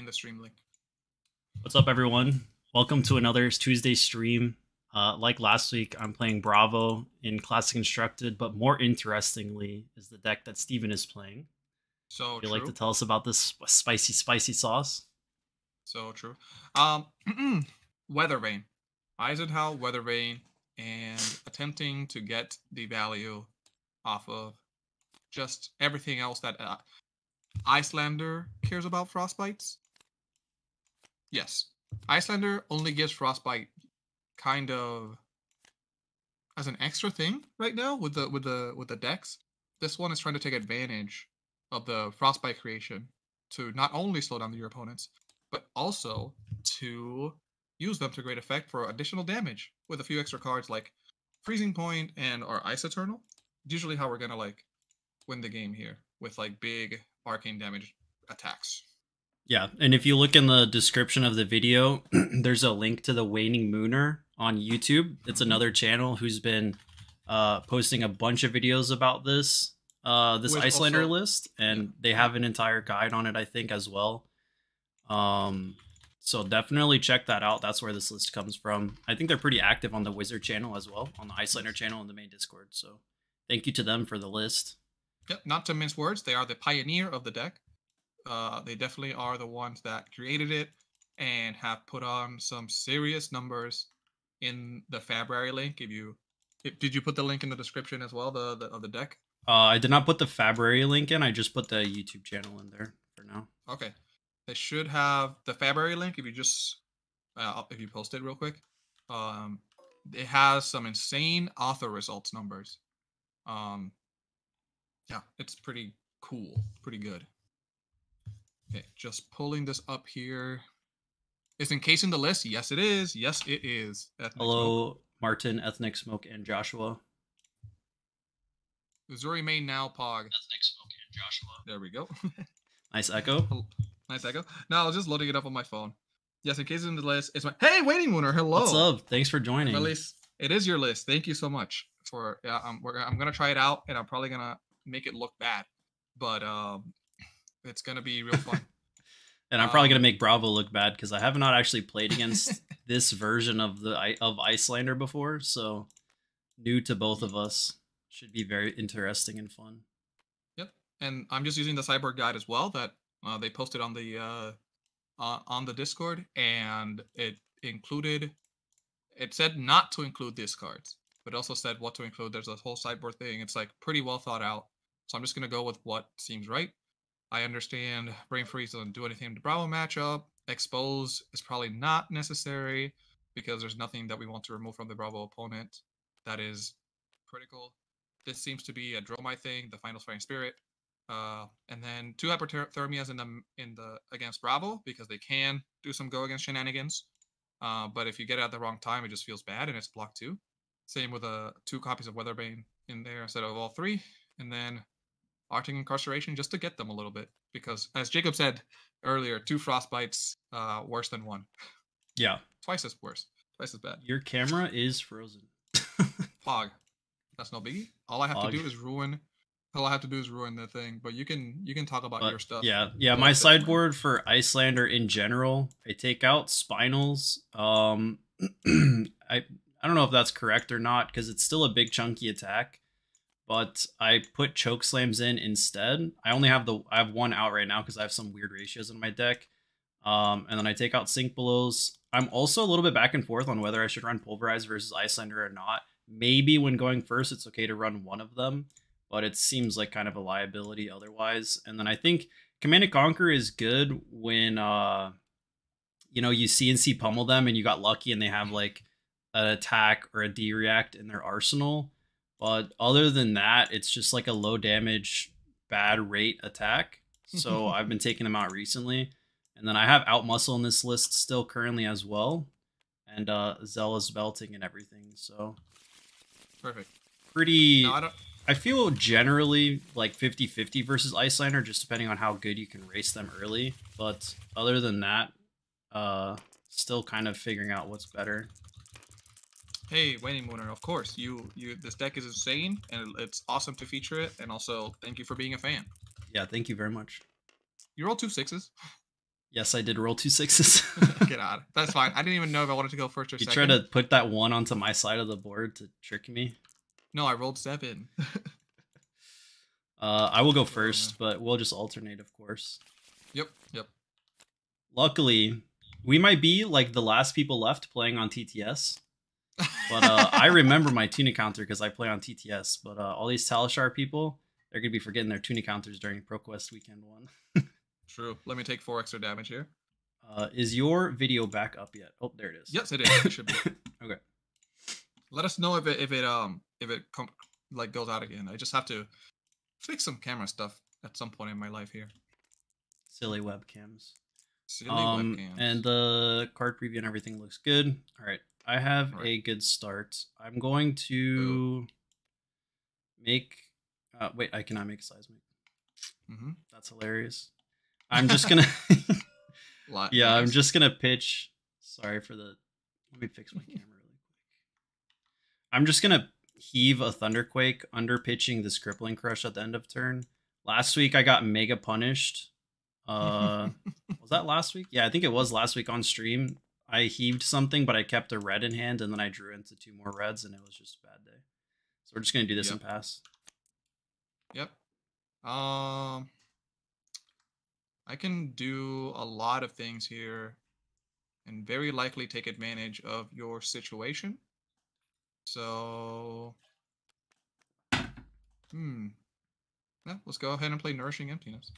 in the stream link. What's up, everyone? Welcome to another Tuesday stream. Like last week, I'm playing Bravo in Classic Constructed, but more interestingly is the deck that Steven is playing. So would you like to tell us about this spicy, spicy sauce? So true. Weathervane. Isenhow, Weathervane, and attempting to get the value off of just everything else that Isylander cares about. Frostbites? Yes. Isylander only gives Frostbite kind of as an extra thing right now with the decks. This one is trying to take advantage of the Frostbite creation to not only slow down your opponents, but also to use them to great effect for additional damage with a few extra cards like Freezing Point and our Ice Eternal. It's usually how we're gonna like win the game here, with like big arcane damage attacks. Yeah, and if you look in the description of the video, there's a link to the Waning Mooner on YouTube. It's another channel who's been posting a bunch of videos about this with Isylander list, and they have an entire guide on it, I think, as well. So definitely check that out. That's where this list comes from. I think they're pretty active on the Wizard channel as well, on the Isylander channel and the main Discord. So thank you to them for the list. Yep, not to mince words, they are the pioneer of the deck. They definitely are the ones that created it and have put on some serious numbers in the Fabrary link. Did you put the link in the description as well, of the deck? I did not put the Fabrary link in. I just put the YouTube channel in there for now. Okay. They should have the Fabrary link if you just if you post it real quick. It has some insane author results numbers. Yeah, it's pretty cool, pretty good. Okay, just pulling this up here. Is In Case in the list? Yes, it is. Yes, it is. Hello, Martin, Ethnic Smoke, and Joshua. Missouri, Maine, now, Pog. Ethnic Smoke and Joshua. There we go. Nice echo. Nice echo. No, I was just loading it up on my phone. Yes, In Case in the list. It's my... Hey, Waning Mooner, hello. What's up? Thanks for joining. At least it is your list. Thank you so much. I'm going to try it out, and I'm probably going to make it look bad. But... it's going to be real fun. And I'm probably going to make Bravo look bad because I have not actually played against this version of Isylander before. So new to both of us. Should be very interesting and fun. Yep. And I'm just using the cyborg guide as well that they posted on the Discord. And it said not to include these cards, but it also said what to include. There's a whole cyborg thing. It's like pretty well thought out. So I'm just going to go with what seems right. I understand Brain Freeze doesn't do anything to Bravo matchup. Expose is probably not necessary because there's nothing that we want to remove from the Bravo opponent that is critical. This seems to be a Dromai thing, the Final Fighting Spirit. And then two Hyperthermias in the against Bravo because they can do some go against shenanigans. But if you get it at the wrong time, it just feels bad and it's blocked too. Same with two copies of Weatherbane in there instead of all three. And then Arctic Incarceration just to get them a little bit because, as Jacob said earlier, two Frostbites worse than one. Yeah. Twice as worse. Twice as bad. Your camera is frozen. Pog. That's no biggie. All I have to do is ruin... All I have to do is ruin the thing, but you can talk about your stuff. Yeah, my sideboard for Isylander in general, I take out Spinals. I don't know if that's correct or not because it's still a big chunky attack. But I put choke slams in instead. I have one out right now because I have some weird ratios in my deck. And then I take out Sink Belows. I'm also a little bit back and forth on whether I should run Pulverize versus Isylander or not. Maybe when going first, it's okay to run one of them, but it seems like kind of a liability otherwise. And then I think Command and Conquer is good when you CNC pummel them and you got lucky and they have like an attack or a D-react in their arsenal. But other than that, it's just like a low damage, bad rate attack. So I've been taking them out recently. And then I have Outmuscle in this list still currently as well. And Zealous Belting and everything. So perfect. Pretty... No, I feel generally like 50-50 versus Isylander, just depending on how good you can race them early. But other than that, still kind of figuring out what's better. Hey, Waning Mooner, of course. This deck is insane, and it's awesome to feature it, and also thank you for being a fan. Yeah, thank you very much. You rolled 2 sixes. Yes, I did roll 2 6s. Get out. That's fine. I didn't even know if I wanted to go first or second. You tried to put that one onto my side of the board to trick me. No, I rolled 7. I will go first, but we'll just alternate, of course. Yep, yep. Luckily, we might be like the last people left playing on TTS. But I remember my Tunic counter because I play on TTS. But all these Talishar people, they're going to be forgetting their Tunic counters during ProQuest Weekend 1. True. Let me take 4 extra damage here. Is your video back up yet? Oh, there it is. Yes, it is. It should be. Okay. Let us know if it goes out again. I just have to fix some camera stuff at some point in my life here. Silly webcams. Silly webcams. And the card preview and everything looks good. All right. I have a good start. I'm going to make... wait, I cannot make Seismic. Mm-hmm. That's hilarious. I'm just going to... Yeah, I'm just going to pitch... Sorry for the... Let me fix my camera really quick. I'm just going to heave a Thunderquake under pitching this Crippling Crush at the end of turn. Last week, I got mega punished. Was that last week? Yeah, I think it was last week on stream. I heaved something, but I kept a red in hand, and then I drew into 2 more reds, and it was just a bad day. So we're just going to do this and pass. Yep. I can do a lot of things here and very likely take advantage of your situation. So, yeah, let's go ahead and play Nourishing Emptiness.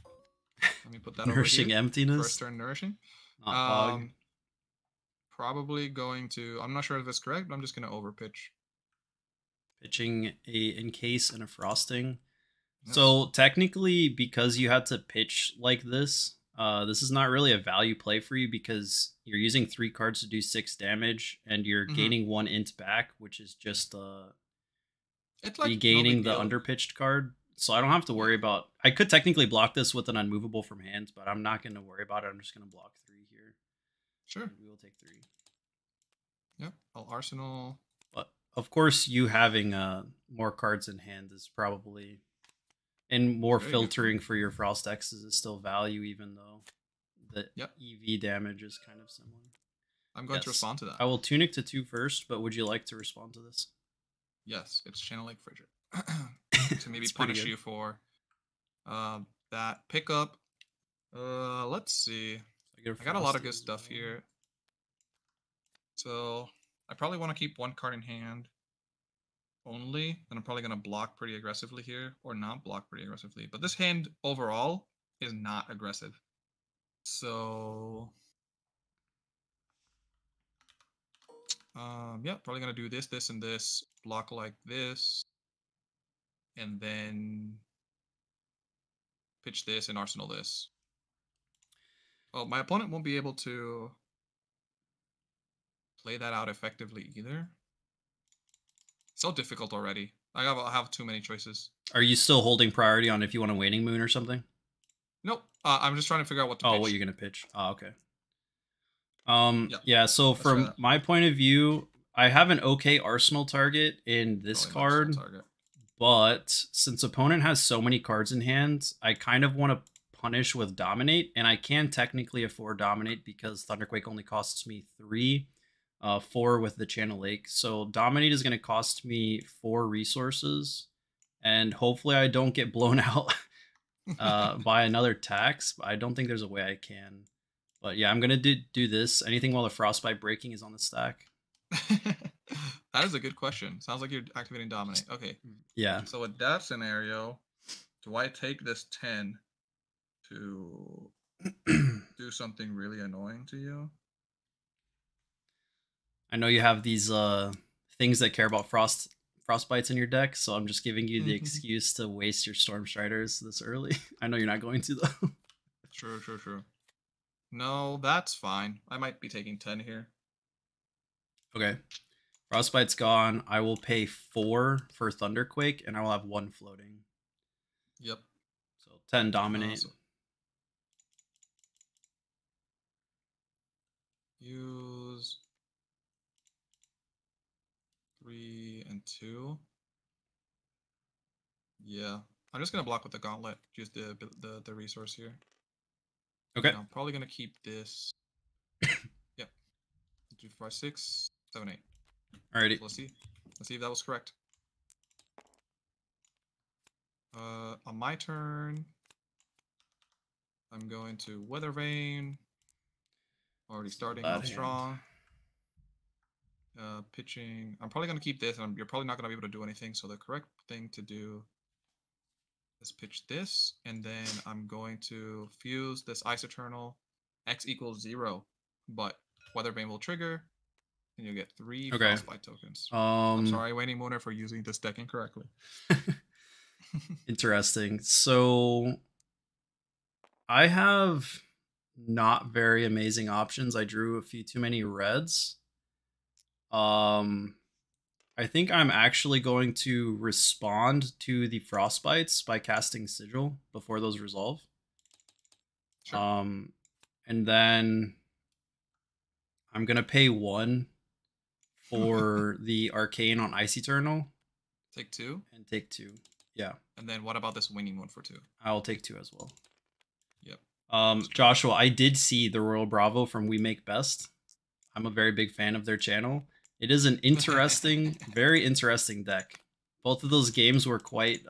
Let me put that Nourishing over here. Emptiness? First turn Nourishing. Not probably going to... I'm not sure if that's correct, but I'm just going to overpitch. Pitching a In Case and a Frosting. Yes. So technically, because you had to pitch like this, this is not really a value play for you because you're using 3 cards to do 6 damage, and you're gaining 1 int back, which is just regaining the underpitched card. So I don't have to worry about... I could technically block this with an unmovable from hand, but I'm not going to worry about it. I'm just going to block 3 here. Sure. We will take 3. Yep. I'll Arsenal. But of course, you having more cards in hand is probably... And more filtering for your Frost Hexes is still value, even though the EV damage is kind of similar. I'm going to respond to that. I will Tunic to 2 first, but would you like to respond to this? Yes, it's Channel Lake Frigid. To maybe punish you for that pickup. Let's see. I got a lot of good stuff here. So I probably want to keep 1 card in hand. Only, then I'm probably going to block pretty aggressively here, or not block pretty aggressively. But this hand overall is not aggressive. So, yeah, probably going to do this, this, and this, block like this, and then pitch this and Arsenal this. Well, my opponent won't be able to play that out effectively either. So difficult already. I have too many choices. Are you still holding priority on if you want a Waning Moon or something? Nope. I'm just trying to figure out what to pitch. What you're going to pitch. Oh, okay. Yeah, so from my point of view, I have an okay Arsenal target in this card. But since opponent has so many cards in hand, I kind of want to punish with Dominate. And I can technically afford Dominate because Thunderquake only costs me 3. 4 with the Channel Lake. So Dominate is going to cost me 4 resources. And hopefully I don't get blown out by another tax. I don't think there's a way I can. But yeah, I'm going to do this. Anything while the Frostbite breaking is on the stack? That is a good question. Sounds like you're activating Dominate. Okay. Yeah. So with that scenario, do I take this 10 to do something really annoying to you? I know you have these things that care about frostbites in your deck, so I'm just giving you the excuse to waste your Storm Striders this early. I know you're not going to, though. True, true, true. No, that's fine. I might be taking 10 here. Okay. Frostbite's gone. I will pay 4 for Thunderquake, and I will have 1 floating. Yep. So 10 Dominate. Awesome. Use... 3 and 2. Yeah, I'm just gonna block with the gauntlet. Use the resource here. Okay. And I'm probably going to keep this. Yep. 2, 5, 6, 7, 8. Alrighty. So let's see if that was correct. On my turn, I'm going to Weathervane. Already starting off strong. Pitching. I'm probably going to keep this, and you're probably not going to be able to do anything. So the correct thing to do is pitch this, and then I'm going to fuse this Ice Eternal. X = 0, but Weathervane will trigger, and you'll get 3 Frostbite tokens. I'm sorry, Waning Mooner, for using this deck incorrectly. Interesting. So I have not very amazing options. I drew a few too many reds. I think I'm actually going to respond to the Frostbites by casting Sigil before those resolve. Sure. And then I'm going to pay 1 for the Arcane on Ice Eternal. Take 2? And take 2, yeah. And then what about this Waning Mooner for 2? I'll take 2 as well. Yep. Joshua, I did see the Royal Bravo from We Make Best. I'm a very big fan of their channel. It is an interesting, very interesting deck. Both of those games were quite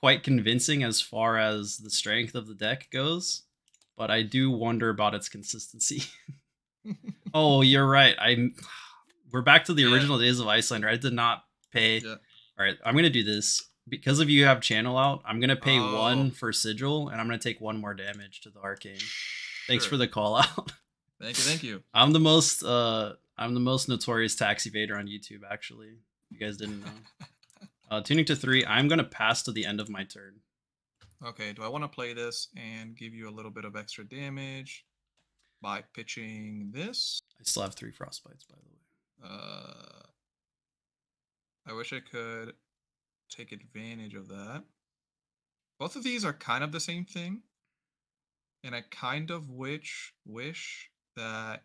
quite convincing as far as the strength of the deck goes, but I do wonder about its consistency. Oh, you're right. We're back to the original days of Isylander. I did not pay. Yeah. All right, I'm going to do this. Because of you have channel out, I'm going to pay 1 for Sigil, and I'm going to take 1 more damage to the Arcane. Sure. Thanks for the call out. Thank you, thank you. I'm the most notorious tax evader on YouTube, actually. You guys didn't know. Tuning to 3, I'm gonna pass to the end of my turn. Okay, do I want to play this and give you a little bit of extra damage by pitching this? I still have 3 Frostbites, by the way. I wish I could take advantage of that. Both of these are kind of the same thing, and I kind of wish that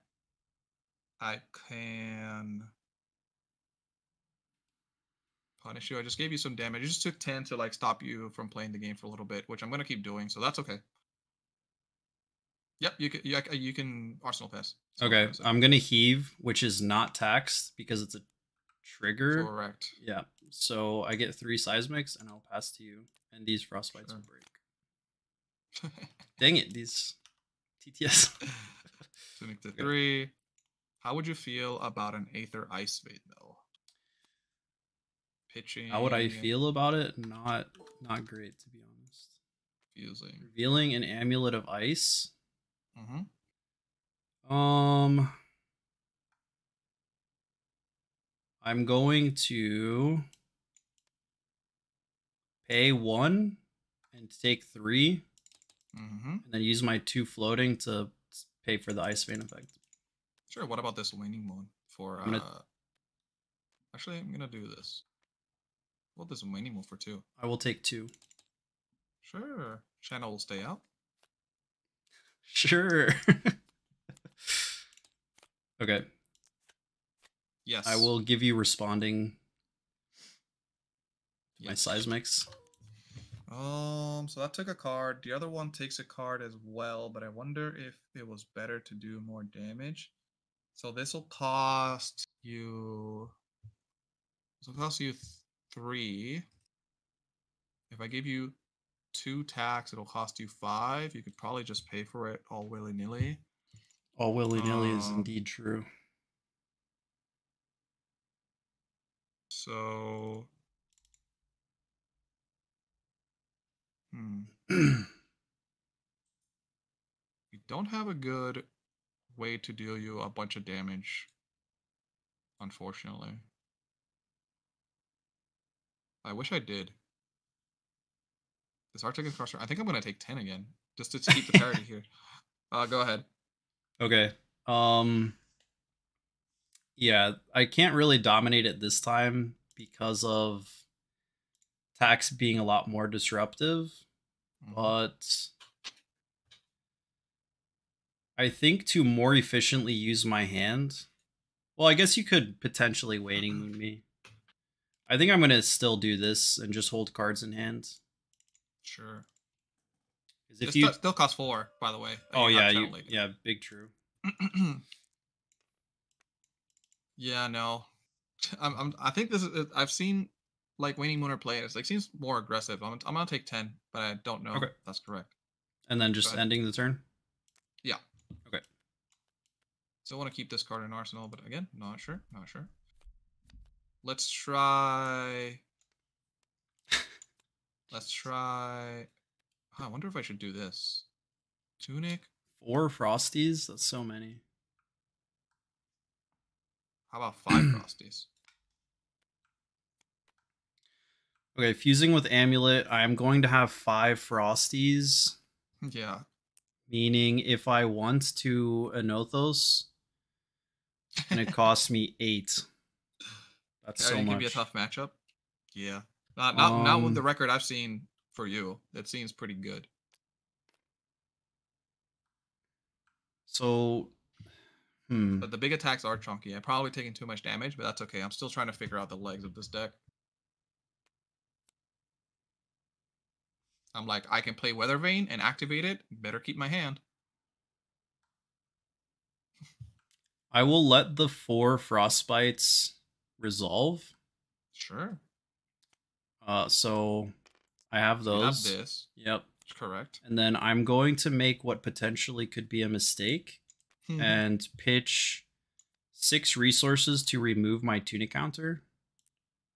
I can punish you. I just gave you some damage. You just took 10 to like stop you from playing the game for a little bit, which I'm gonna keep doing, so that's okay. Yep, you can Arsenal pass. So okay, I'm gonna heave, which is not taxed because it's a trigger. Correct. Yeah. So I get 3 seismics, and I'll pass to you, and these frostbites will break. Dang it, these TTS. Tunic to 3. How would you feel about an Aether Ice Vade, though? Pitching. How would I feel about it? Not great, to be honest. Fusing. Revealing an Amulet of Ice. Mm-hmm. I'm going to pay 1 and take 3. Mm-hmm. And then use my 2 floating to pay for the Ice Vein effect. Sure, what about this Waning Mooner for, Actually, I'm gonna do this. What does Waning Mooner for 2? I will take 2. Sure. Channel will stay out. Sure. Okay. Yes. I will give you responding my seismics. So that took a card. The other one takes a card as well, but I wonder if it was better to do more damage. So this will cost you. So it'll cost you 3. If I give you 2 tax, it'll cost you 5. You could probably just pay for it all willy nilly. All willy nilly is indeed true. So. We don't have a good way to deal you a bunch of damage, unfortunately. I wish I did. This Arctic Crusher. I think I'm going to take 10 again, just to keep the parity here. Go ahead. Okay. Yeah, I can't really dominate it this time because of tax being a lot more disruptive. But I think to more efficiently use my hand. Well, I guess you could potentially Waning Mooner me. I think I'm going to still do this and just hold cards in hand. Sure. If you... still costs 4, by the way. Oh yeah, yeah, big true. Yeah, no, I think this is. I've seen like Waning Mooner play. It seems more aggressive. I'm gonna take 10, but I don't know if that's correct. And then just ending the turn. Yeah. Okay. Still want to keep this card in arsenal, but again, not sure. Not sure. Let's try. Let's try. Oh, I wonder if I should do this. Tunic. 4 Frosties? That's so many. How about 5 Frosties? Okay, fusing with Amulet, I'm going to have 5 Frosties. Yeah. Meaning if I want to Anothos, and it costs me 8. That's so much. It could be a tough matchup. Yeah. Not with the record I've seen for you. That seems pretty good. So, but the big attacks are chunky. I'm probably taking too much damage, but that's okay. I'm still trying to figure out the legs of this deck. I'm like, I can play Weathervane and activate it. Better keep my hand. I will let the 4 Frostbites resolve. Sure. So I have those. You have this. Yep. Correct. And then I'm going to make what potentially could be a mistake and pitch 6 resources to remove my Tunic counter.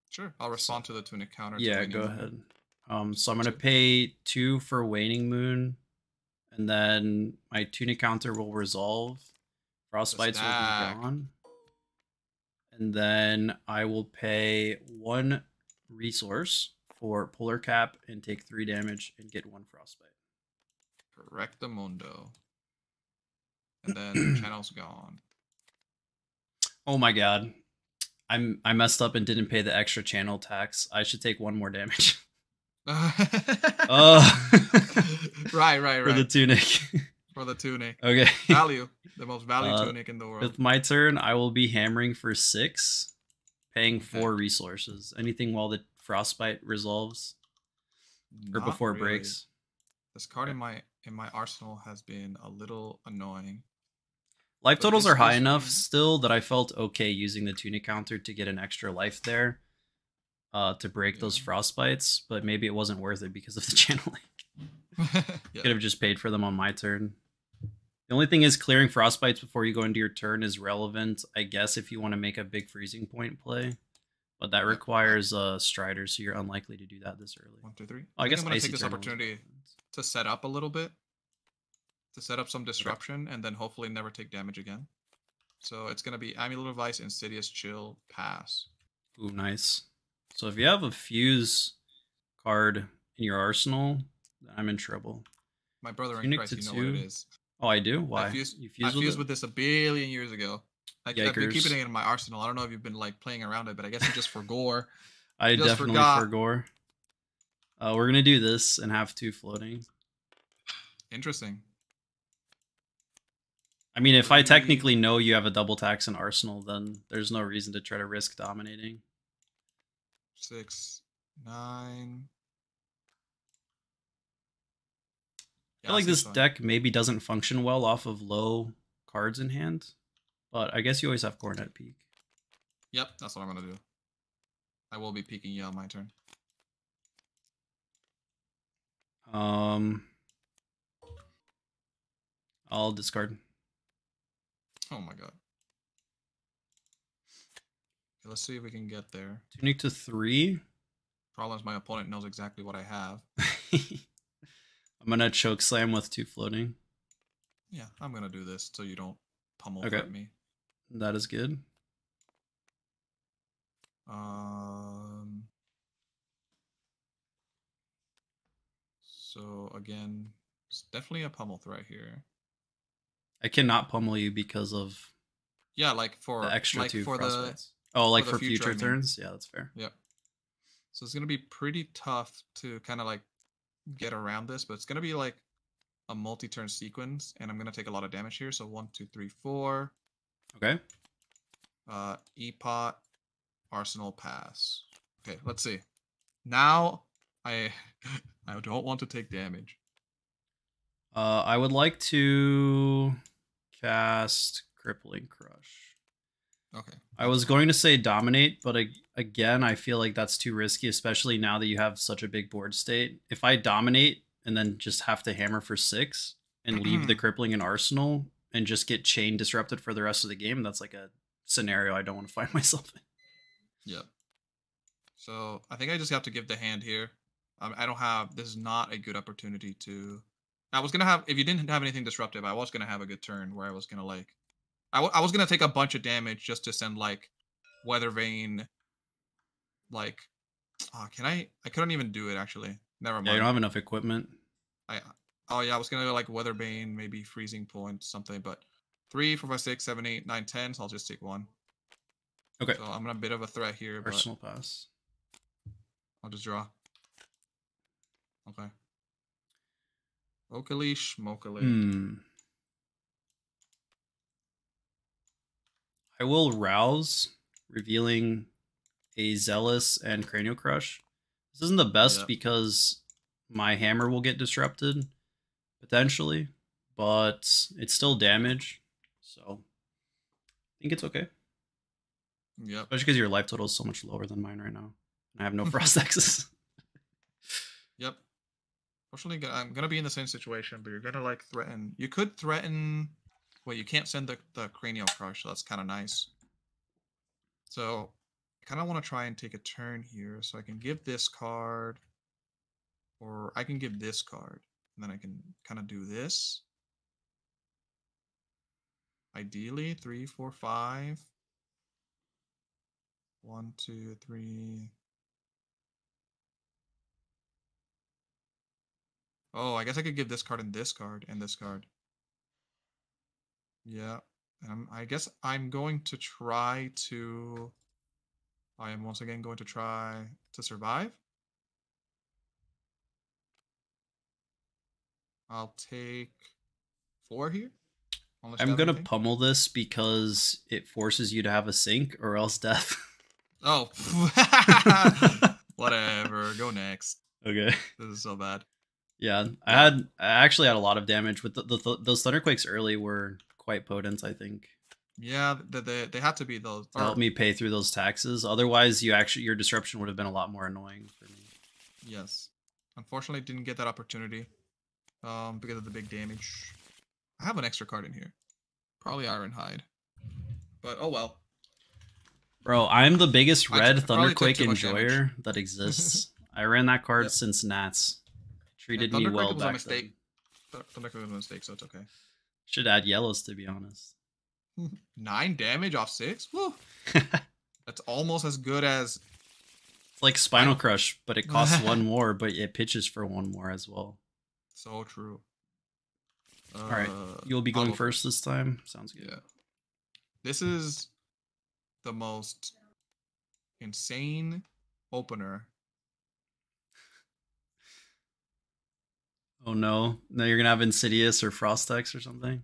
Sure. I'll respond to the Tunic counter. Yeah, go ahead. So I'm going to pay 2 for Waning Moon, and then my Tunic counter will resolve. Frostbites will be gone. And then I will pay 1 resource for Polar Cap and take 3 damage and get 1 Frostbite. Correctamundo. And then Channel's gone. Oh my god. I messed up and didn't pay the extra channel tax. I should take 1 more damage. Right. For the Tunic. For the Tunic. Okay. Value. The most value Tunic in the world. With my turn, I will be hammering for 6, paying 4 resources. Anything while the Frostbite resolves or before it breaks. This card in my arsenal has been a little annoying. Life totals are high enough still that I felt okay using the Tunic counter to get an extra life there to break those Frostbites, but maybe it wasn't worth it because of the channeling. Could have just paid for them on my turn. The only thing is clearing Frostbites before you go into your turn is relevant, I guess, if you want to make a big Freezing Point play. But that requires Strider, so you're unlikely to do that this early. 1, 2, 3. Oh, I guess I'm going to take this opportunity to set up a little bit, to set up some disruption, and then hopefully never take damage again. So it's going to be Amulet of Ice, Insidious Chill, Pass. Ooh, nice. So if you have a Fuse card in your arsenal, I'm in trouble. My brother in Christ, you know what it is. Oh, I do? Why? I fused with this a billion years ago. I've been keeping it in my arsenal. I don't know if you've been like playing around it, but I guess you just forgore. I just definitely forgore. We're gonna do this and have 2 floating. Interesting. I mean, if I technically know you have a double tax in arsenal, then there's no reason to try to risk dominating. 6, 9. Yeah, I feel like this deck maybe doesn't function well off of low cards in hand. But I guess you always have Coronet Peak. Yep, that's what I'm going to do. I will be peeking you on my turn. I'll discard. Oh my god. Okay, let's see if we can get there. Tunic to 3. Problem is my opponent knows exactly what I have. I'm going to choke slam with 2 floating. Yeah, I'm going to do this so you don't pummel at me. That is good. So again, it's definitely a pummel threat here. I cannot pummel you because of for the extra 2 Frostbites. For future turns. Yeah, that's fair. Yep. So it's gonna be pretty tough to kind of like get around this, but it's gonna be like a multi-turn sequence, and I'm gonna take a lot of damage here. So 1, 2, 3, 4. Okay. Epot, Arsenal, Pass. Okay, let's see. Now I don't want to take damage. I would like to cast Crippling Crush. Okay. I was going to say Dominate, but again, I feel like that's too risky, especially now that you have such a big board state. If I Dominate and then just have to hammer for 6 and leave the Crippling in Arsenal and just get chain disrupted for the rest of the game, that's like a scenario I don't want to find myself in. Yeah. So I think I just have to give the hand here. I don't have... This is not a good opportunity to... I was going to have... If you didn't have anything disruptive, I was going to have a good turn where I was going to like... I was going to take a bunch of damage just to send like Weathervane. Like... Oh, can I... I couldn't even do it actually. Never mind. Yeah, you don't have enough equipment. Oh yeah, I was going to go like Weathervane, maybe Freezing Point, something. But 3, 4, 5, 6, 7, 8, 9, 10. So I'll just take 1. Okay. So I'm a bit of a threat here. Personal pass. I'll just draw. Okay. Okily schmokily. I will Rouse, revealing a Zealous and Cranial Crush. This isn't the best because my hammer will get disrupted, potentially, but it's still damage, so I think it's okay. Yeah. Especially because your life total is so much lower than mine right now. And I have no Frost Hexes. Yep. Fortunately, I'm going to be in the same situation, but you're going to, like, threaten... You could threaten... Well, you can't send the Cranial Crush, so that's kind of nice. So, I kind of want to try and take a turn here, so I can give this card, or I can give this card, and then I can kind of do this. Ideally, 3, 4, 5. 1, 2, 3... Oh, I guess I could give this card and this card and this card. Yeah. I guess I'm going to try to... I am once again going to try to survive. I'll take 4 here. I'm going to pummel this because it forces you to have a sink or else death. Oh. Whatever. Go next. Okay. This is so bad. Yeah, I actually had a lot of damage with those Thunderquakes early were quite potent, I think. Yeah, they had to be those. To help me pay through those taxes. Otherwise, your disruption would have been a lot more annoying for me. Yes, unfortunately, didn't get that opportunity because of the big damage. I have an extra card in here, probably Ironhide, but oh well. Bro, I'm the biggest red Thunderquake enjoyer that exists. I ran that card since Nats. Treated me well back then. Thunderquake was a mistake, so it's okay. Should add yellows, to be honest. 9 damage off 6? Woo! That's almost as good as... It's like Spinal Crush, but it costs 1 more, but it pitches for 1 more as well. So true. Alright, you'll be going first this time? Sounds good. Yeah. This is the most insane opener. Oh no. Now you're going to have Insidious or Frost Hex or something?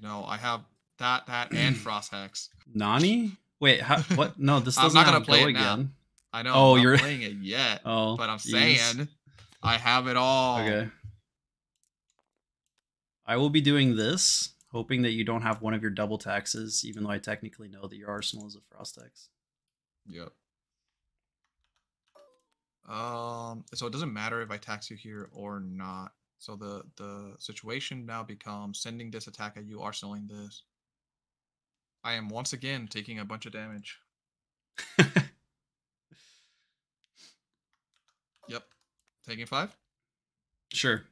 No, I have that and Frost Hex. Nani? Wait, what? No, this doesn't have to go again. Now. I know, oh, you're not playing it yet, oh, but I'm saying I have it all. Okay. I will be doing this, hoping that you don't have one of your double taxes, even though I technically know that your arsenal is a Frost Hex. Yep. So it doesn't matter if I tax you here or not. So the situation now becomes sending this attack at you, arsenaling this. I am once again taking a bunch of damage. Yep. Taking 5? Sure.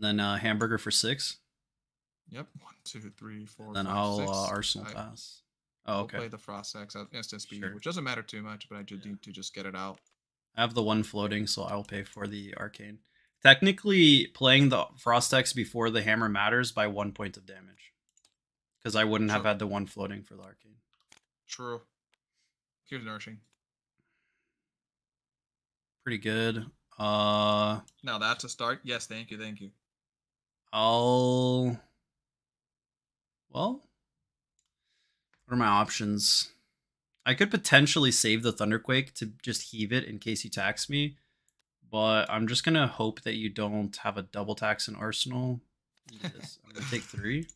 And then hamburger for 6? Yep. 1, 2, 3, 4, and then 5, 6. I'll arsenal pass. Oh, okay. I'll play the Frost Hex at instant speed, sure, which doesn't matter too much, but I just need to just get it out. I have the 1 floating, so I'll pay for the Arcane. Technically, playing the Frost Hex before the hammer matters by 1 point of damage, because I wouldn't have had the 1 floating for the Arcane. True. Here's Nourishing. Pretty good. Now that's a start. Yes, thank you, thank you. Well... What are my options? I could potentially save the Thunderquake to just heave it in case you tax me, but I'm just gonna hope that you don't have a double tax in Arsenal. Yes. I'm gonna take 3.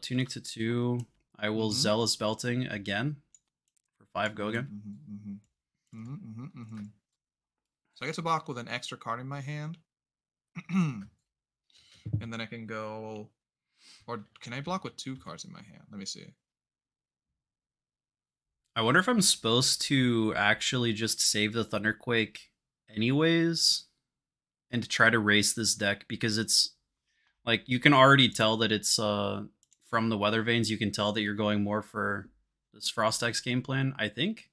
Tunic to 2. I will Zealous Belting again for 5. Go again. So I get to block with an extra card in my hand, and then I can go, or can I block with 2 cards in my hand? Let me see. I wonder if I'm supposed to actually just save the Thunderquake anyways and to try to race this deck, because it's like, you can already tell that it's from the Weathervanes. You can tell that you're going more for this Frost Hex game plan, I think.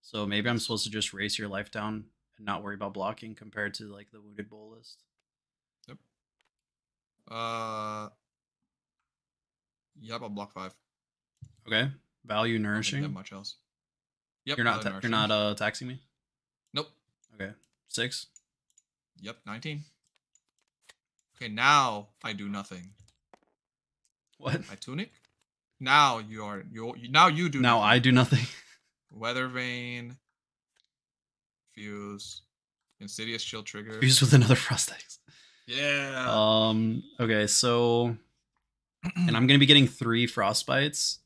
So maybe I'm supposed to just race your life down and not worry about blocking compared to like the Wounded Bull list. Yep. Yep, I'll block 5. Okay. Value Nourishing. Not much else. Yep. You're not taxing me. Nope. Okay. 6. Yep. 19. Okay. Now I do nothing. What? I Tunic. Now you are now you do. Now nothing. I do nothing. Weathervane. Fuse. Insidious Chill trigger. Fuse with another Frost Hex. Yeah. Okay. So, and I'm gonna be getting 3 Frostbites.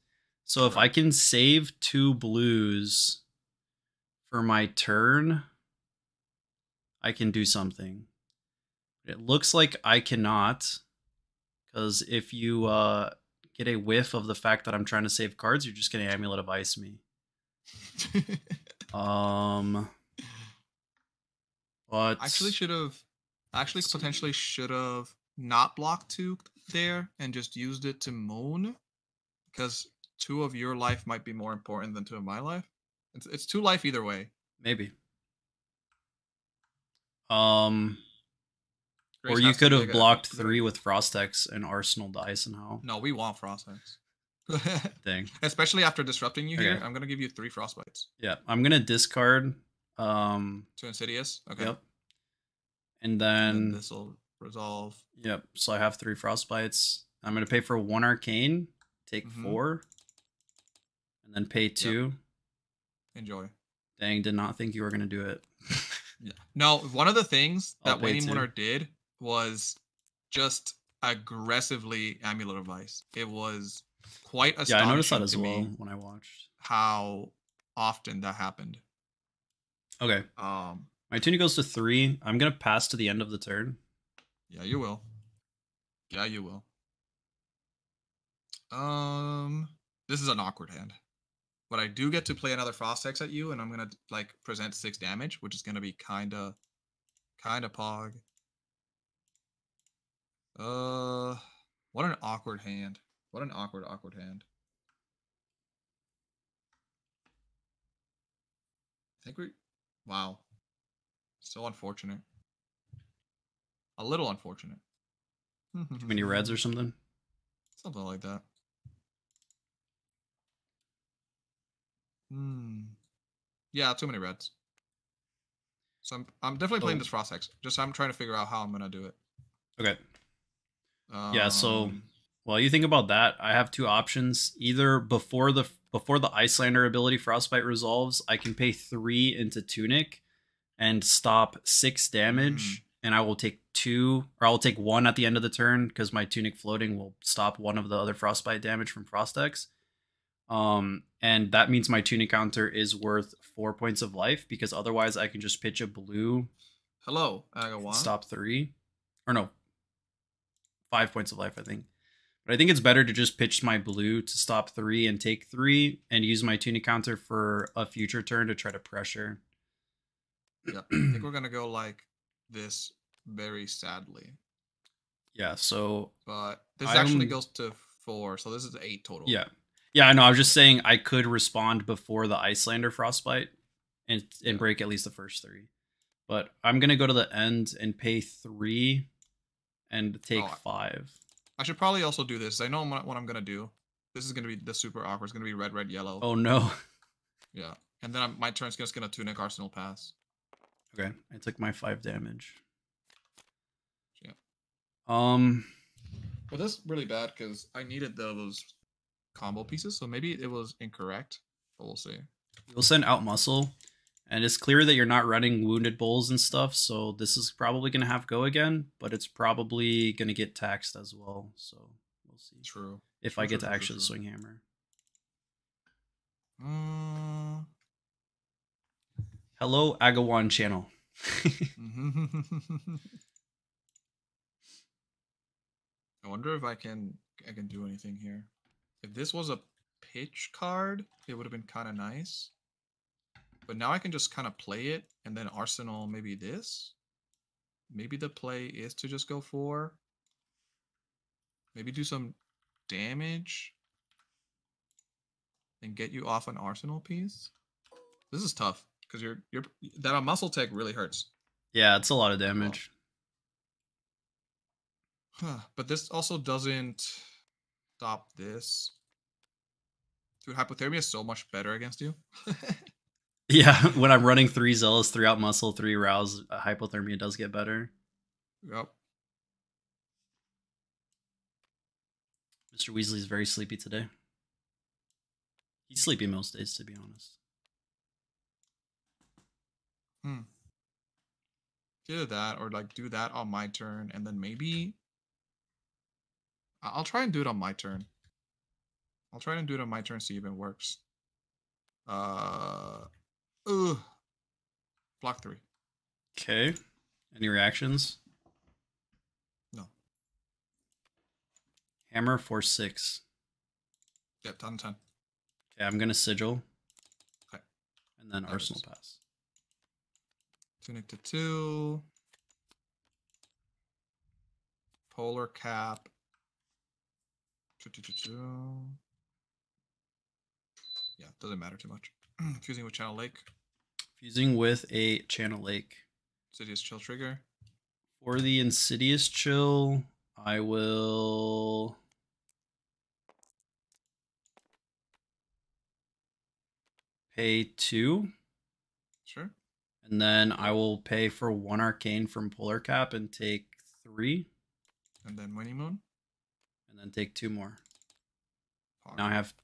So if I can save 2 blues for my turn, I can do something. It looks like I cannot, because if you get a whiff of the fact that I'm trying to save cards, you're just going to Amulet of Ice me. But I actually potentially should have not blocked 2 there and just used it to moan, because 2 of your life might be more important than 2 of my life. It's 2 life either way. Maybe. Grace, or you could have blocked 3 with Frost Hex and Arsenal dice and how. No, we want Frost Hex. Dang. Especially after disrupting you here, I'm gonna give you 3 Frostbites. Yeah, I'm gonna discard. To Insidious. Okay. Yep. And then this will resolve. Yep. So I have 3 Frostbites. I'm gonna pay for 1 Arcane. Take 4. And then pay 2. Yep. Enjoy. Dang, did not think you were going to do it. Yeah. No, one of the things that Waning Mooner did was just aggressively Amulet of Ice. It was quite astonishing. Yeah, I noticed that as well when I watched. How often that happened. Okay. My Tunic goes to 3. I'm going to pass to the end of the turn. Yeah, you will. Yeah, you will. This is an awkward hand, but I do get to play another Frost Hex at you, and I'm gonna like present 6 damage, which is gonna be kinda pog. What an awkward hand! What an awkward hand. I think we, wow, so unfortunate. A little unfortunate. Too many reds or something. Something like that. Yeah, too many reds. So I'm definitely playing this Frost Hex. Just I'm trying to figure out how I'm gonna do it. Okay. Yeah. So while you think about that, I have 2 options. Either before the Isylander ability Frostbite resolves, I can pay 3 into Tunic, and stop 6 damage, and I will take 2, or I will take 1 at the end of the turn because my Tunic floating will stop 1 of the other Frostbite damage from Frost Hex. And that means my Tunic counter is worth 4 points of life, because otherwise I can just pitch a blue. Hello, Agawan. Stop 3, or no, 5 points of life, I think. But I think it's better to just pitch my blue to stop 3 and take 3, and use my Tunic counter for a future turn to try to pressure. Yeah, I think we're gonna go like this, very sadly. Yeah. So, but this actually goes to 4, so this is 8 total. Yeah. Yeah, I know. I was just saying I could respond before the Isylander Frostbite and break at least the first 3. But I'm going to go to the end and pay 3 and take 5. I should probably also do this. I know what I'm going to do. This is going to be the super awkward. It's going to be red, red, yellow. Oh, no. Yeah. And then my turn's just going to Tunic Arsenal pass. Okay. I took my 5 damage. Yeah. Well, that's really bad because I needed those combo pieces, so maybe it was incorrect, but we'll see. You'll send Outmuscle, And it's clear that you're not running wounded bulls and stuff, so this is probably going to have go again, but it's probably going to get taxed as well, so we'll see. True. If I get to actually swing hammer. Hello, Agawan channel. I wonder if I can do anything here. If this was a pitch card, it would have been kind of nice. But now I can just kind of play it, and then Arsenal, maybe this? Maybe the play is to just go for. Maybe do some damage. And get you off an Arsenal piece? This is tough, because you're that on muscle tech really hurts. Yeah, it's a lot of damage. Oh. Huh. But this also doesn't stop this. Dude, hypothermia is so much better against you. Yeah, when I'm running 3 Zealous, 3 Outmuscle, 3 Rouse, hypothermia does get better. Yep. Mr. Weasley's very sleepy today. He's sleepy most days, to be honest. Either that, or like do that on my turn, and then maybe I'll try and do it on my turn. See if it works. Block 3. Okay. Any reactions? No. Hammer for 6. Yep, 10/10. Okay, I'm gonna sigil. Okay. And then Arsenal pass. Tunic to 2. Polar cap. Yeah, doesn't matter too much. Fusing with Channel Lake. Fusing with a Channel Lake. Insidious Chill trigger. For the Insidious Chill, I will... pay 2. Sure. And then I will pay for 1 Arcane from Polar Cap and take 3. And then Waning Mooner. And then take 2 more. Power. Now I have...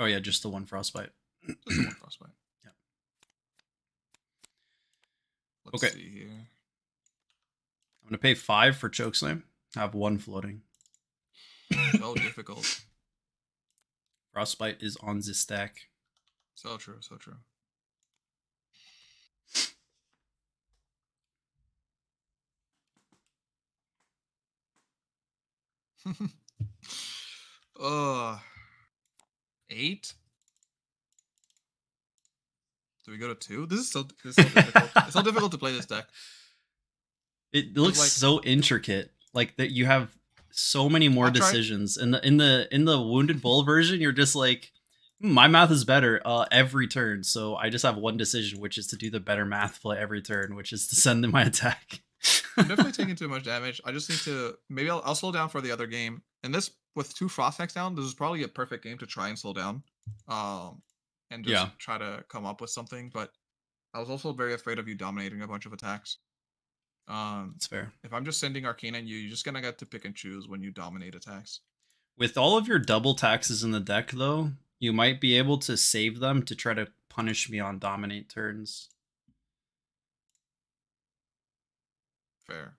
oh yeah, just the 1 Frostbite. Just the 1 Frostbite. Yeah. Let's see here. I'm gonna pay 5 for Chokeslam. I have 1 floating. So difficult. Frostbite is on this stack. So true, so true. Ugh. 8? Do we go to 2? This is so difficult. It's so difficult to play this deck. It looks like, so intricate. Like that, you have so many more decisions. In the Wounded Bull version, you're just like, my math is better every turn. So I just have 1 decision, which is to do the better math play every turn, which is to send in my attack. I'm definitely taking too much damage. I just need to maybe I'll slow down for the other game. And this, with 2 Frost Hex down, this is probably a perfect game to try and slow down, and just try to come up with something. But I was also very afraid of you dominating a bunch of attacks. It's fair. If I'm just sending Arcane at you, you're just gonna get to pick and choose when you dominate attacks. With all of your double taxes in the deck, though, you might be able to save them to try to punish me on dominate turns. Fair.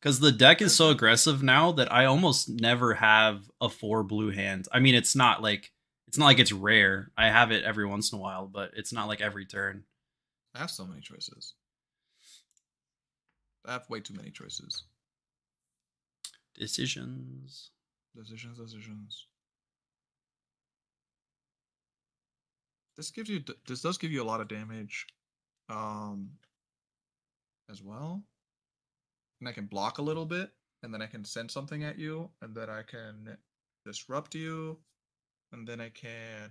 Because the deck is so aggressive now that I almost never have a 4 blue hand. I mean, it's not like it's rare. I have it every once in a while, but it's not like every turn. I have so many choices. I have way too many choices. Decisions. Decisions, decisions. This does give you a lot of damage, as well. And I can block a little bit, and then I can send something at you, and then I can disrupt you, and then I can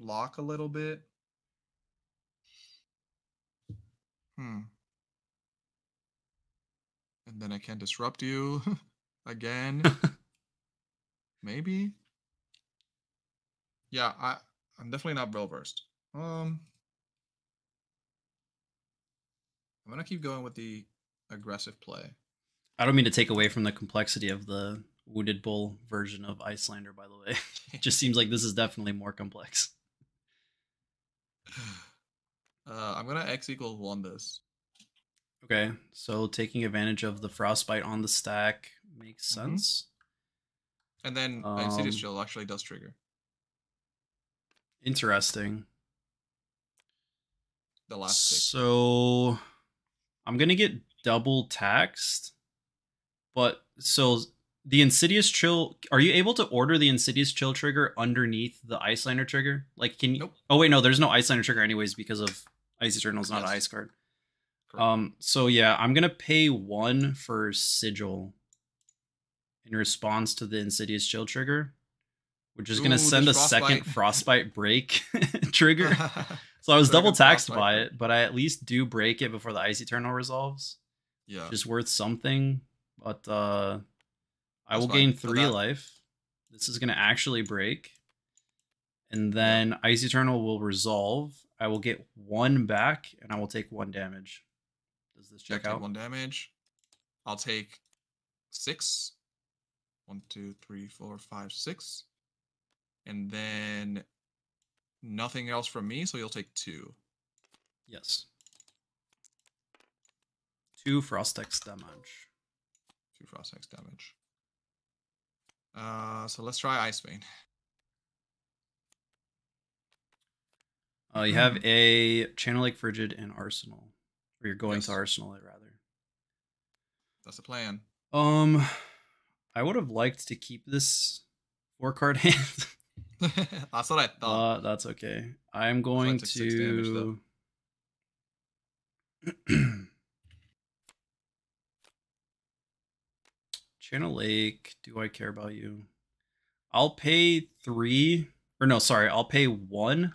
block a little bit. And then I can disrupt you again. Maybe. Yeah, I'm definitely not well-versed. I'm gonna keep going with the aggressive play. I don't mean to take away from the complexity of the Wounded Bull version of Isylander, by the way. It just seems like this is definitely more complex. I'm going to X equals 1 this. Okay, so taking advantage of the Frostbite on the stack makes sense. And then Insidious Chill actually does trigger. Interesting. The last pick. So I'm going to get double taxed. But so the Insidious Chill, are you able to order the Insidious Chill trigger underneath the Isylander trigger? Like, can you? Nope. Oh wait, no, there's no Isylander trigger anyways because of Ice Eternal is not an ice card. Correct. So yeah, I'm gonna pay 1 for Sigil in response to the Insidious Chill trigger, which is gonna send a second Frostbite break trigger. So I was double taxed by it, but I at least do break it before the Ice Eternal resolves. Yeah, which is worth something. But I will gain 3 life. This is going to actually break. And then Ice Eternal will resolve. I will get 1 back, and I will take 1 damage. Does this check out? 1 damage. I'll take 6. 1, 2, 3, 4, 5, 6. And then nothing else from me, so you'll take 2. Yes. 2 Frost Hex damage. 2 Frost Hex damage. So let's try Icevein. You have a Channel Lake Frigid and Arsenal. Or you're going to Arsenal, rather. That's the plan. I would have liked to keep this 4-card hand. That's what I thought. That's okay. I'm going to... Channel Lake, do I care about you? I'll pay 3, or no, sorry, I'll pay 1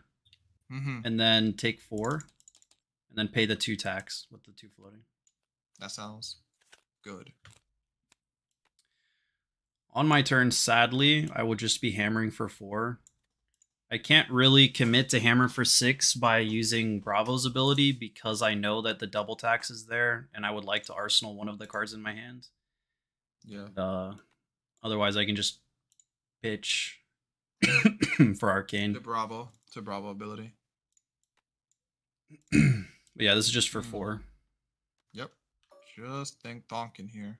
and then take 4 and then pay the 2 tax with the 2 floating. That sounds good. On my turn, sadly, I will just be hammering for 4. I can't really commit to hammer for 6 by using Bravo's ability because I know that the double tax is there and I would like to Arsenal one of the cards in my hand. Yeah. Otherwise, I can just pitch for Arcane. To Bravo ability. But yeah, this is just for 4. Yep. Just think donk in here.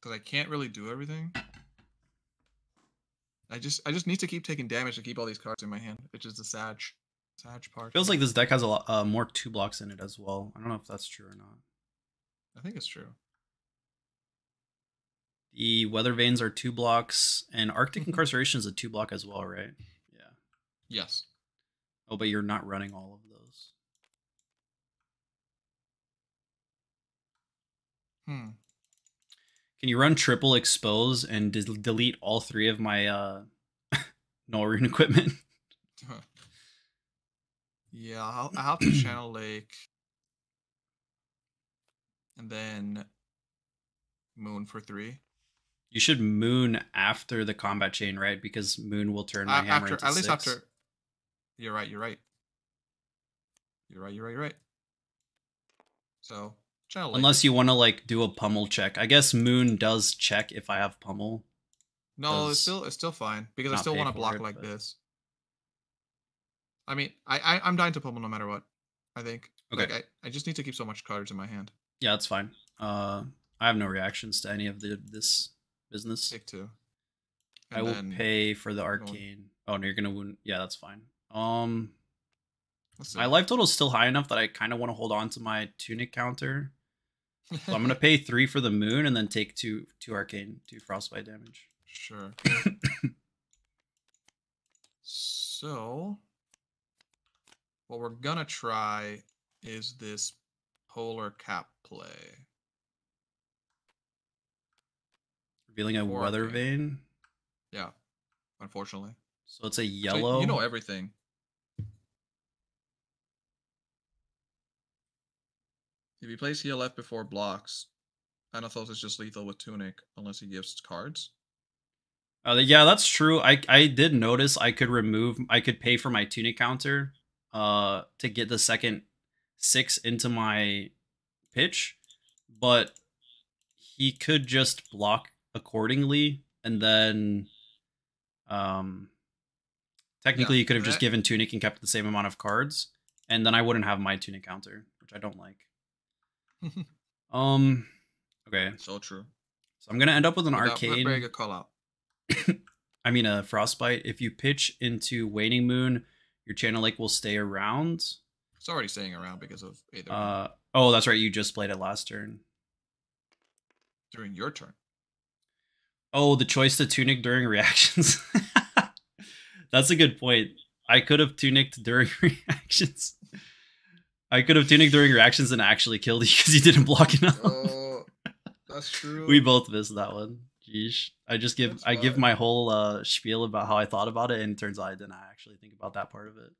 Because I can't really do everything. I just need to keep taking damage to keep all these cards in my hand, which is the sad part. Feels like this deck has a lot more 2-blocks in it as well. I don't know if that's true or not. I think it's true. The Weathervanes are 2 blocks, and Arctic Incarceration is a 2-block as well, right? Yeah. Yes. Oh, but you're not running all of those. Can you run triple expose and delete all 3 of my null rune equipment? Yeah, I'll have to Channel Lake. And then Moon for 3. You should Moon after the combat chain, right? Because Moon will turn my hammer into 6. At least after. You're right. So, Channel Lake. Unless you want to, like, do a Pummel check. I guess Moon does check if I have Pummel. No, it's still fine. Because I still want to block it, like this. I mean, I'm dying to Pummel no matter what, I think. Okay. Like, I just need to keep so much cards in my hand. Yeah, that's fine. I have no reactions to any of this business. Take 2. And I will pay for the Arcane. Oh, no, you're going to wound. Yeah, that's fine. My life total is still high enough that I kind of want to hold on to my Tunic counter. So I'm going to pay 3 for the Moon and then take 2 Arcane, 2 Frostbite damage. Sure. So, what we're going to try is this Polar Cap play. Revealing a Weathervane? Yeah, unfortunately. So it's a yellow. So you know everything. If he plays ELF before blocks, Anothos is just lethal with Tunic unless he gives cards. Yeah, that's true. I did notice I could pay for my Tunic counter to get the second 6 into my pitch, but he could just block accordingly and then Technically, you could have just given Tunic and kept the same amount of cards, and then I wouldn't have my Tunic counter, which I don't like. Okay. So true. So I'm gonna end up with an Arcane. Very good call out. I mean, a Frostbite. If you pitch into Waning Moon, your Channel Lake will stay around. It's already staying around because of either. Oh, that's right. You just played it last turn. During your turn. Oh, the choice to Tunic during reactions. That's a good point. I could have Tunicked during reactions. I could have Tunicked during reactions and actually killed you because you didn't block enough. Oh, that's true. We both missed that one. Jeez. I give my whole spiel about how I thought about it, and it turns out I didn't actually think about that part of it.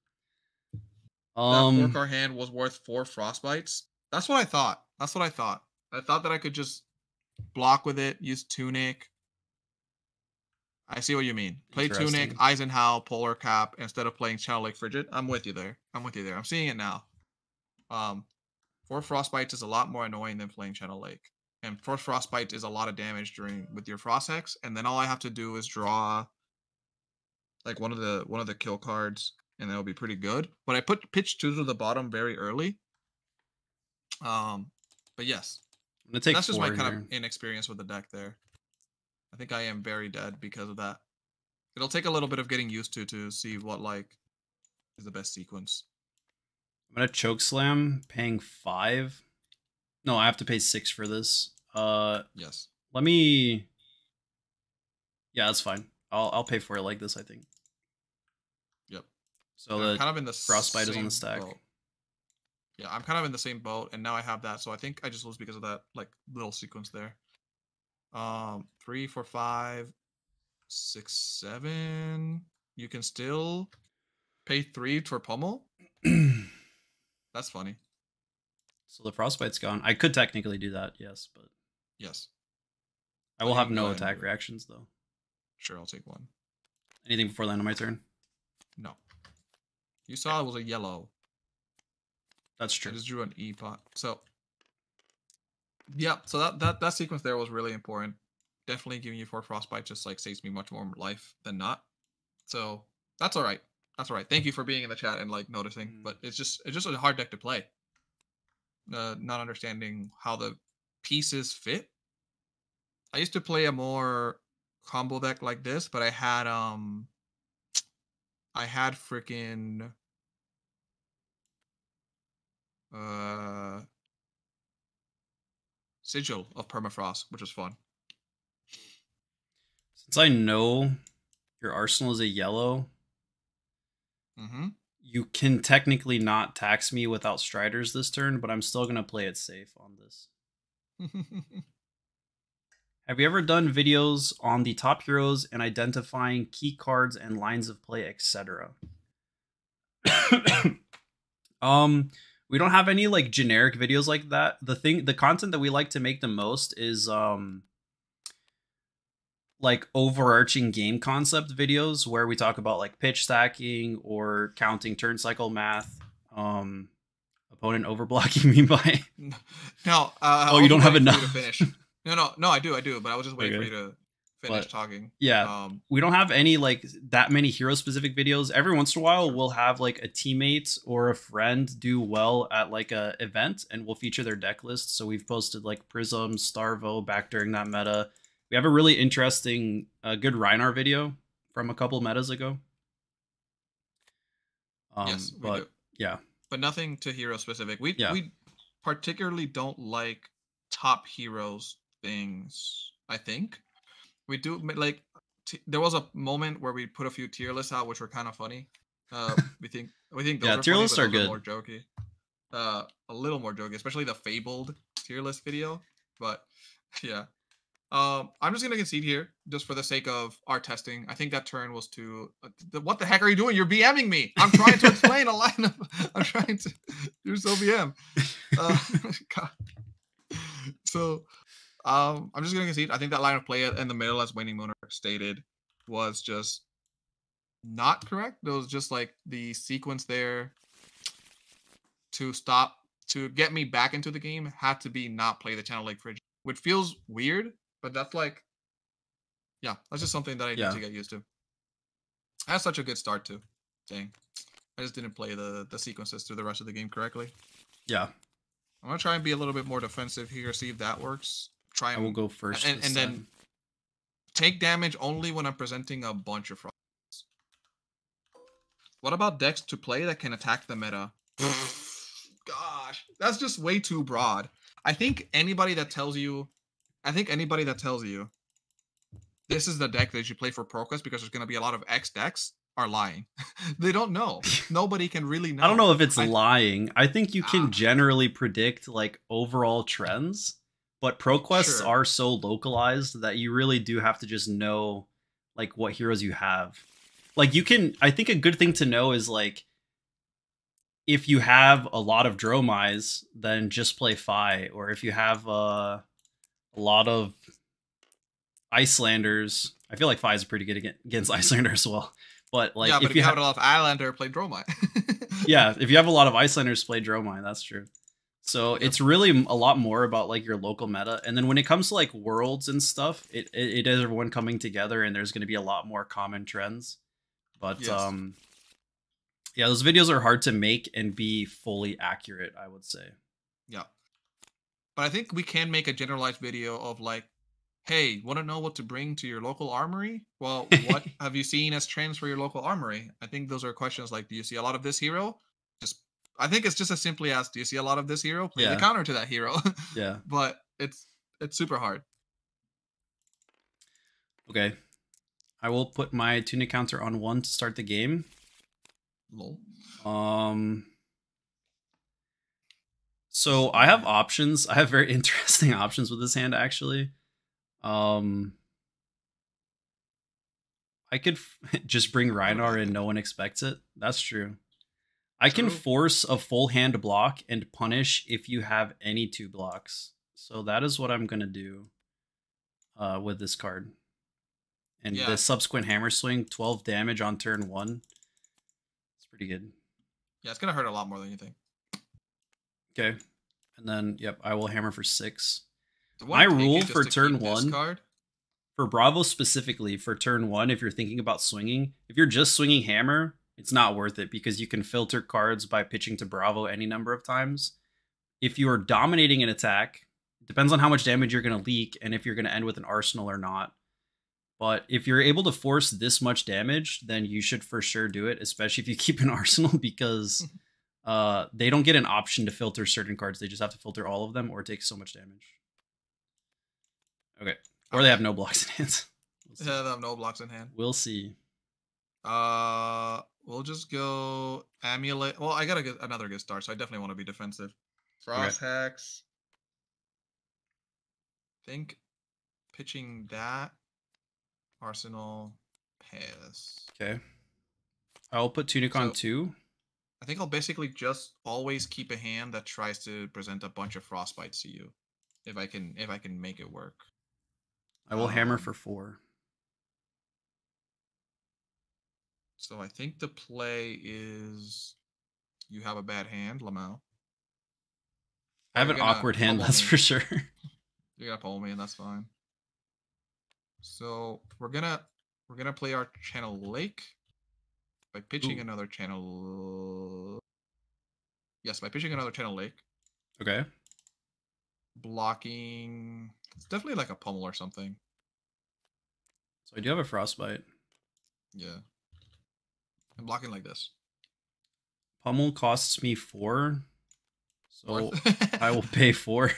That 4-card hand was worth 4 Frostbites. That's what I thought. That's what I thought. I thought that I could just block with it, use Tunic. I see what you mean. Play Tunic, Eisenhower, Polar Cap, instead of playing Channel Lake Frigid. I'm with you there. I'm with you there. I'm seeing it now. 4 Frostbites is a lot more annoying than playing Channel Lake. And 4 Frostbite is a lot of damage with your Frost Hex. And then all I have to do is draw like one of the kill cards, and that'll be pretty good. But I put pitch 2 to the bottom very early. But yes. That's just my kind of inexperience with the deck there. I think I am very dead because of that. It'll take a little bit of getting used to see what is the best sequence. I'm gonna choke slam, paying 5. No, I have to pay 6 for this. Yes. Let me. Yeah, that's fine. I'll pay for it like this, I think. Yep. So the kind of in the Frostbite is on the stack. Boat. Yeah, I'm kind of in the same boat, and now I have that, so I think I just lose because of that little sequence there. 3, 4, 5, 6, 7. You can still pay 3 for Pummel. That's funny. So the Frostbite's gone. I could technically do that, yes, but yes, I will have no attack reactions though. Sure, I'll take 1. Anything before the end of my turn? No. You saw it was a yellow. That's true. I just drew an E-pot. So. Yep, so that sequence there was really important. Definitely giving you 4 Frostbite just saves me much more life than not. So that's all right. That's all right. Thank you for being in the chat and noticing. But it's just a hard deck to play. Not understanding how the pieces fit. I used to play a more combo deck like this, but I had freaking Sigil of Permafrost, which was fun. Since I know your arsenal is a yellow, you can technically not tax me without Striders this turn, but I'm still going to play it safe on this. Have you ever done videos on the top heroes and identifying key cards and lines of play, etc.? We don't have any generic videos like that. The content that we like to make the most is overarching game concept videos where we talk about pitch stacking or counting turn cycle math, opponent overblocking me by. No. Oh, you don't have enough to finish. No, I do, but I was just waiting for you to finish talking. Yeah, we don't have any that many hero specific videos. Every once in a while we'll have a teammate or a friend do well at a event, and we'll feature their deck list. So we've posted Prism, Starvo back during that meta. We have a really interesting good Reinar video from a couple metas ago. Yes, we do. Yeah, but nothing to hero specific. We particularly don't like top heroes things, I think. We do there was a moment where we put a few tier lists out, which were kind of funny. We think those tier lists are good. More jokey, a little more jokey, especially the Fabled tier list video. But yeah, I'm just gonna concede here, just for the sake of our testing. I think that turn was too. What the heck are you doing? You're BMing me. I'm trying to explain a lineup. I'm trying to. You're so BM. God. So. I'm just going to concede. I think that line of play in the middle, as Waning Mooner stated, was just not correct. It was just the sequence there to get me back into the game had to be not play the Channel Lake Frigid, which feels weird, but that's that's just something that I need to get used to. That's such a good start too. Dang. I just didn't play the sequences through the rest of the game correctly. Yeah. I'm going to try and be a little bit more defensive here, see if that works. Try and... I will go first. And then take damage only when I'm presenting a bunch of Frost. What about decks to play that can attack the meta? Gosh, that's just way too broad. I think anybody that tells you this is the deck that you play for ProQuest because there's going to be a lot of X decks are lying. They don't know. Nobody can really know. I don't know if it's lying. I think you can generally predict like overall trends, but ProQuests are so localized that you really do have to just know like what heroes you have. Like you can, I think a good thing to know is like, if you have a lot of Dromize, then just play Phi. Or if you have a lot of Icelanders, I feel like Phi is pretty good against Icelander as well. But like, yeah, but if you have a lot of Islander, play Dromize. Yeah, if you have a lot of Icelanders, play Dromize. That's true. So yep. It's really a lot more about like your local meta. And then when it comes to like worlds and stuff, it is everyone coming together, and there's going to be a lot more common trends. But yes. Yeah, those videos are hard to make and be fully accurate, I would say. Yeah. But I think we can make a generalized video of like, hey, want to know what to bring to your local armory? Well, what have you seen as trends for your local armory? I think those are questions like, do you see a lot of this hero? I think it's just as simply as, do you see a lot of this hero? Play the counter to that hero. Yeah. But it's super hard. Okay. I will put my Tunic counter on 1 to start the game. Lol. So I have options. I have very interesting options with this hand, actually. I could just bring Reinar and no one expects it. That's true. I can force a full hand block and punish if you have any 2 blocks. So that is what I'm gonna do with this card. And the subsequent hammer swing, 12 damage on turn 1. Pretty good. Yeah, it's gonna hurt a lot more than you think. Okay, and then yep, I will hammer for 6. My rule for turn 1 card for Bravo specifically for turn 1, if you're thinking about swinging, if you're just swinging hammer, it's not worth it because you can filter cards by pitching to Bravo any number of times. If you are dominating an attack, it depends on how much damage you're gonna leak and if you're gonna end with an arsenal or not. But if you're able to force this much damage, then you should for sure do it, especially if you keep an arsenal, because they don't get an option to filter certain cards. They just have to filter all of them or take so much damage. Okay. Or they have no blocks in hand. We'll they have no blocks in hand. We'll see. We'll just go Amulet. Well, I got to get another good start, so I definitely want to be defensive. Frost Hex. I think pitching that. Arsenal pass. Okay. I'll put Tunic on 2. I think I'll basically just always keep a hand that tries to present a bunch of Frostbites to you. If I can make it work. I will hammer for 4. So I think the play is you have a bad hand, Lamau. I have an awkward hand, that's for sure. You're gonna pull me and that's fine. So we're gonna play our Channel Lake by pitching another Channel. Yes, by pitching another Channel Lake. Okay. Blocking. It's definitely like a Pummel or something. So I do have a Frostbite. Yeah. I'm blocking like this. Pummel costs me 4, so I will pay 4.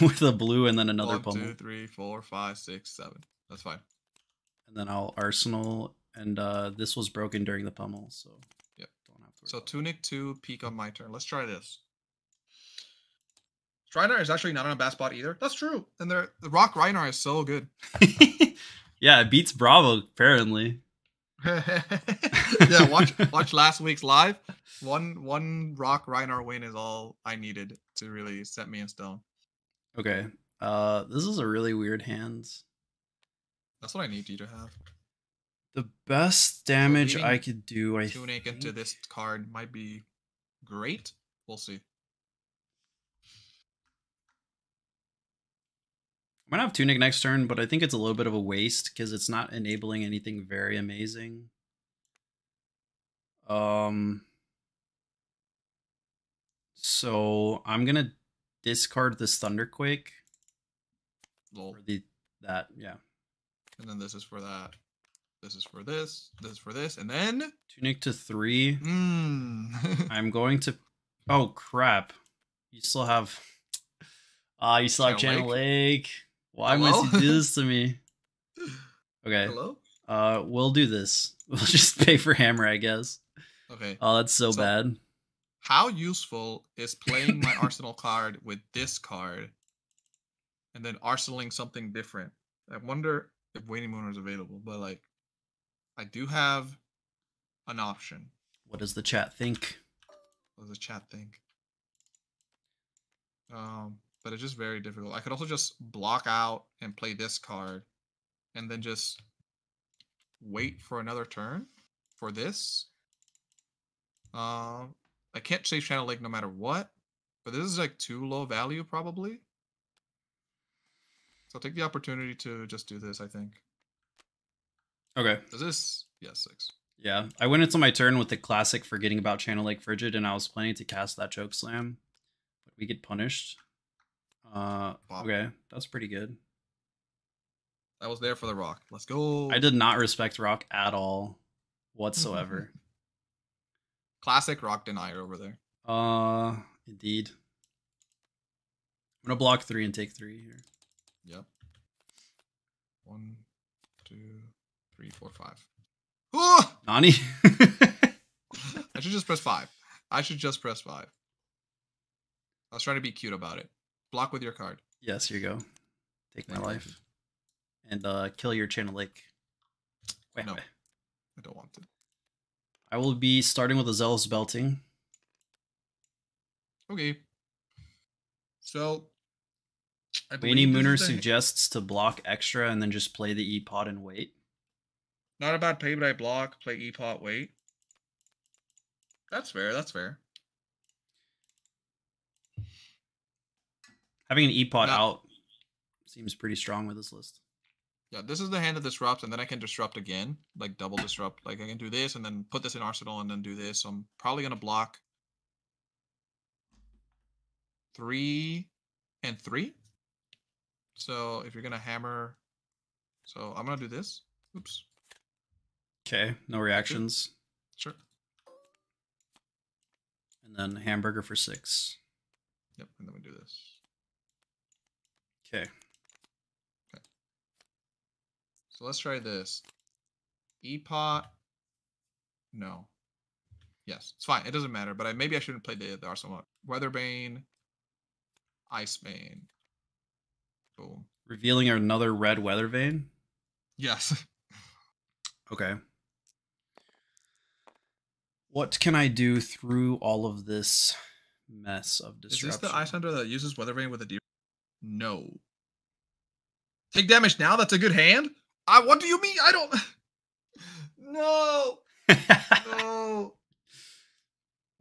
With a blue and then another Pummel. 1, 2, 3, 4, 5, 6, 7. That's fine. And then I'll Arsenal, and this was broken during the Pummel, so yep. Don't have to worry. So Tunic 2, peak on my turn. Let's try this. Reinar is actually not in a bad spot either. That's true. And the Rock Reinar is so good. Yeah, it beats Bravo apparently. Yeah, watch last week's live. One Rock Reinar win is all I needed to really set me in stone. Okay, this is a really weird hand. That's what I need you to have. The best damage I could do, I think. Tunic into this card might be great. We'll see. I'm going to have Tunic next turn, but I think it's a little bit of a waste because it's not enabling anything very amazing. So I'm going to discard this Thunderquake. For that, yeah. And then this is for that. This is for this. This is for this. And then... Tunic to 3. Mm. I'm going to... Oh, crap. You still have... Ah, you still have Channel Lake. Why must you do this to me? Okay. Hello? We'll do this. We'll just pay for hammer, I guess. Okay. Oh, that's so bad. How useful is playing my arsenal card with this card and then arsenaling something different? I wonder if Waning Mooner is available, but like, I do have an option. What does the chat think? What does the chat think? But it's just very difficult. I could also just block out and play this card and then just wait for another turn for this. I can't chase Channel Lake no matter what, but this is like too low value probably. So I'll take the opportunity to just do this, I think. Okay. Is this? Yeah, 6. Yeah, I went into my turn with the classic forgetting about Channel Lake Frigid, and I was planning to cast that Chokeslam, but we get punished. Okay, that's pretty good. I was there for the rock. Let's go. I did not respect rock at all, whatsoever. Classic rock denier over there. Indeed. I'm gonna block 3 and take 3 here. Yep. 1, 2, 3, 4, 5. Ooh! Nani? I should just press 5. I should just press 5. I was trying to be cute about it. Block with your card. Yes, here you go. Take my life. And kill your Channel Lake. Wait, no. Wait. I don't want to. I will be starting with a Zealous Belting. Okay. So... Waning Mooner suggests to block extra and then just play the E-Pot and wait. Not a bad play, but I block, play E-Pot, wait. That's fair, that's fair. Having an E-Pot out seems pretty strong with this list. Yeah, this is the hand that disrupts, and then I can disrupt again. Like, double disrupt. Like, I can do this, and then put this in Arsenal, and then do this. So I'm probably going to block 3 and 3. So if you're going to hammer... So I'm going to do this. Oops. Okay, no reactions. Sure. And then hamburger for 6. Yep, and then we do this. Okay. So let's try this. E-Pot. No. Yes, it's fine. It doesn't matter, but maybe I shouldn't play the Arsenal. Weatherbane. Icebane. Boom. Revealing another red Weathervane? Yes. Okay. What can I do through all of this mess of disruption? Is this the Islander that uses Weathervane with a D? No. Take damage now? That's a good hand? What do you mean? I don't. No. No.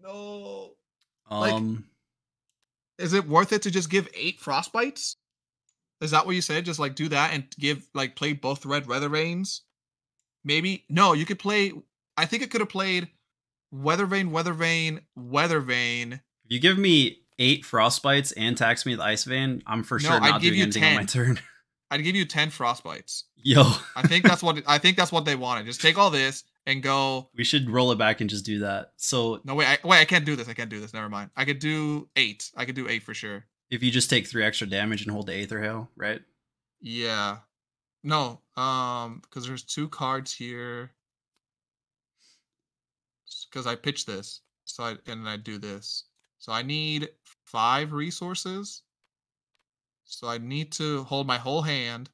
No. Like, is it worth it to just give 8 frostbites? Is that what you said? Just like do that and give like play both red Weathervanes? Maybe. No, you could play. I think I could have played Weathervane, Weathervane, Weathervane. If you give me 8 frostbites and tax me with Icebane, I'm for sure not doing anything on my turn. I'd give you 10 frostbites. Yo, I think that's what they wanted. Just take all this and go. We should roll it back and just do that. So no, wait, I can't do this. I can't do this. Never mind. I could do 8. I could do 8 for sure. If you just take 3 extra damage and hold the Aether Hail, right? Yeah. No. Because there's 2 cards here. Because I pitch this, so and I do this. So I need 5 resources. So I need to hold my whole hand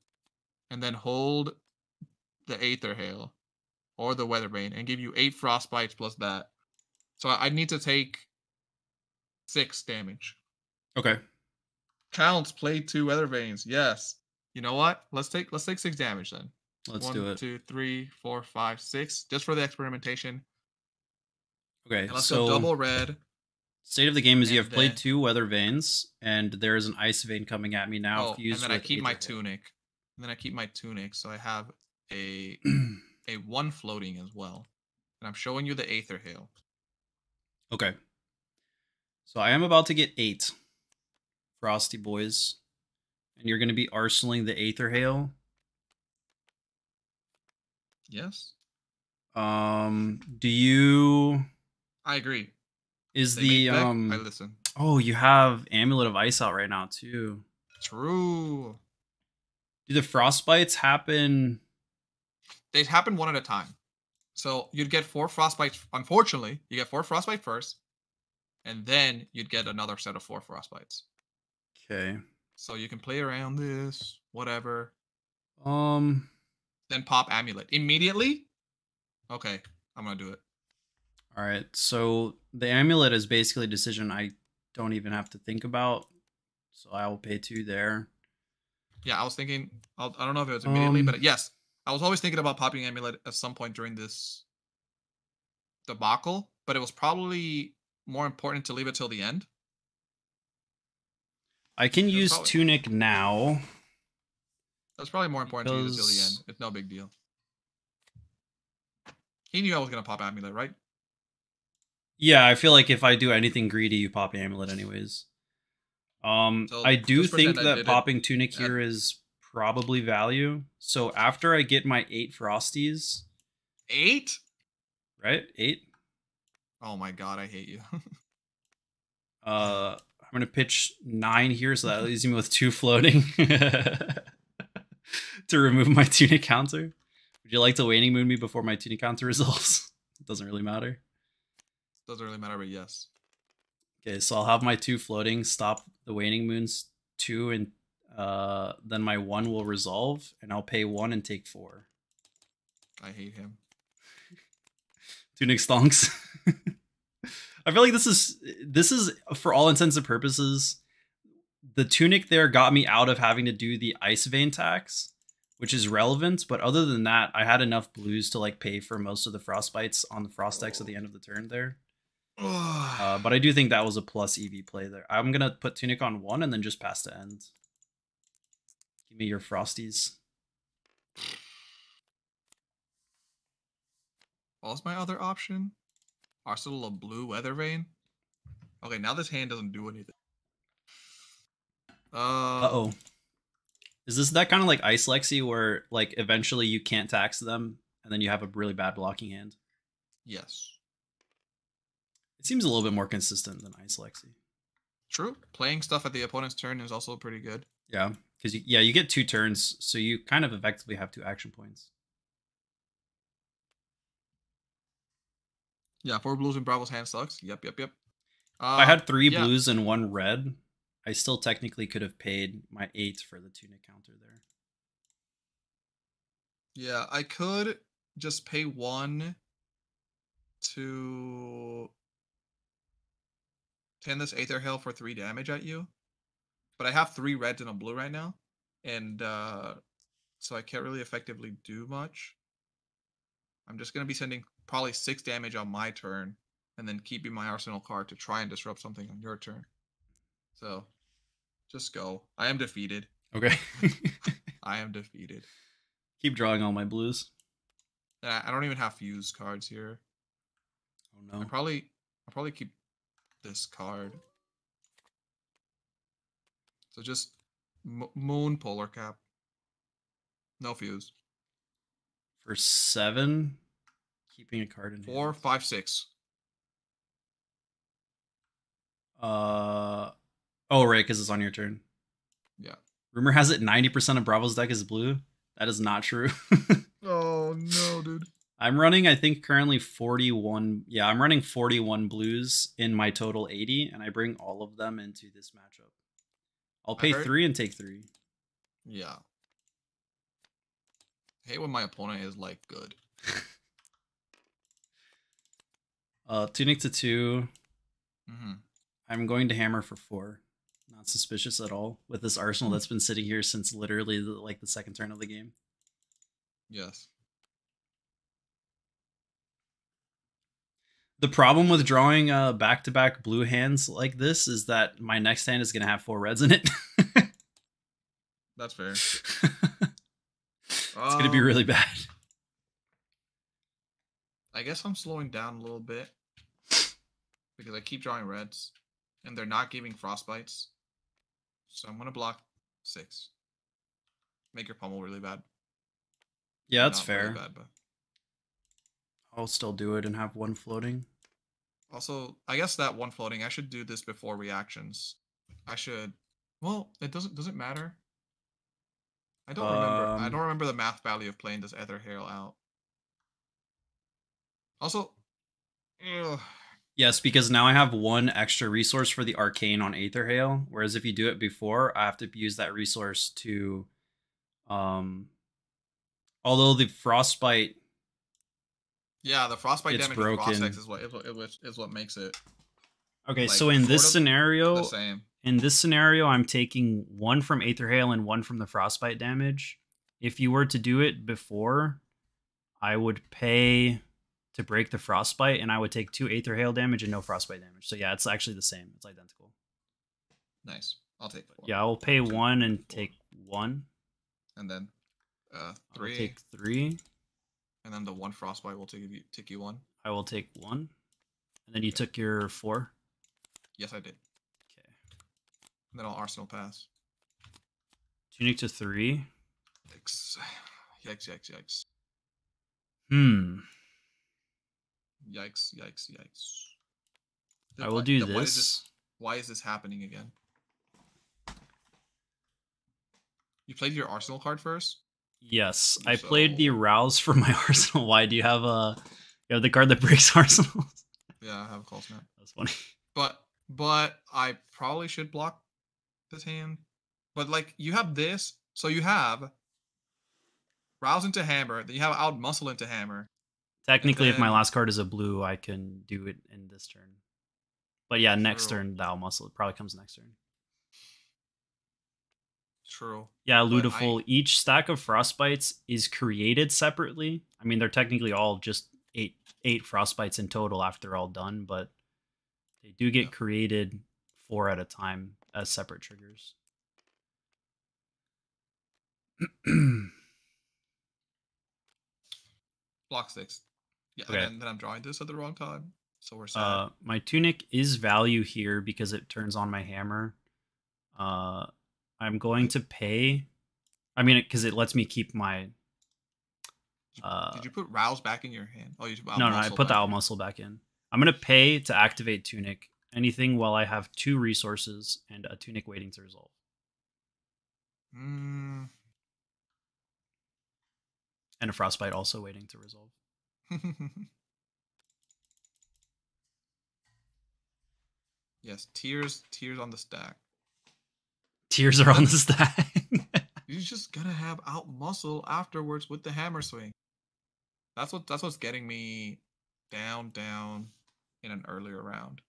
and then hold the Aether Hail or the Weatherbane and give you 8 frostbites plus that. So I need to take 6 damage. Okay. Counts, play 2 Weathervanes. Yes. You know what? Let's take 6 damage then. Let's do it. 1, 2, 3, 4, 5, 6. Just for the experimentation. Okay. And let's go double red. State of the game is you have played 2 Weathervanes, and there is an Icebane coming at me now. Oh, and then I keep my Tunic. And then I keep my Tunic, so I have a 1 floating as well. And I'm showing you the Aether Hail. Okay. So I am about to get 8 Frosty Boys. And you're going to be arsenaling the Aether Hail? Yes. Do you... I agree. Is they the... I listen. Oh, you have Amulet of Ice out right now, too. True. Do the Frostbites happen... They happen one at a time. So you'd get 4 Frostbites. Unfortunately, you get 4 Frostbite first. And then you'd get another set of 4 Frostbites. Okay. So you can play around this, whatever. Then pop Amulet. Immediately? Okay, I'm going to do it. All right, so the Amulet is basically a decision I don't even have to think about. So I will pay 2 there. Yeah, I was thinking, I don't know if it was immediately, but yes. I was always thinking about popping Amulet at some point during this debacle, but it was probably more important to leave it till the end. I can use Tunic now. That's probably more important to use it till the end. It's no big deal. He knew I was going to pop Amulet, right? Yeah, I feel like if I do anything greedy, you pop Amulet anyways. So I do think that popping Tunic here is probably value. So after I get my 8 Frosties... 8? Right? 8? Oh my god, I hate you. I'm going to pitch 9 here, so that leaves me with 2 floating. To remove my Tunic counter. Would you like to Waning Moon me before my Tunic counter resolves? It doesn't really matter. Doesn't really matter, but yes. Okay, so I'll have my 2 floating, stop the Waning Moons 2, and then my 1 will resolve, and I'll pay 1 and take 4. I hate him. Tunic stonks. I feel like this is for all intents and purposes, the Tunic there got me out of having to do the Ice Vein tax, which is relevant, but other than that, I had enough blues to like pay for most of the Frostbites on the Frost Hex at the end of the turn there. But I do think that was a plus EV play there. I'm going to put Tunic on 1 and then just pass to end. Give me your Frosties. What was my other option? Arsenal of Blue Weathervane? Okay, now this hand doesn't do anything. Uh-oh. Is this that kind of like Ice Lexi where like eventually you can't tax them and then you have a really bad blocking hand? Yes. It seems a little bit more consistent than Ice Lexi. True. Playing stuff at the opponent's turn is also pretty good. Yeah, because you get 2 turns, so you kind of effectively have 2 action points. Yeah, 4 blues in Bravo's hand sucks. Yep, yep, yep. If I had 3 blues and 1 red, I still technically could have paid my 8 for the Tunic counter there. Yeah, I could just pay 1 to pin this Aether Hail for 3 damage at you. But I have 3 reds and a blue right now. And so I can't really effectively do much. I'm just going to be sending probably 6 damage on my turn and then keeping my arsenal card to try and disrupt something on your turn. So just go. I am defeated. Okay. I am defeated. Keep drawing all my blues. I don't even have fuse cards here. Oh no. I'll probably keep this card. So just moon Polar Cap. No fuse. For 7, keeping a card in 4, 5, 6. Oh, right, because it's on your turn. Yeah. Rumor has it 90% of Bravo's deck is blue. That is not true. Oh, no, dude. I'm running, I think, currently 41. Yeah, I'm running 41 blues in my total 80, and I bring all of them into this matchup. I'll pay 3 and take 3. Yeah. I hate when my opponent is, like, good. Tunic to 2. Mm-hmm. I'm going to hammer for 4. Not suspicious at all with this arsenal that's been sitting here since literally the second turn of the game. Yes. The problem with drawing back-to-back blue hands like this is that my next hand is going to have 4 reds in it. That's fair. It's going to be really bad. I I guess I'm slowing down a little bit because I keep drawing reds and they're not giving frostbites. So I'm going to block 6. Make your pummel really bad. Yeah, that's fair. Really bad, but... I'll still do it and have 1 floating. Also, I guess that 1 floating, I should do this before reactions. I should... Well, it doesn't matter. I don't remember. I don't remember the math value of playing this Aether Hail out. Also... Ugh. Yes, because now I have 1 extra resource for the Arcane on Aether Hail, whereas if you do it before, I have to use that resource to... although the Frostbite... Yeah, the Frostbite damage with Frost Hex is what makes it. Okay, like, so in this scenario, the same. In this scenario, I'm taking 1 from Aether Hail and 1 from the Frostbite damage. If you were to do it before, I would pay to break the Frostbite, and I would take 2 Aether Hail damage and no Frostbite damage. So yeah, it's actually the same. It's identical. Nice. I'll take 1. Yeah, I will pay 1 and take 1. And then 3. I'll take 3. And then the 1 frostbite will take you 1. I will take 1. And then you took your 4? Yes, I did. Okay. And then I'll arsenal pass. Tunic to 3. Yikes. Yikes, yikes, yikes. Hmm. Yikes, yikes, yikes. I will do this. Why is this happening again? You played your arsenal card first? Yes, I played the Rouse for my Arsenal. Why do you have a the card that breaks Arsenals? Yeah, I have a call snap. That's funny. But I probably should block this hand. But like you have this, so you have Rouse into Hammer, then you have Outmuscle into Hammer. Technically, then, if my last card is a blue, I can do it in this turn. But yeah, next turn the Outmuscle, it probably comes next turn. True. Yeah, Ludiful. Each stack of frostbites is created separately. I mean, they're technically all just eight frostbites in total after they're all done, but they do get created 4 at a time as separate triggers. Block 6. Yeah, okay. And then I'm drawing this at the wrong time, so we're sad. My tunic is value here because it turns on my hammer. I'm going to pay. I mean, because it lets me keep my. Did you put Rouse back in your hand? Oh, you put no, I put the Outmuscle back in. I'm going to pay to activate Tunic. Anything while I have 2 resources and a Tunic waiting to resolve. Mm. And a Frostbite also waiting to resolve. Yes, tears on the stack. Tears are on the stack. You're just gonna have Outmuscle afterwards with the hammer swing. That's what's getting me down in an earlier round.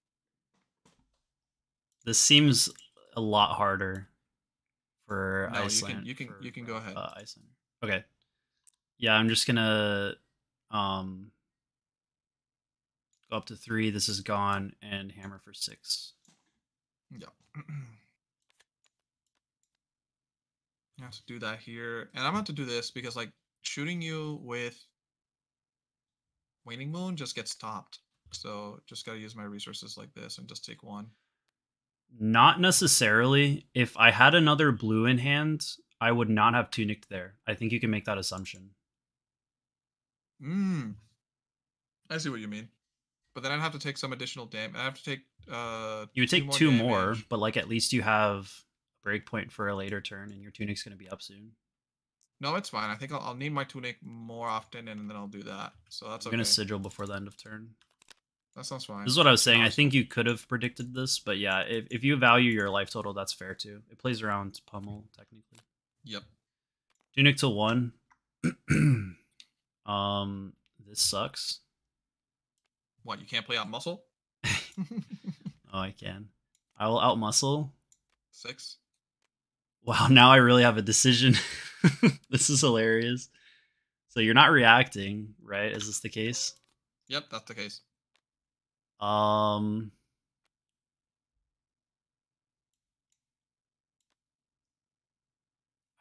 This seems a lot harder for Iceland. You can go ahead. Iceland. Okay. Yeah, I'm just gonna go up to 3. This is gone, and hammer for 6. Yeah. I have to do that here, and I'm about to do this because like shooting you with Waning Moon just gets topped, so just gotta use my resources like this and just take 1. Not necessarily. If I had another blue in hand, I would not have Tunic there. I think you can make that assumption. I see what you mean, but then I'd have to take some additional damage. I have to take you would take two more, but like at least you have breakpoint for a later turn, and your tunic's going to be up soon. No, it's fine. I think I'll need my tunic more often, and then I'll do that. So that's okay. I'm going to sigil before the end of turn. That sounds fine. This is what I was saying. I think you could have predicted this, but yeah, if you value your life total, that's fair too. It plays around Pummel, technically. Yep. Tunic to 1. This sucks. What, you can't play Outmuscle? Oh, I can. I will Outmuscle. 6. Wow, now I really have a decision. This is hilarious. So you're not reacting, right? Is this the case? Yep, that's the case. I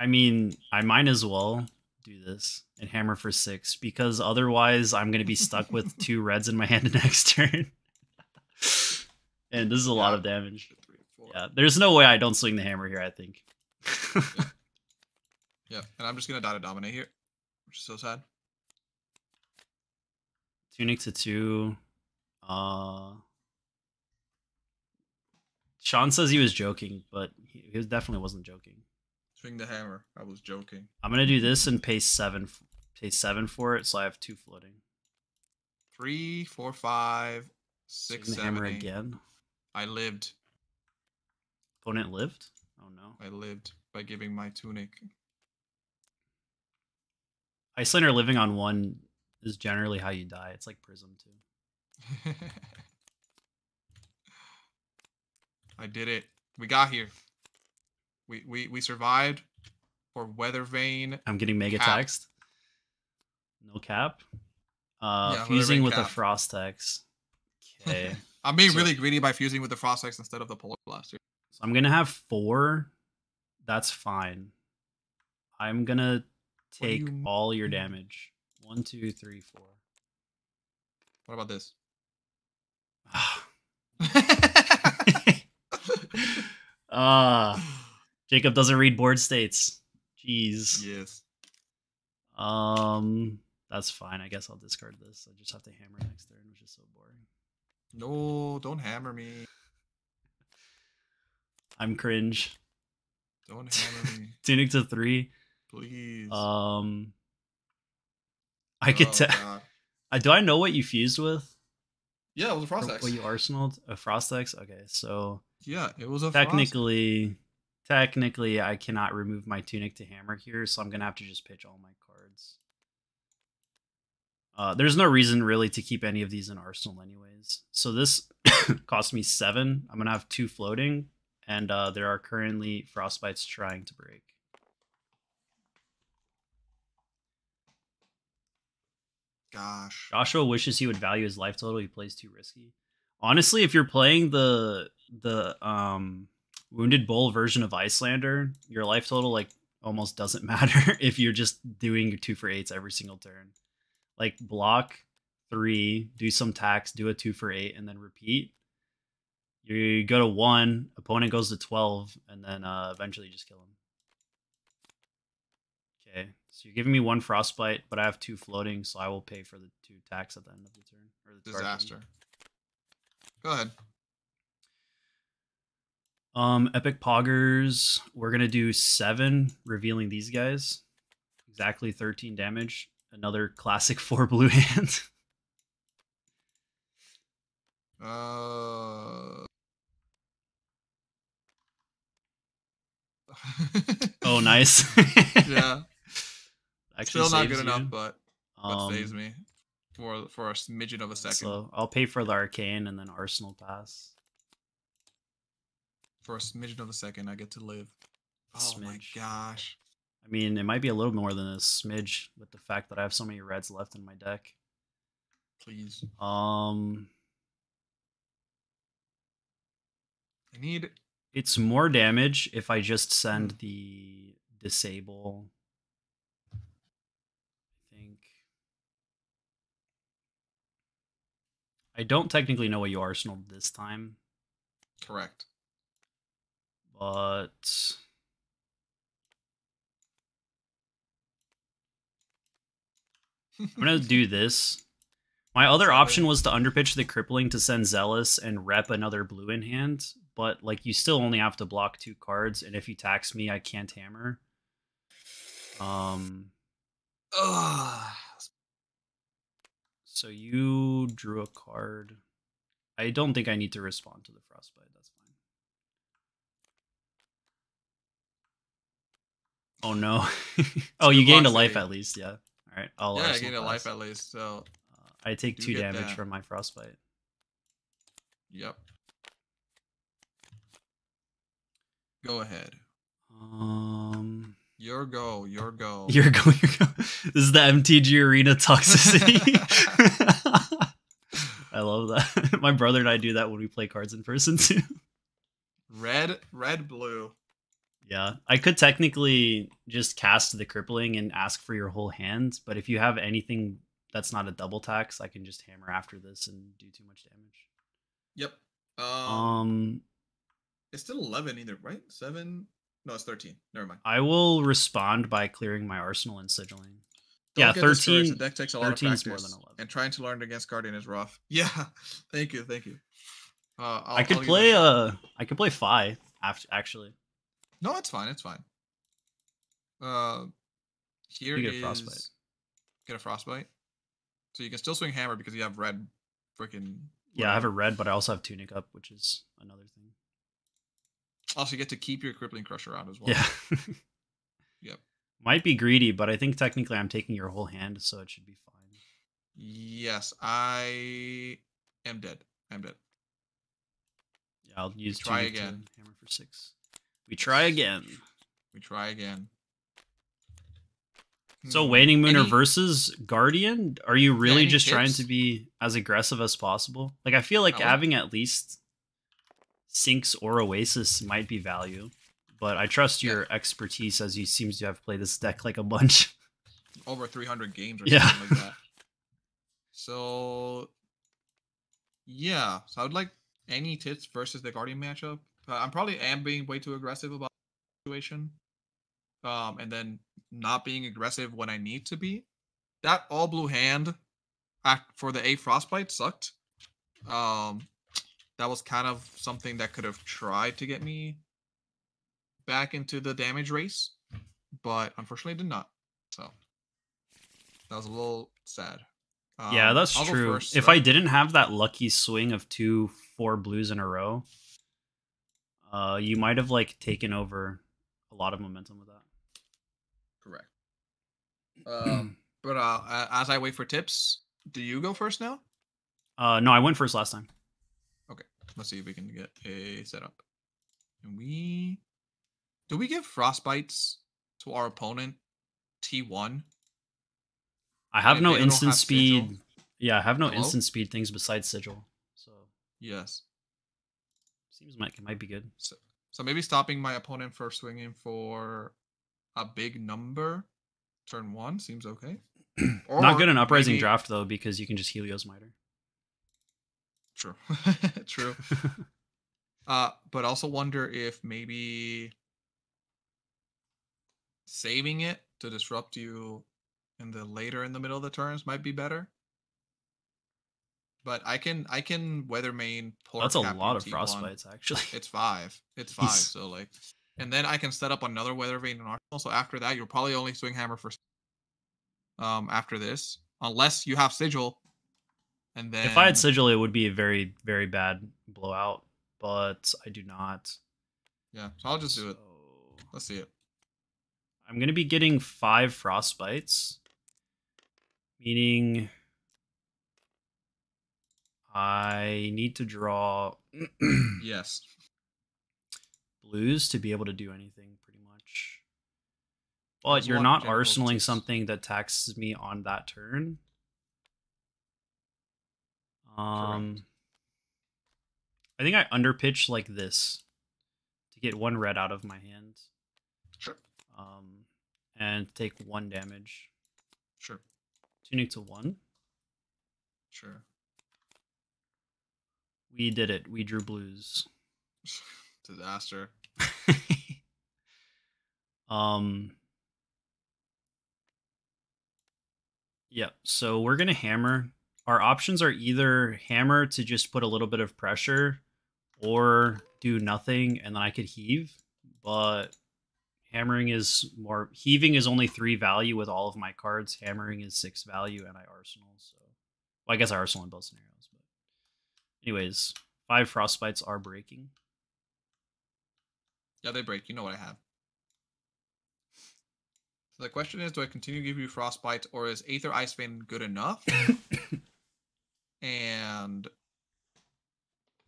mean, I might as well do this and hammer for 6, because otherwise I'm going to be stuck with 2 reds in my hand next turn. And this is a lot of damage. 3 or 4. Yeah, there's no way I don't swing the hammer here, I think. Yeah, and I'm just going to die to dominate here, which is so sad. Tunic to 2. Sean says he was joking, but he definitely wasn't joking. Swing the hammer. I was joking. I'm gonna do this and pay 7. Pay 7 for it, so I have 2 floating. 3, 4, 5, 6, swing the 7, hammer 8. Again. I lived. Opponent lived? Oh no. I lived by giving my tunic. Icelander living on 1 is generally how you die. It's like Prism too. I did it. We got here. We survived. For Weathervane. I'm getting mega taxed. No cap. Yeah, fusing with a Frost Hex. Okay. I'm being really greedy by fusing with the Frost Hex instead of the Polar Blaster. So I'm gonna have 4. That's fine. I'm gonna take all your damage. 1, 2, 3, 4. What about this? Jacob doesn't read board states. Jeez. Yes. That's fine. I guess I'll discard this. I just have to hammer next turn, which is so boring. No, don't hammer me. I'm cringe. Don't hammer me. Tunic to 3. Please. I could tell. Do I know what you fused with? Yeah, it was a Frost Hex. Well, you arsenaled a Frost Hex? Okay, so yeah, it was a technically I cannot remove my Tunic to hammer here, so I'm gonna have to just pitch all my cards. There's no reason really to keep any of these in arsenal anyways. So this cost me 7. I'm gonna have 2 floating, and there are currently Frostbites trying to break. Gosh. Joshua wishes he would value his life total. He plays too risky. Honestly, if you're playing the Wounded Bull version of Icelander, your life total like almost doesn't matter if you're just doing your 2 for 8s every single turn. Like block 3, do some tax, do a 2 for 8, and then repeat. You go to 1, opponent goes to 12, and then eventually just kill him. Okay, so you're giving me 1 Frostbite, but I have 2 floating, so I will pay for the 2 tax at the end of the turn. Or the disaster. Go ahead. Epic Poggers. We're gonna do 7, revealing these guys. Exactly 13 damage. Another classic 4 blue hand. Oh, nice. Yeah. Actually still not good enough, but saves me for a smidgen of a second. So I'll pay for the Arcane and then Arsenal pass. For a smidgen of a second, I get to live. Oh my gosh. I mean, it might be a little more than a smidge with the fact that I have so many reds left in my deck. Please. I need... It's more damage if I just send the disable... I don't technically know what you arsenaled this time. Correct. But I'm gonna do this. My other option was to underpitch the crippling to send Zealous and rep another blue in hand, but like you still only have to block 2 cards, and if you tax me, I can't hammer. So you drew a card. I don't think I need to respond to the Frostbite. That's fine. Oh, no. Oh, you gained a life at least. Yeah. All right. Yeah, I gained a life at least. So I take 2 damage from my Frostbite. Yep. Go ahead. Your go, your go. Your go, your go. This is the MTG Arena toxicity. I love that. My brother and I do that when we play cards in person, too. Red, blue. Yeah, I could technically just cast the crippling and ask for your whole hand, but if you have anything that's not a double tax, I can just hammer after this and do too much damage. Yep. It's still 11 either, right? 7? No, it's 13. Never mind. I will respond by clearing my arsenal and sigilling. Don't yeah, 13. The deck takes a lot of practice, more than 11. And trying to learn against Guardian is rough. Yeah. Thank you. Thank you. I could play Fi actually. No, it's fine. It's fine. Here you get a frostbite. Get a frostbite. So you can still swing hammer because you have red. Freaking. Yeah, I have a red, but I also have Tunic up, which is another thing. Also, you get to keep your Crippling Crush around as well. Yeah. Yep. Might be greedy, but I think technically I'm taking your whole hand, so it should be fine. Yes, I am dead. I'm dead. Yeah, I'll use try again. Hammer for 6. We try again. We try again. So Waning Mooner versus Guardian? Are you really just tips? Trying to be as aggressive as possible? Like, I feel like having at least Sinks or Oasis might be value, but I trust your expertise as you seems to have played this deck like a bunch. Over 300 games or something like that. So, yeah. So I would like any tips versus the Guardian matchup. I'm probably being way too aggressive about the situation. And then not being aggressive when I need to be. That all blue hand for the 8 Frostbite sucked. That was kind of something that could have tried to get me back into the damage race, but unfortunately did not. So that was a little sad. Yeah, that's true. First, if I didn't have that lucky swing of 2 4 blues in a row, you might have like taken over a lot of momentum with that. Correct. But as I wait for tips, do you go first now? No, I went first last time. Let's see if we can get a setup. And do we give frostbites to our opponent T1? I have no instant speed. Sigil. Yeah, I have no instant speed things besides Sigil. So yes, seems like it might be good. So maybe stopping my opponent from swinging for a big number turn 1 seems okay. Not good in uprising draft though, because you can just Helios Miter. True. True. But also wonder if maybe saving it to disrupt you in the later in the middle of the turns might be better. But I can Weathervane Polar Cap. That's a lot of frostbites actually. It's 5. It's 5. So like, and then I can set up another Weathervane and Arsenal. So after that, you'll probably only swing hammer for after this, unless you have Sigil. And then, if I had Sigil, it would be a very, very bad blowout, but I do not. Yeah, so I'll just do it. Let's see it. I'm going to be getting 5 frostbites, meaning I need to draw yes, blues to be able to do anything pretty much. But there's you're not arsenaling something that taxes me on that turn. Correct. I think I underpitch like this to get 1 red out of my hand. Sure. And take 1 damage. Sure. Tunic to 1. Sure. We did it. We drew blues. Disaster. Yeah. So we're gonna hammer. Our options are either hammer to just put a little bit of pressure or do nothing, and then I could heave, but hammering is more... Heaving is only 3 value with all of my cards. Hammering is 6 value, and I arsenal, so... Well, I guess I arsenal in both scenarios, but... Anyways, 5 frostbites are breaking. Yeah, they break. You know what I have. So the question is, do I continue to give you frostbites, or is Aether Ice Vein good enough? And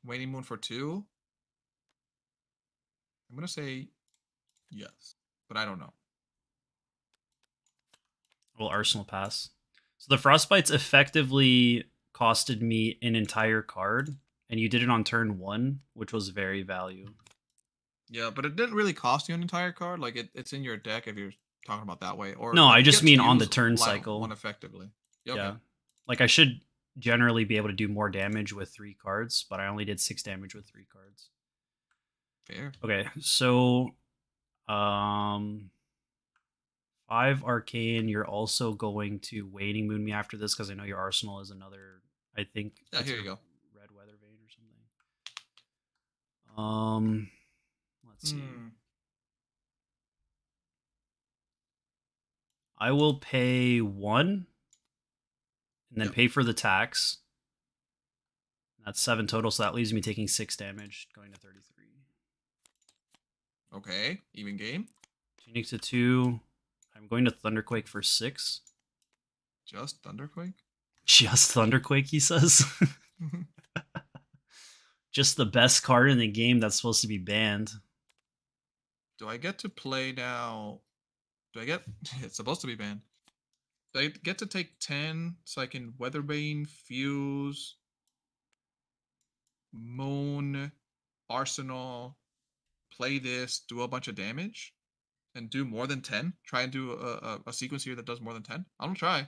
Waning Moon for 2. I'm gonna say yes, but I don't know. Well, Arsenal pass. So the frostbites effectively costed me an entire card, and you did it on turn 1, which was very value. Yeah, but it didn't really cost you an entire card. Like it's in your deck if you're talking about that way. Or no, I just mean on the turn cycle. One effectively. Okay. Yeah. Like I should generally be able to do more damage with 3 cards, but I only did 6 damage with 3 cards. Fair. Okay, so 5 Arcane. You're also going to Waning Moon me after this because I know your arsenal is another. I think. Yeah, here you go. Red Weathervane or something. Let's see. I will pay 1. And then pay for the tax. That's 7 total, so that leaves me taking 6 damage, going to 33. Okay, even game. Tunic to 2. I'm going to Thunderquake for 6. Just Thunderquake? Just Thunderquake, he says. Just the best card in the game that's supposed to be banned. Do I get to play now? Do I get... It's supposed to be banned. Do I get to take 10 so I can Weatherbane, Fuse, Moon, Arsenal, play this, do a bunch of damage, and do more than 10? Try and do a sequence here that does more than 10? I'm going to try.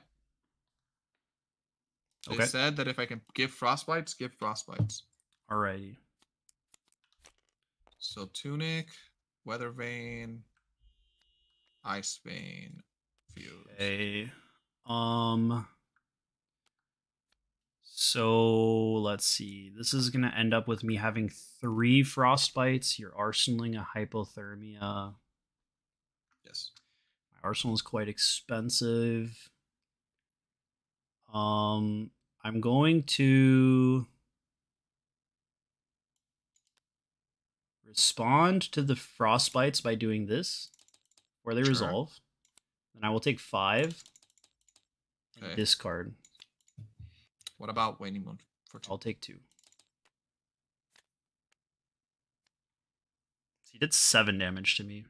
Okay. They said that if I can give Frostbites, give Frostbites. Alrighty. So Tunic, Weathervane, Icevane, Fuse. Okay. So let's see. This is gonna end up with me having 3 Frostbites. You're arsenaling a Hypothermia. Yes. My arsenal is quite expensive. I'm going to respond to the Frostbites by doing this, where they resolve. Then I will take 5 and discard. What about Waning Moon for 2? I'll take 2. So you did 7 damage to me,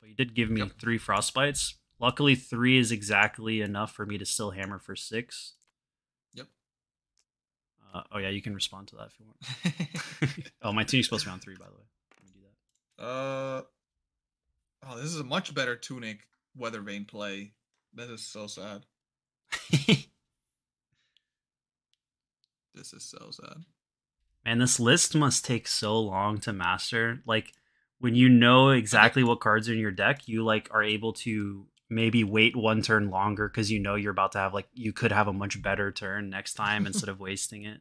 but you did give me 3 Frostbites. Luckily, 3 is exactly enough for me to still hammer for 6. Yep. Oh, yeah, you can respond to that if you want. Oh, my Tunic's supposed to be on 3, by the way. Let me do that. Oh, this is a much better Tunic Weathervane play. This is so sad. This is so sad. Man, this list must take so long to master. Like, when you know exactly what cards are in your deck, you like are able to maybe wait 1 turn longer because you know you're about to have like you could have a much better turn next time instead of wasting it.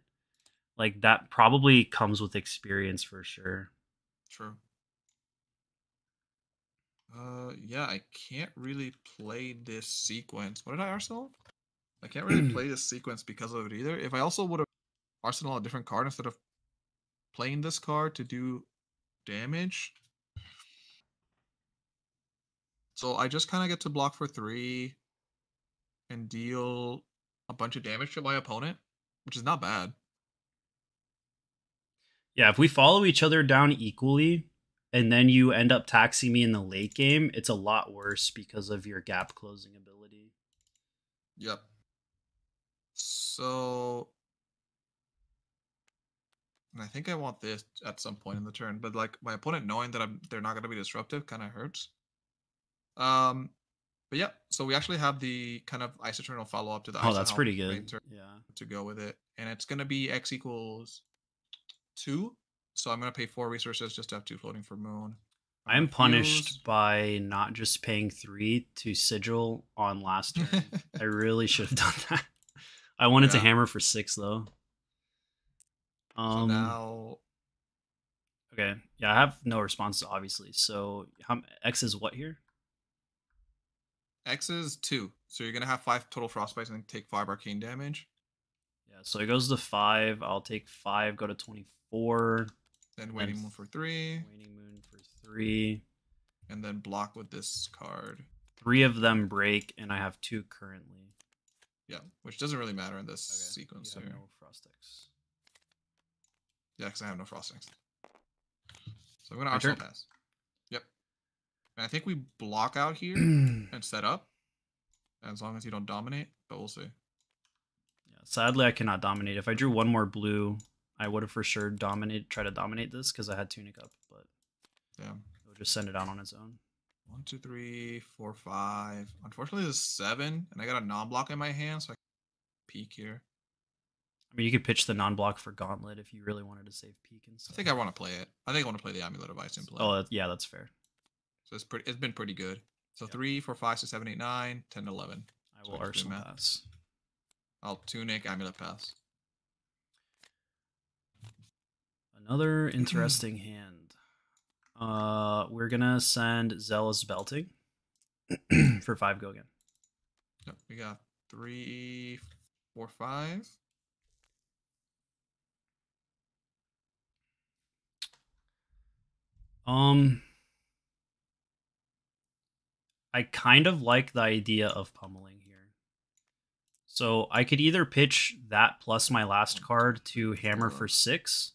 Like that probably comes with experience for sure. True. Yeah, I can't really play this sequence. What did I arsenal? I can't really play this sequence because of it either. If I also would have arsenal a different card instead of playing this card to do damage. So I just kind of get to block for 3 and deal a bunch of damage to my opponent, which is not bad. Yeah, if we follow each other down equally and then you end up taxing me in the late game, it's a lot worse because of your gap closing ability. Yep. So... And I think I want this at some point in the turn, but like my opponent knowing that they're not going to be disruptive kind of hurts. But yeah, so we actually have the kind of Ice Eternal follow up to the Ice. Oh, that's pretty good. Yeah, to go with it, and it's going to be X equals 2. So I'm going to pay 4 resources just to have 2 floating for Moon. I am punished by not just paying 3 to Sigil on last turn. I really should have done that. I wanted to hammer for 6 though. So now, okay, yeah, I have no responses obviously. So X is what here? X is 2. So you're gonna have 5 total Frostbites and take 5 arcane damage. Yeah, so it goes to 5. I'll take 5, go to 24. Then Waning Moon for 3. Waning Moon for 3. And then block with this card. 3 of them break, and I have 2 currently. Yeah, which doesn't really matter in this sequence. You have no Frost Hex. Yeah, because I have no Frost Hex. So I'm going to Arsenal pass. Yep. And I think we block out here and set up. As long as you don't dominate, but we'll see. Yeah, sadly, I cannot dominate. If I drew 1 more blue, I would have for sure tried to dominate this because I had Tunic up. But Yeah. It'll just send it out on its own. 1, 2, 3, 4, 5. Unfortunately, there's 7, and I got a non-block in my hand, so I can peek here. I mean, you could pitch the non-block for Gauntlet if you really wanted to save peek and stuff. I think I want to play it. I think I want to play the Amulet of Ice in play. Oh, yeah, that's fair. So it's been pretty good. So yep. 3, 4, 5, 6, 7, 8, 9, 10, 11. I will Arsenal pass. I'll Tunic, Amulet pass. Another interesting hand. We're gonna send Zealous Belting for 5. Go again. Yep, we got 3, 4, 5. I kind of like the idea of pummeling here. So I could either pitch that plus my last card to hammer for 6.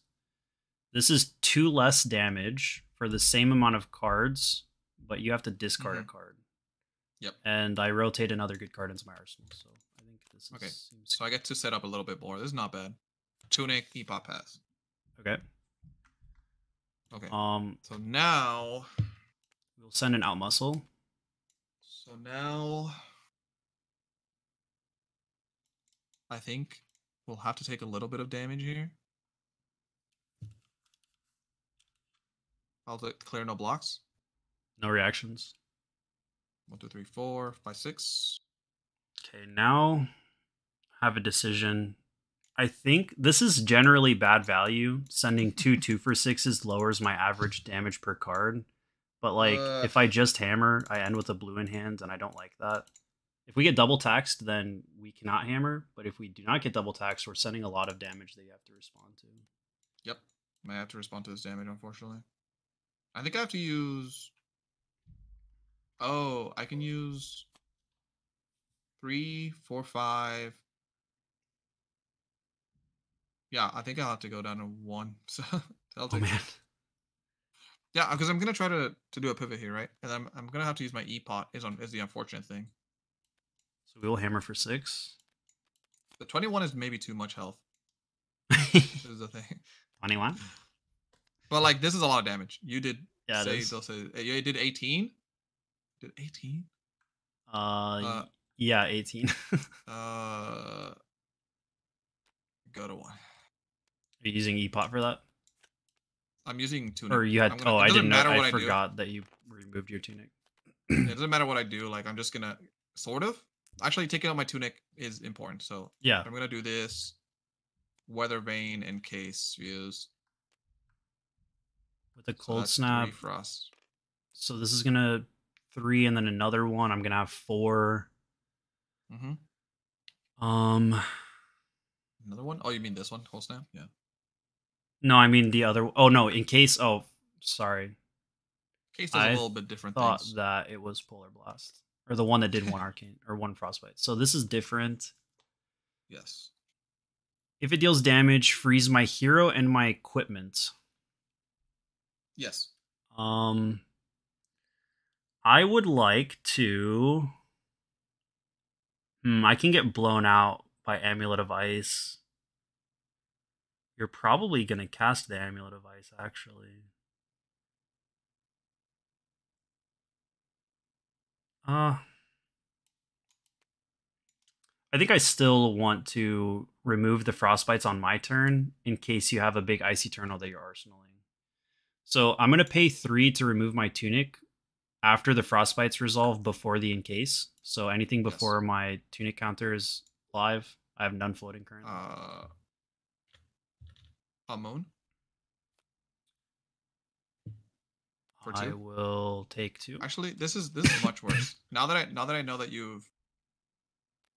This is 2 less damage for the same amount of cards, but you have to discard a card. Yep. And I rotate another good card into my arsenal. So I think this is... Okay, so I get to set up a little bit more. This is not bad. Tunic, Epop pass. Okay. Okay. So now... We'll send an Outmuscle. So now... I think we'll have to take a little bit of damage here. I'll declare no blocks. No reactions. 1, 2, 3, 4, 5, 6. Okay, now I have a decision. I think this is generally bad value. Sending 2 2-for-6s lowers my average damage per card. But like, if I just hammer, I end with a blue in hand, and I don't like that. If we get double taxed, then we cannot hammer. But if we do not get double taxed, we're sending a lot of damage that you have to respond to. Yep. I have to respond to this damage, unfortunately. I think I have to use... Oh, I can use 3, 4, 5. Yeah, I think I'll have to go down to 1. So I'll take it. Yeah, because I'm gonna try to do a pivot here, right? And I'm gonna have to use my E-pot is the unfortunate thing. So we'll hammer for 6. The 21 is maybe too much health. This is the thing. 21. But like, this is a lot of damage. You did. Yeah, you did 18. Did 18? Yeah, 18. Go to 1. Are you using E-pot for that? I'm using Tunic. Or you had? Oh, I didn't know. I forgot that you removed your Tunic. It doesn't matter what I do. Like, I'm just gonna sort of actually taking out my Tunic is important. So yeah, I'm gonna do this. Weathervane in case views. With a cold snap. Frost. So this is gonna 3 and then another 1. I'm gonna have 4. Mm-hmm. Another 1? Oh, you mean this one? Cold snap? Yeah. No, I mean the other. Oh no, in case. Oh, sorry. Case does a little bit different. I thought that it was Polar Blast or the one that did 1 Arcane or 1 Frostbite. So this is different. Yes. If it deals damage, freeze my hero and my equipment. Yes. I would like to. I can get blown out by Amulet of Ice. You're probably gonna cast the Amulet of Ice, actually. I think I still want to remove the Frostbites on my turn in case you have a big Ice Eternal that you're arsenaling. So I'm gonna pay 3 to remove my Tunic after the Frostbites resolve before the in case. So anything before my Tunic counter is live. I have none floating currently. Moon. For 2? I will take 2. Actually, this is much worse. Now that I know that you've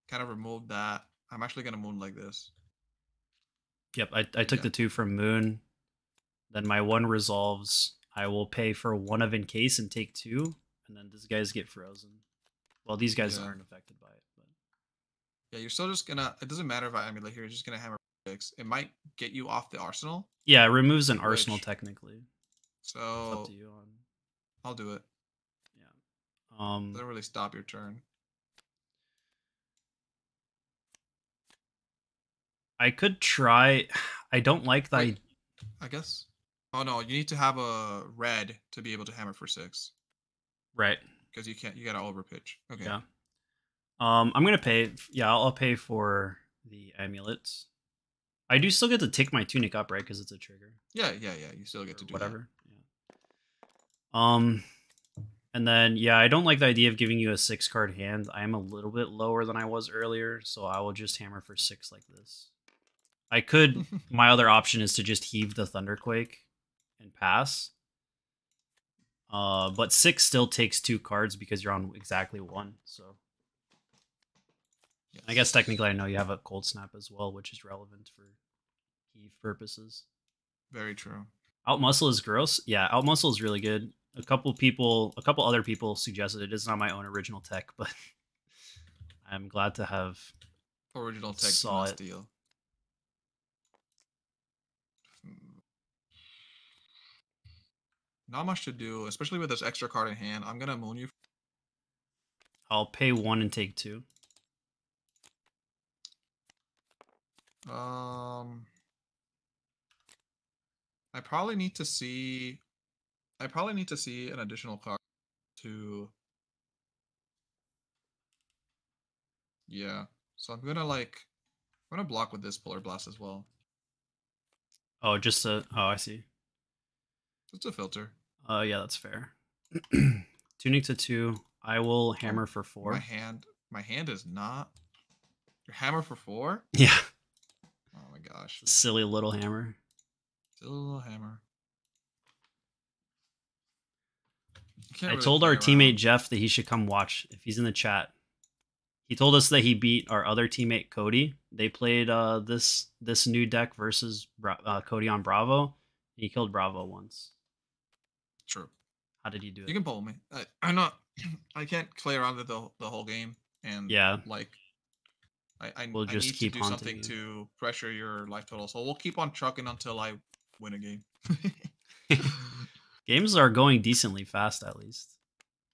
kind of removed that, I'm actually gonna moon like this. Yep, I took the 2 from moon. Then my 1 resolves. I will pay for 1 of in case and take 2, and then these guys get frozen. Well, these guys aren't affected by it, but yeah, you're still just gonna. It doesn't matter if I emulate here. You're just gonna hammer. It might get you off the arsenal. Yeah, it removes an arsenal technically. So it's up to you on... I'll do it. Yeah. Doesn't really stop your turn. I could try. I don't like that. I guess Oh no, you need to have a red to be able to hammer for 6. Right. Because you can't. You gotta overpitch. Okay. Yeah. I'm gonna pay. Yeah, I'll pay for the amulets. I do still get to tick my tunic up, right? Because it's a trigger. Yeah, yeah, yeah. You still get to do whatever. That. Yeah. And then yeah, I don't like the idea of giving you a 6-card hand. I am a little bit lower than I was earlier, so I will just hammer for 6 like this. I could. My other option is to just heave the Thunderquake and pass. But 6 still takes 2 cards because you're on exactly 1. So yes. I guess technically I know you have a cold snap as well, which is relevant for heave purposes. Very true. Outmuscle is gross. Yeah, Outmuscle is really good. A couple other people suggested it. It's not my own original tech, but I'm glad to have original tech saw it. Deal. Not much to do, especially with this extra card in hand. I'm gonna moon you. I'll pay 1 and take 2. I probably need to see. I probably need to see an additional card to. Yeah, so I'm gonna block with this Polar Blast as well. Oh, just a. Oh, I see. It's a filter. Yeah, that's fair. Tunic to 2. I will hammer for 4. My hand is not. Your hammer for 4? Yeah. Oh my gosh. Silly little hammer. Silly little hammer. I told our teammate Jeff that he should come watch if he's in the chat. He told us that he beat our other teammate Cody. They played this new deck versus Cody on Bravo. He killed Bravo once. True. How did you do it? You can pull me. I'm not. I can't play around with the whole game, and yeah, like we'll just need to do something to pressure your life total. So we'll keep on trucking until I win a game. Games are going decently fast, at least.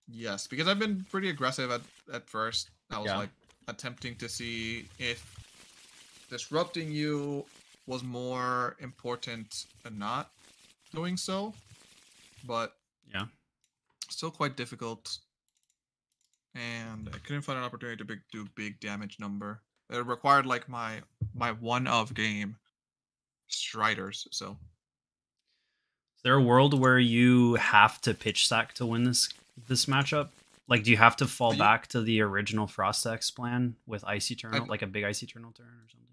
Yes, because I've been pretty aggressive at first. I was like attempting to see if disrupting you was more important than not doing so, but yeah, still quite difficult, and I couldn't find an opportunity to do big damage number. It required like my one of game striders. So is there a world where you have to pitch stack to win this matchup? Like, do you have to fall back to the original Frost Hex plan with Ice Eternal, like a big Ice Eternal turn or something?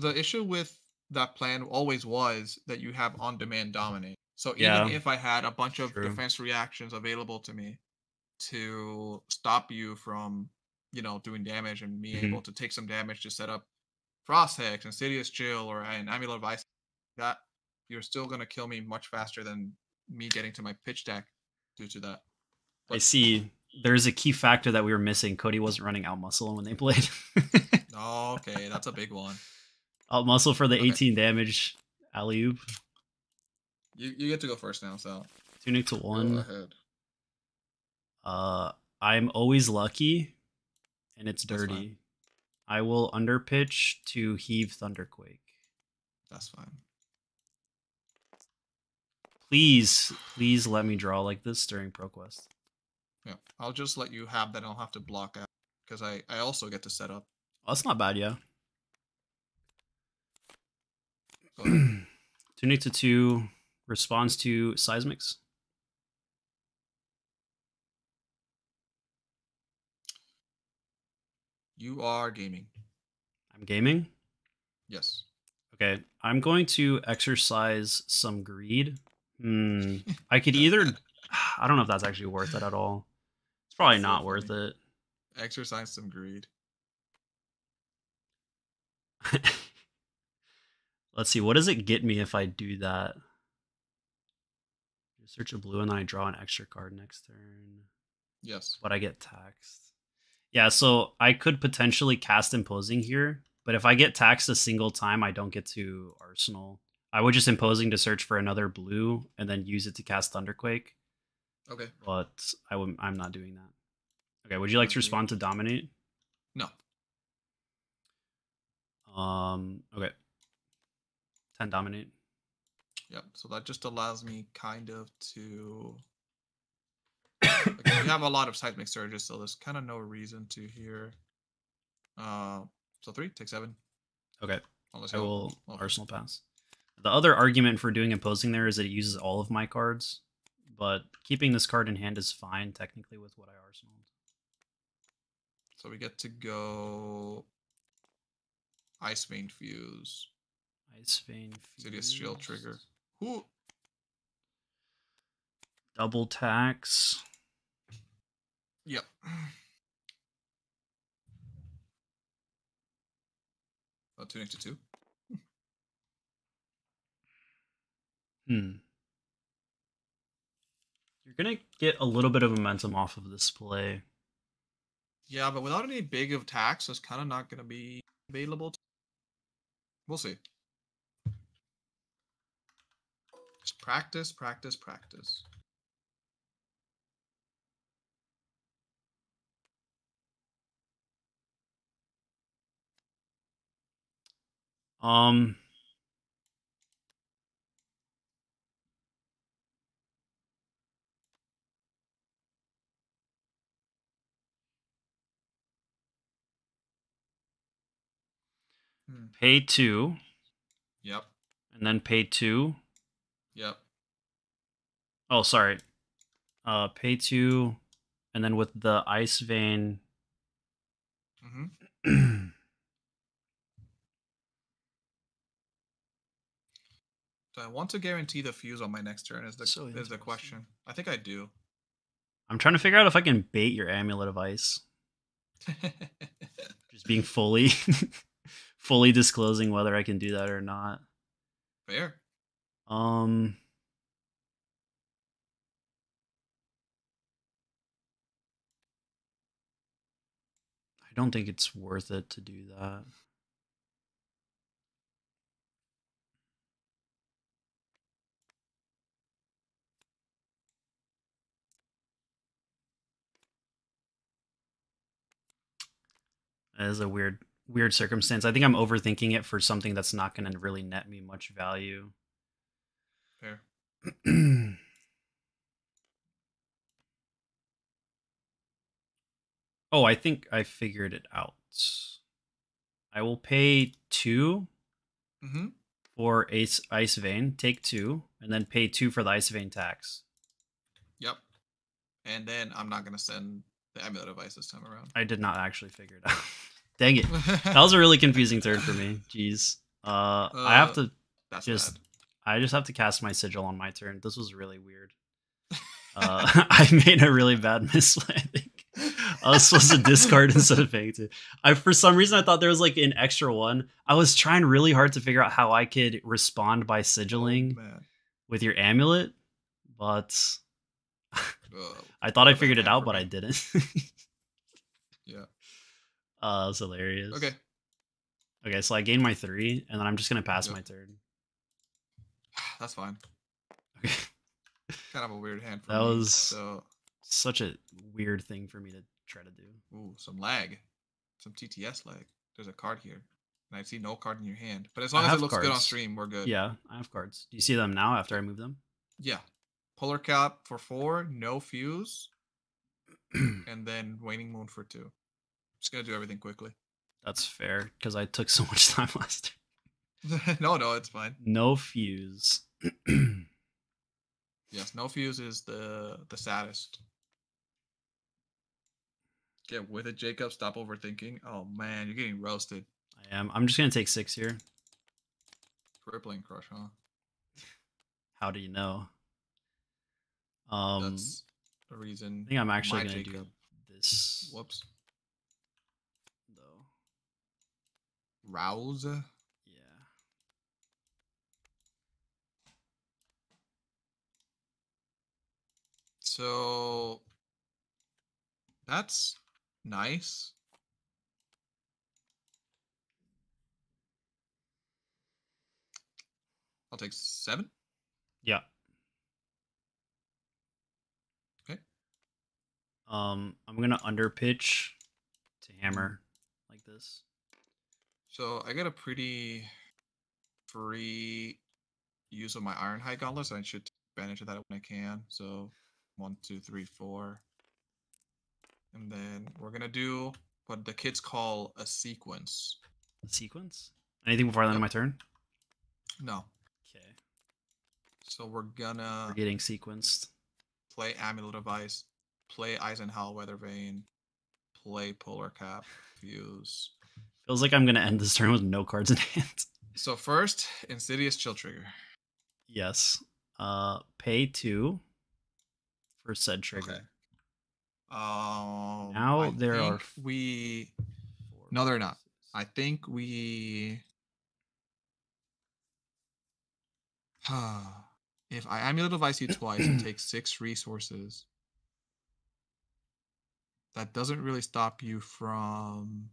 The issue with that plan always was that you have on-demand dominate. So even if I had a bunch of defense reactions available to me to stop you from, you know, doing damage and me able to take some damage to set up Frost Hex, Insidious Chill, or an Amulet of Ice, that you're still going to kill me much faster than me getting to my pitch deck due to that. But I see. There's a key factor that we were missing. Cody wasn't running Outmuscle when they played. Oh, okay. That's a big one. Outmuscle for the 18 damage alley-oop. You get to go first now, Sal. Tunic to 1. Go ahead. I'm always lucky, and it's dirty. I will underpitch to heave Thunderquake. That's fine. Please, please let me draw like this during ProQuest. Yeah, I'll just let you have that. I'll have to block out because I also get to set up. Oh, that's not bad, yeah. Tunic to 2 responds to Seismics. You are gaming. I'm gaming? Yes. Okay, I'm going to exercise some greed. I could either... I don't know if that's actually worth it at all. It's probably that's not worth it. Exercise some greed. Let's see, what does it get me if I do that? I search a blue and then I draw an extra card next turn. Yes. But I get taxed. Yeah, so I could potentially cast Imposing here, but if I get taxed a single time, I don't get to Arsenal. I would just Imposing to search for another blue and then use it to cast Thunderquake. Okay. But I'm not doing that. Okay, would you like to respond to Dominate? No. Okay. 10 Dominate. Yep, so that just allows me kind of to... like, we have a lot of Seismic Surges, so there's kind of no reason to hear. So 3, take 7. Okay, I will Arsenal pass. The other argument for doing Imposing there is that it uses all of my cards, but keeping this card in hand is fine, technically, with what I Arsenaled. So we get to go... Ice Vein Fuse. Ice Vein Fuse. Insidious Chill trigger. Ooh. Double tax. Yep. Oh, Tunic to 2. You're going to get a little bit of momentum off of this play. Yeah, but without any big of tax, it's kind of not going to be available. We'll see. Just practice, practice, practice. Pay 2. Yep. And then pay 2. Yep. Oh, sorry. Pay 2, and then with the Ice Vein. Mm-hmm. Do I want to guarantee the fuse on my next turn? Is the question? I think I do. I'm trying to figure out if I can bait your Amulet of Ice. Just being fully. Fully disclosing whether I can do that or not. Fair. I don't think it's worth it to do that. That is a weird circumstance. I think I'm overthinking it for something that's not going to really net me much value. Fair. Oh, I think I figured it out. I will pay 2 for Ice Vein, take 2, and then pay 2 for the Ice Vein tax. Yep. And then I'm not going to send the Amulet of Ice this time around. I did not actually figure it out. Dang it. That was a really confusing turn for me. Jeez. I have to I just have to cast my Sigil on my turn. This was really weird. I made a really bad mislanding. I was supposed to discard instead of paying 2. For some reason, I thought there was like an extra one. I was trying really hard to figure out how I could respond by Sigiling with your amulet, but I thought I figured it out, but I didn't. Yeah. That's hilarious. Okay. Okay, so I gain my 3, and then I'm just gonna pass my turn. That's fine. Okay. Kind of a weird hand for me. That was such a weird thing for me to try to do. Ooh, some lag. Some TTS lag. There's a card here. And I see no card in your hand. But as long as it looks good on stream, we're good. Yeah, I have cards. Do you see them now after I move them? Yeah. Polar Cap for 4, no fuse. And then Waning Moon for 2. Just gonna do everything quickly. That's fair, because I took so much time last time. No, it's fine. No fuse. Yes, no fuse is the saddest. Get with it, Jacob. Stop overthinking. Oh man, you're getting roasted. I am. I'm just gonna take 6 here. Crippling Crush, huh? How do you know? That's the reason. I think I'm actually gonna Jacob. Do this. Whoops. Rouse? Yeah. So that's nice. I'll take 7. Yeah. Okay. I'm gonna underpitch to hammer like this. So I got a pretty free use of my Ironhide Gauntlets, and I should take advantage of that when I can. So 1, 2, 3, 4. And then we're going to do what the kids call a sequence. A sequence? Anything before I land on my turn? No. Okay. So we're gonna... We're getting sequenced. Play Amulet of Ice. Play Eisenhower Weathervane. Play Polar Cap. Fuse. Feels like I'm going to end this turn with no cards in hand. So first, Insidious Chill trigger. Yes. Pay 2 for said trigger. Okay. Now I there think are we. No, they're not. I think we. If I Amulet of Ice you twice and take 6 resources, that doesn't really stop you from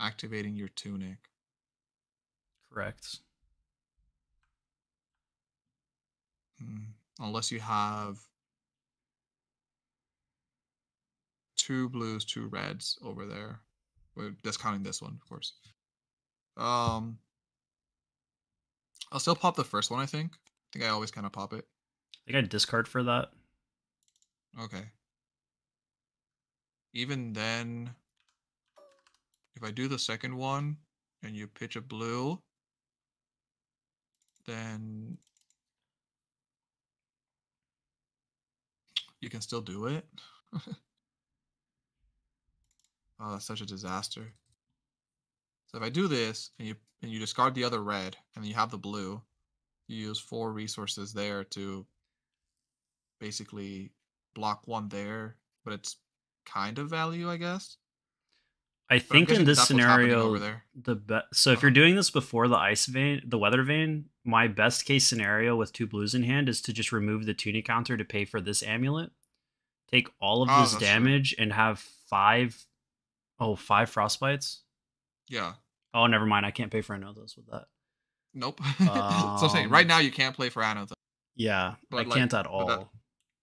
activating your Tunic. Correct. Unless you have 2 blues, 2 reds over there. We're discounting this one, of course. I'll still pop the first one, I think. I think I always kind of pop it. I think I discard for that. Okay. Even then, if I do the second one and you pitch a blue, then you can still do it. Oh, that's such a disaster. So if I do this, and you discard the other red, and then you have the blue, you use 4 resources there to basically block one there, but it's kind of value, I guess. I think in this scenario, so if you're doing this before the ice vein, the weather vein, my best case scenario with 2 blues in hand is to just remove the Tunic counter to pay for this amulet, take all of this damage, and have 5... Oh, 5 frostbites? Yeah. Oh, never mind. I can't pay for Anothos with that. Nope. So I'm saying right now you can't play for Anothos. Yeah, but I can't at all.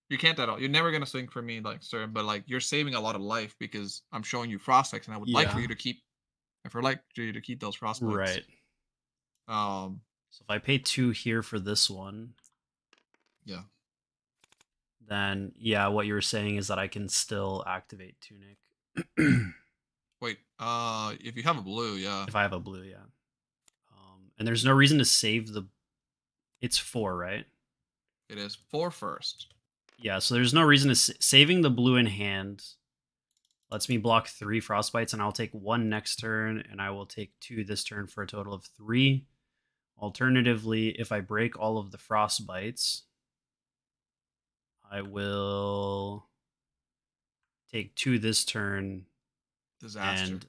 You can't at all. You're never going to swing for me, like, sir, but like you're saving a lot of life because I'm showing you Frost Hex, and I would like for you to keep, if I'd like for you to keep those frostbites. Right. So if I pay 2 here for this one. Yeah. Then, yeah, what you were saying is that I can still activate Tunic. Wait, if you have a blue, yeah. If I have a blue, yeah. And there's no reason to save the... It's 4, right? It is 4 first. Yeah, so there's no reason to... Saving the blue in hand lets me block 3 frostbites, and I'll take 1 next turn, and I will take 2 this turn for a total of 3. Alternatively, if I break all of the frostbites, I will take 2 this turn... Disaster. And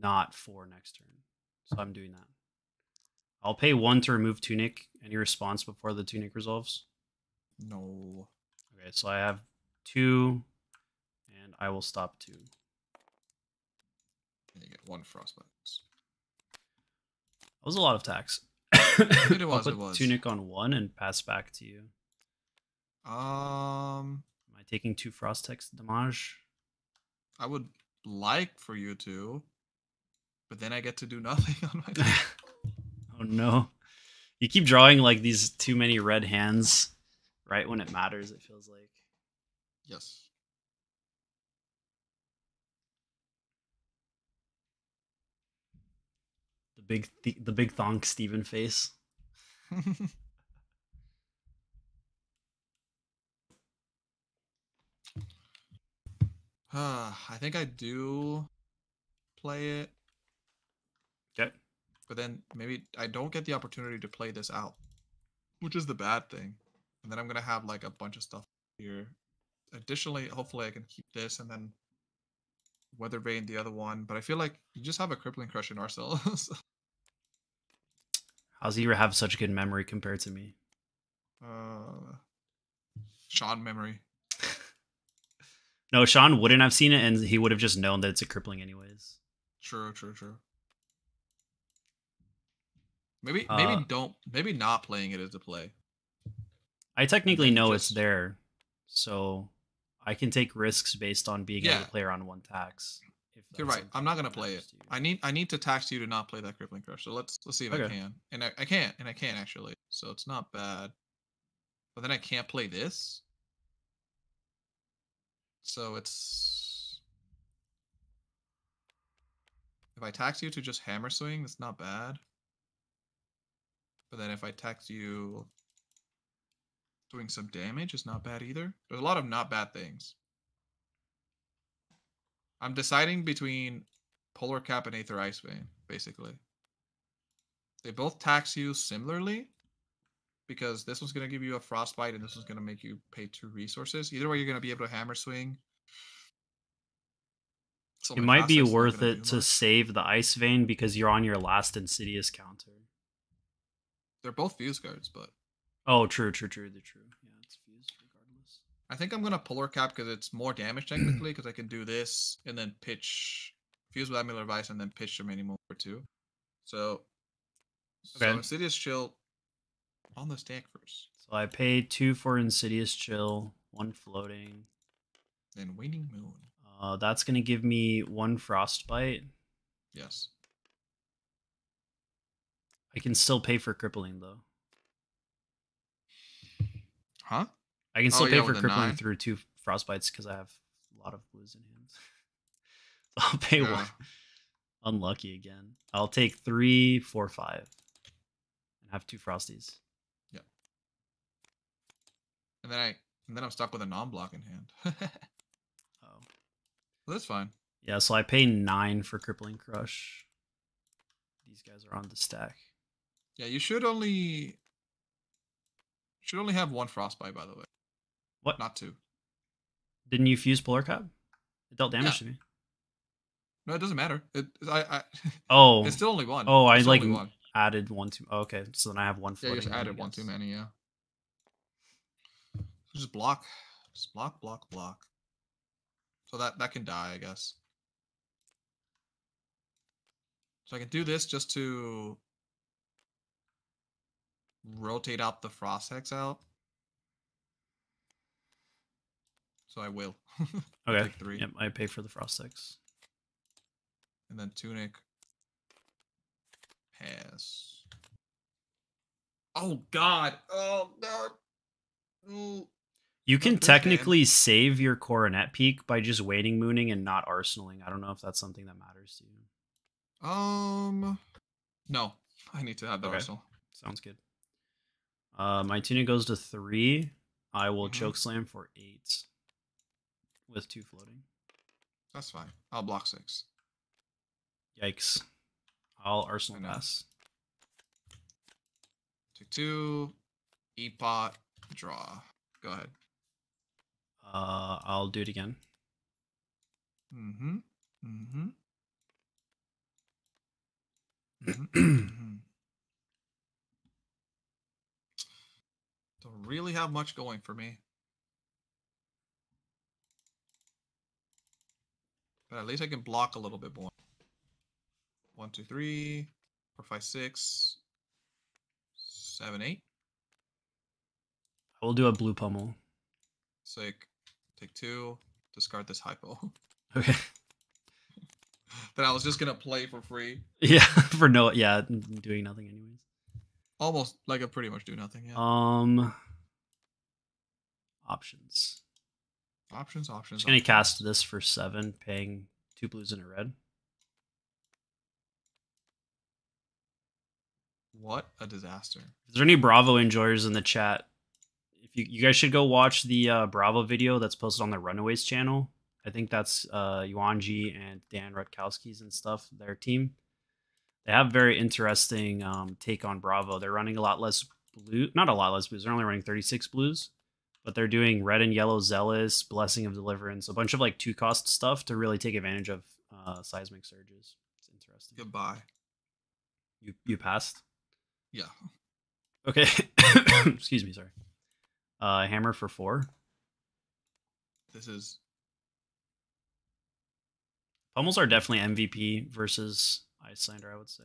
not 4 next turn. So I'm doing that. I'll pay 1 to remove Tunic. Any response before the Tunic resolves? No. Okay, so I have 2, and I will stop 2. And you get 1 frostbite. That was a lot of tax. It was. I'll put Tunic on 1 and pass back to you. Am I taking 2 frost hex damage? I would like for you to, but then I get to do nothing on my turn. Oh no. You keep drawing like these too many red hands right when it matters, it feels like. Yes. The big thonk Steven face. I think I do play it. Okay. But then maybe I don't get the opportunity to play this out, which is the bad thing. And then I'm going to have like a bunch of stuff here. Additionally, hopefully I can keep this and then Weathervane the other one. But I feel like you just have a Crippling Crush in ourselves. How's he have such good memory compared to me? Sean memory. No, Sean wouldn't have seen it, and he would have just known that it's a crippling anyways. True, true, true. Maybe not playing it is the play. I technically know it's there, so I can take risks based on being able to play around 1 tax. You're right. I'm not gonna play it. I need to tax you to not play that Crippling Crush. So let's see if I can. And I can't. And I can't actually. So it's not bad. But then I can't play this. So it's, if I tax you to just Hammer Swing, that's not bad. But then if I tax you doing some damage, it's not bad either. There's a lot of not bad things. I'm deciding between Polar Cap and Aether Ice Vein, basically. They both tax you similarly, because this one's going to give you a Frostbite and this one's going to make you pay 2 resources. Either way, you're going to be able to Hammer Swing. So it might be worth it to save the Ice Vein because you're on your last Insidious counter. They're both Fuse Guards, but... Oh, true. Yeah, it's Fused regardless. I think I'm going to Polar Cap because it's more damage technically, because I can do this and then pitch... Fuse with Amulet of Ice and then pitch a minimum for 2. So Insidious Chill on this deck first. So I paid 2 for Insidious Chill, 1 floating. Then Waning Moon. That's going to give me 1 Frostbite. Yes. I can still pay for Crippling, though. Huh? I can still pay for Crippling 9. Through 2 Frostbites because I have a lot of blues in hand. So I'll pay 1. Unlucky again. I'll take 3, 4, 5. And have 2 Frosties. Yep. And then I'm stuck with a non-block in hand. Well, that's fine. Yeah, so I pay 9 for Crippling Crush. These guys are on the stack. Yeah, you should only have 1 Frostbite, by the way. What? Not 2. Didn't you fuse Polar Cap? It dealt damage to me. No, it doesn't matter. Oh. It's still only 1. Oh, I like added 1 too. Oh, okay, so then I have 1 floating. Yeah, you just added 1 too many, yeah. So just block. Just block. So that can die, I guess. So I can do this just to rotate out the Frost Hex out. So I will. Okay. Like 3. Yep, I pay for the Frost Hex. And then Tunic. Pass. Oh, God. Oh, no. Ooh. You can technically save your Coronet Peak by just Waning Mooning and not Arsenaling. I don't know if that's something that matters to you. No. I need to have the Arsenal. Sounds good. My Tunic goes to 3. I will Chokeslam for 8. With 2 floating. That's fine. I'll block 6. Yikes. I'll Arsenal pass. Take 2. E-pot. Draw. Go ahead. I'll do it again. Don't really have much going for me. But at least I can block a little bit more. 1, 2, 3, 4, 5, 6, 7, 8. I will do a blue Pummel. Sick. Take 2. Discard this hypo. Okay. That I was just gonna play for free. Yeah, doing nothing anyways. Almost like I pretty much do nothing. Yeah. Options. I'm just gonna cast this for 7, paying 2 blues and a red. What a disaster! Is there any Bravo enjoyers in the chat? If you guys should go watch the Bravo video that's posted on the Runaways channel. I think that's Yuanji and Dan Rutkowski's and stuff, their team. They have very interesting take on Bravo. They're running a lot less blue, not a lot less blues. They're only running 36 blues, but they're doing red and yellow Zealous, Blessing of Deliverance, a bunch of like 2-cost stuff to really take advantage of Seismic Surges. It's interesting. Goodbye. You passed? Yeah. Okay. Excuse me, sorry. Hammer for 4. This is... Pummels are definitely MVP versus Isylander, I would say.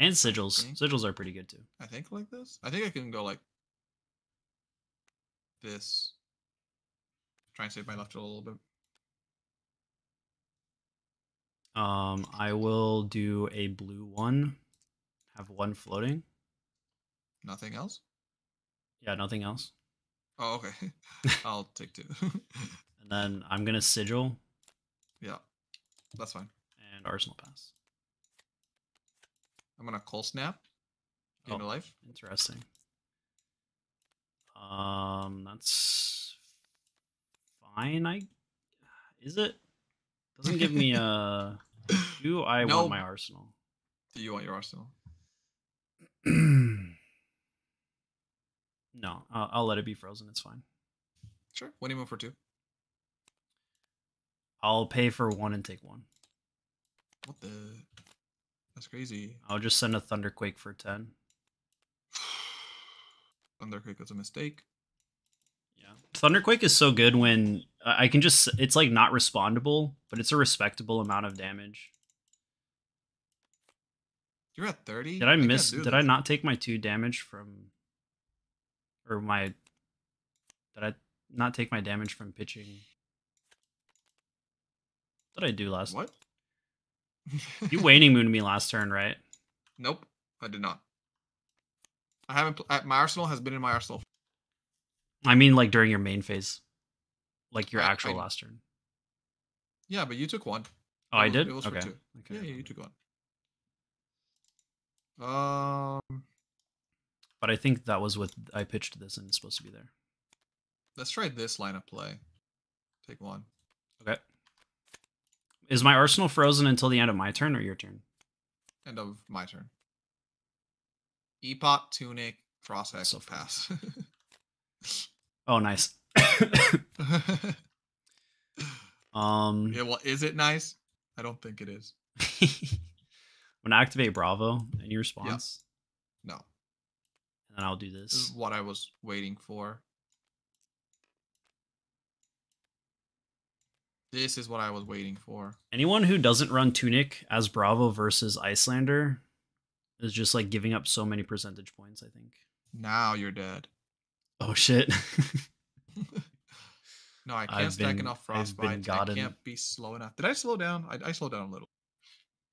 And Sigils. Sigils are pretty good, too. I think like this? I think I can go like this. Try and save my left a little bit. I will do a blue one. Have one floating. Nothing else? Yeah, nothing else. Oh, okay. I'll take two. And then I'm going to Sigil. Yeah, that's fine. And Arsenal Pass. I'm going to Cold Snap. Gain a life. Interesting. That's fine. Is it? Doesn't give me a... Do I want my Arsenal? Do you want your Arsenal? No, I'll let it be frozen. It's fine. Sure. What do you want for two? I'll pay for one and take one. What the? That's crazy. I'll just send a Thunderquake for 10. Thunderquake was a mistake. Yeah. Thunderquake is so good when I can just... It's like not respondable, but it's a respectable amount of damage. You're at 30? Did I miss... Did I not take my 2 damage from... Or my... Did I not take my damage from pitching? What did I do last... What? You Waning Mooned me last turn, right? Nope, I did not. I haven't... My Arsenal has been in my Arsenal. I mean, like, during your main phase. Like, your actual last turn. Yeah, but you took one. Oh, I did? It was okay. For two. Okay. Yeah, you took one. But I think that was what I pitched this, and it's supposed to be there. Let's try this line of play. Take one. Okay. Is my Arsenal frozen until the end of my turn or your turn? End of my turn. Epot, Tunic, Frost Hex, so Pass. Oh, nice. Yeah, well, is it nice? I don't think it is. When I activate Bravo, any response? Yeah. No. And I'll do this. This is what I was waiting for. This is what I was waiting for. Anyone who doesn't run Tunic as Bravo versus Isylander is just like giving up so many percentage points, I think. Now you're dead. Oh, shit. No, I can't stack enough Frostbite. I can't be slow enough. Did I slow down? I slowed down a little.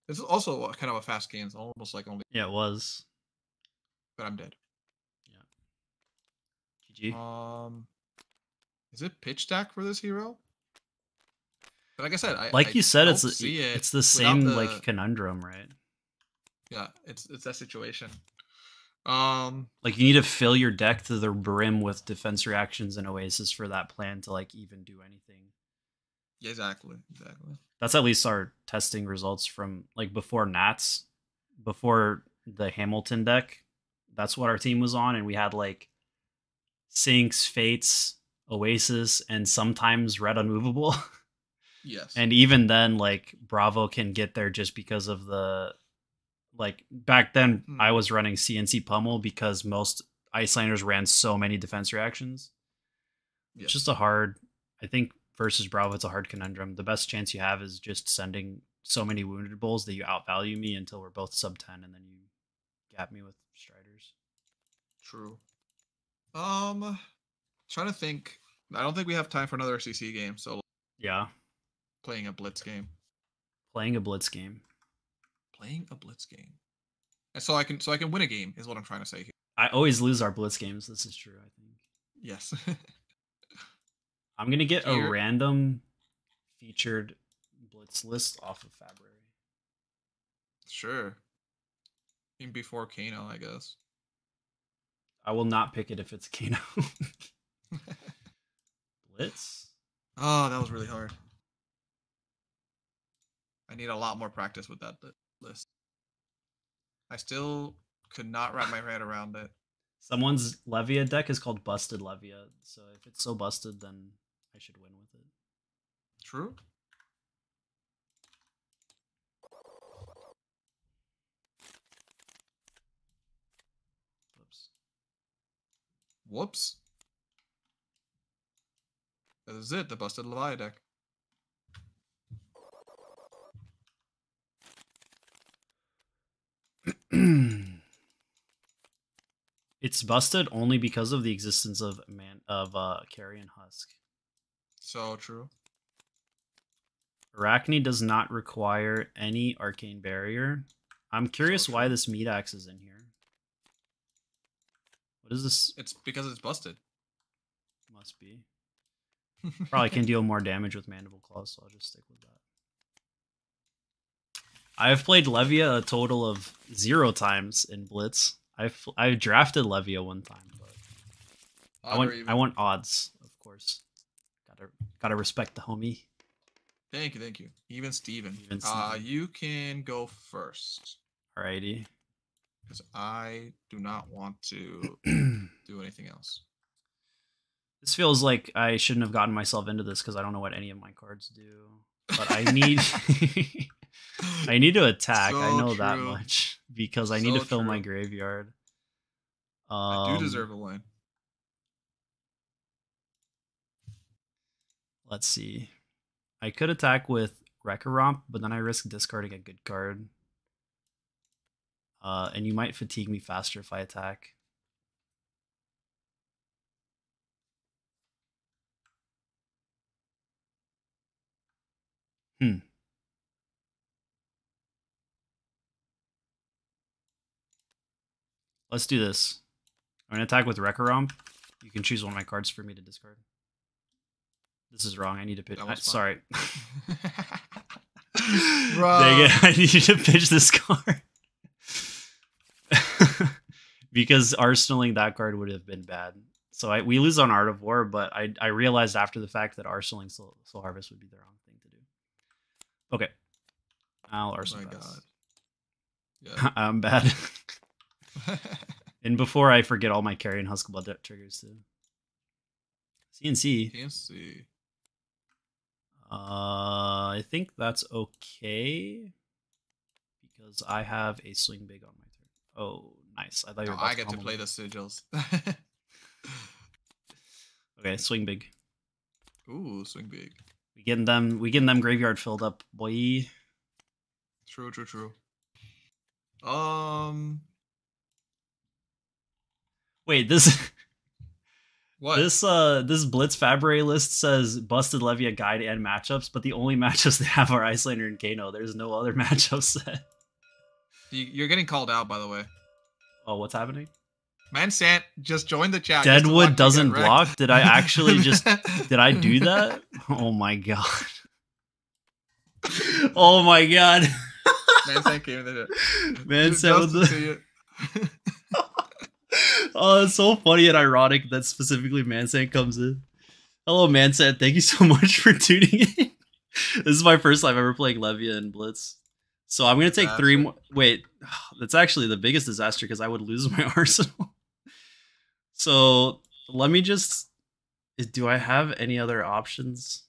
This is also kind of a fast game. It's almost like only... Yeah, it was. But I'm dead. Yeah. GG. Is it pitch stack for this hero? But like I said, you said, it's the same like conundrum, right? Yeah, it's that situation. Like you need to fill your deck to the brim with defense reactions and oasis for that plan to like even do anything. Yeah, exactly. That's at least our testing results from like before Nats, before the Hamilton deck. That's what our team was on, and we had like Sinks, Fates, Oasis, and sometimes Red Unmovable. Yes. And even then, like, Bravo can get there just because of the... Like, back then, I was running CNC Pummel because most Icelanders ran so many defense reactions. Yes. It's just a hard... I think versus Bravo, it's a hard conundrum. The best chance you have is just sending so many wounded bulls that you outvalue me until we're both sub 10, and then you gap me with Striders. True. Trying to think. I don't think we have time for another CC game, so... Yeah. Playing a blitz game. And so I can win a game is what I'm trying to say here. I always lose our blitz games. This is true, I think. Yes. I'm gonna get a random featured blitz list off of Fabrary. Sure. Even before Kano, I guess. I will not pick it if it's Kano. Blitz? Oh, that was really hard. I need a lot more practice with that list. I still could not wrap my head around it. Someone's Levia deck is called Busted Levia, so if it's so busted, then I should win with it. True. Whoops. Whoops. That is it, the Busted Levia deck. It's busted only because of the existence of Carrion Husk. So true. Arachne does not require any Arcane Barrier. I'm curious why this Meataxe is in here. What is this? It's because it's busted. Must be. Probably can deal more damage with Mandible Claws, so I'll just stick with that. I've played Levia a total of 0 times in Blitz. I drafted Levia 1 time, but I want odds, of course. Gotta respect the homie. Thank you, thank you. Even Steven. You can go first. Alrighty. Because I do not want to do anything else. This feels like I shouldn't have gotten myself into this because I don't know what any of my cards do. But I need I need to attack. So I know true. That much because I need to fill my graveyard. I do deserve a win. Let's see. I could attack with Rekaromp, but then I risk discarding a good card. And you might fatigue me faster if I attack. Let's do this. I'm going to attack with Rekaromp. You can choose one of my cards for me to discard. This is wrong. I need to pitch. Sorry. Dang it. I need to pitch this card. Because arsenaling that card would have been bad. So we lose on Art of War, but I realized after the fact that arsenaling Soul Harvest would be the wrong thing to do. Okay. I'll arsenal. Oh my god. Yeah. I'm bad. And before I forget all my Carrion Husk Blood Debt triggers too. CNC. I think that's okay because I have a Swing Big on my turn. Oh, nice! I thought you were about to get to play the sigils. Okay, Swing Big. Ooh, Swing Big. We getting them graveyard filled up, boy. True. Wait, this. What? This Blitz Fabrary list says busted Levia guide and matchups, but the only matchups they have are Icelander and Kano. There's no other matchup set. You're getting called out, by the way. Oh, what's happening? Mansant just joined the chat. Deadwood doesn't block. Did I actually just? Did I do that? Oh my god. Oh my god. Mansant came in the chat. Mansant. Oh, it's so funny and ironic that specifically Mansant comes in. Hello, Mansant. Thank you so much for tuning in. This is my first time ever playing Levia and Blitz. So I'm going to take three more. Wait, that's actually the biggest disaster because I would lose my arsenal. So let me just... Do I have any other options?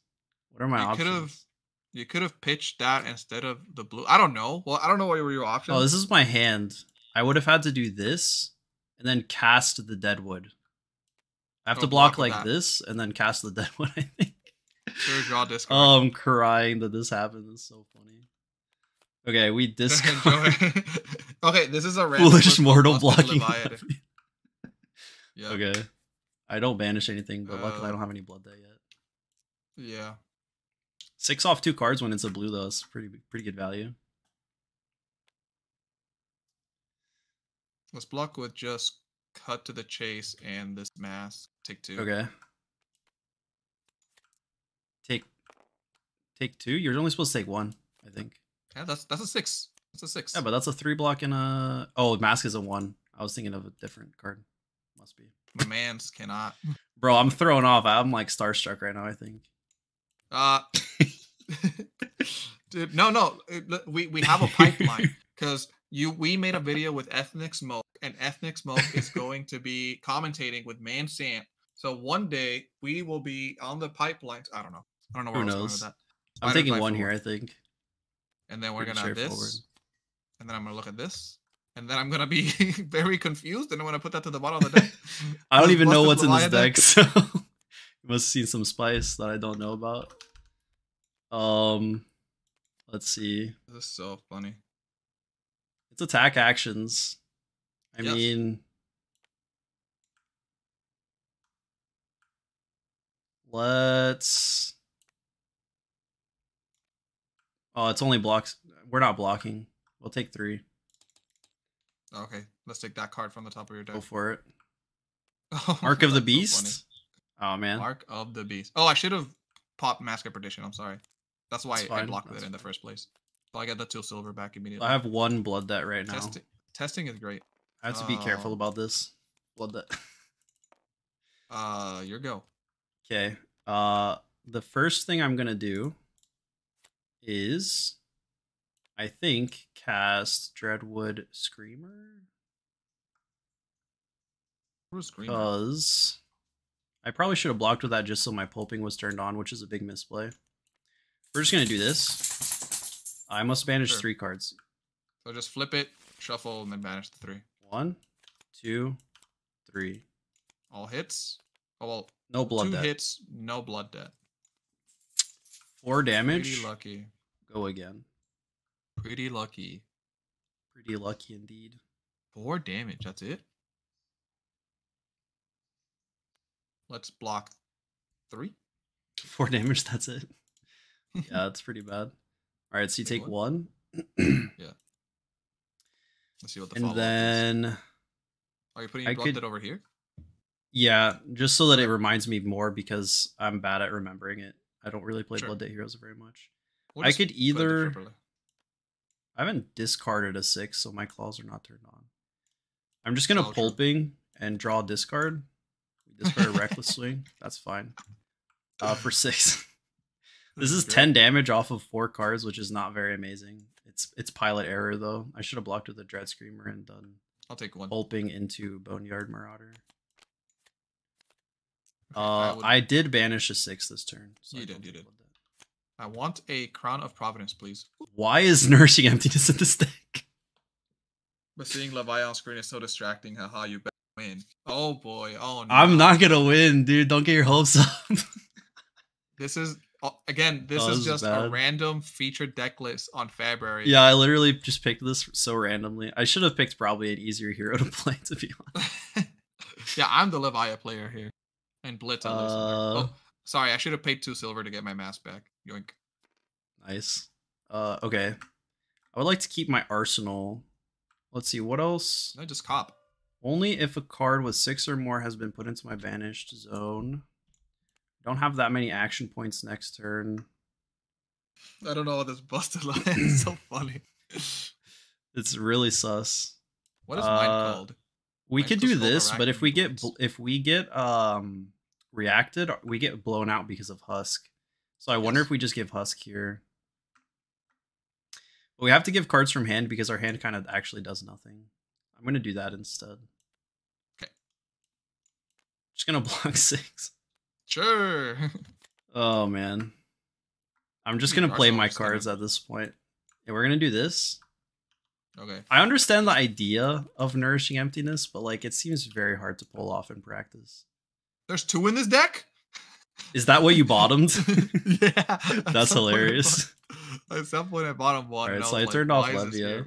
What are my options? You could have pitched that instead of the blue. I don't know. Well, I don't know what were your options. Oh, this is my hand. I would have had to do this. And then cast the Deadwood. I have to block like this, and then cast the Deadwood, I think. Sure, draw discard. Oh, I'm crying that this happened. It's so funny. Okay, we discard. Okay, this is a random. Foolish mortal blocking. Yeah. Okay. I don't banish anything, but luckily I don't have any blood there yet. Yeah. 6 off 2 cards when it's a blue, though. It's pretty good value. Let's block with just Cut to the Chase and this Mask. Take 2. Okay. Take 2? You're only supposed to take 1, I think. Yeah, that's a 6. That's a 6. Yeah, but that's a 3 block and a... Oh, Mask is a 1. I was thinking of a different card. Must be. My mans cannot. Bro, I'm thrown off. I'm like starstruck right now, I think. Dude, no. We have a pipeline. Because... We made a video with Ethnic Smoke, and Ethnic Smoke is going to be commentating with Mansant. So one day we will be on the pipelines. I don't know where I was going with that. I'm taking 1 here, I think. And then we're going to have this. And then I'm going to look at this. And then I'm going to be very confused, and I'm going to put that to the bottom of the deck. I don't even know what's in this deck, so you must have seen some spice that I don't know about. Let's see. This is so funny. It's attack actions. I mean, let's Oh, it's only blocks. We're not blocking. We'll take 3. Oh, okay, let's take that card from the top of your deck. Go for it. Oh, Mark of the Beast? So oh, man. Mark of the Beast. Oh, I should have popped Mask of Perdition. I'm sorry. That's why I blocked that in the first place. So I get the 2 silver back immediately. I have 1 blood debt right now. Testing is great. I have to be careful about this. Blood debt. Your go. Okay. The first thing I'm going to do is, I think, cast Dreadwood Screamer. Because I probably should have blocked with that just so my pulping was turned on, which is a big misplay. We're just going to do this. I must banish 3 cards. So just flip it, shuffle, and then banish the 3. 1, 2, 3. All hits? Oh, well, no blood debt. 2 hits, no blood debt. 4 damage. Pretty lucky. Go again. Pretty lucky. Pretty lucky indeed. 4 damage, that's it? Let's block 3. 4 damage, that's it. Yeah, that's pretty bad. All right, so you take 1. Yeah. Let's see what the follow-up is. And then... Are you putting your blood debt over here? Yeah, just so that it reminds me more because I'm bad at remembering it. I don't really play Blood Debt Heroes very much. I could either... I haven't discarded a 6, so my claws are not turned on. I'm just going to pulping and draw a discard. Discard a Reckless Swing. That's fine. For 6. This is 10 damage off of 4 cards, which is not very amazing. It's pilot error, though. I should have blocked with a Dread Screamer and done... I'll take 1. ...pulping into Boneyard Marauder. Okay, I did banish a 6 this turn. So you did. I want a Crown of Providence, please. Why is Nourishing Emptiness in this deck? But seeing Levia on screen is so distracting. Haha, you better win. Oh boy, oh no. I'm not gonna win, dude. Don't get your hopes up. This is, again, this is just bad. A random featured deck list on Fabrary. Yeah, I literally just picked this so randomly. I should have picked probably an easier hero to play, to be honest. Yeah, I'm the Levia player here. And Blitz on this. Oh, sorry, I should have paid 2 silver to get my mask back. Yoink. Nice. Okay. I would like to keep my arsenal. Let's see, what else? No, just cop. Only if a card with 6 or more has been put into my banished zone. Don't have that many action points next turn. I don't know what this busted line is. So funny. It's really sus. What is mine called? We could do this, but if we get reacted, we get blown out because of Husk. So I wonder if we just give Husk here. But we have to give cards from hand because our hand kind of actually does nothing. I'm going to do that instead. Okay. Just going to block 6. Sure. Oh, man. I'm just going to play my cards at this point. And we're going to do this. Okay. I understand the idea of Nourishing Emptiness, but like it seems very hard to pull off in practice. There's 2 in this deck? Is that what you bottomed? Yeah. That's hilarious. At some point I bottomed 1. Alright, so I turned off Levia.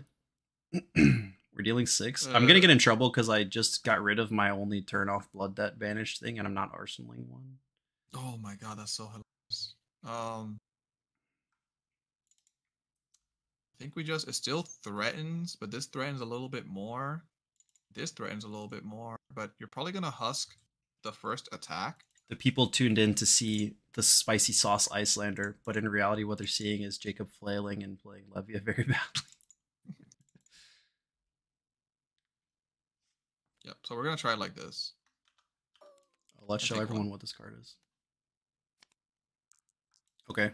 We're dealing 6. I'm gonna get in trouble because I just got rid of my only turn off blood debt banished thing and I'm not arsenaling 1. Oh my god, that's so hilarious. I think we just, it still threatens, but this threatens a little bit more. This threatens a little bit more, but you're probably going to Husk the first attack. The people tuned in to see the spicy sauce Icelander, but in reality what they're seeing is Jacob flailing and playing Levia very badly. Yep, so we're going to try it like this. Let's show everyone what this card is. Okay.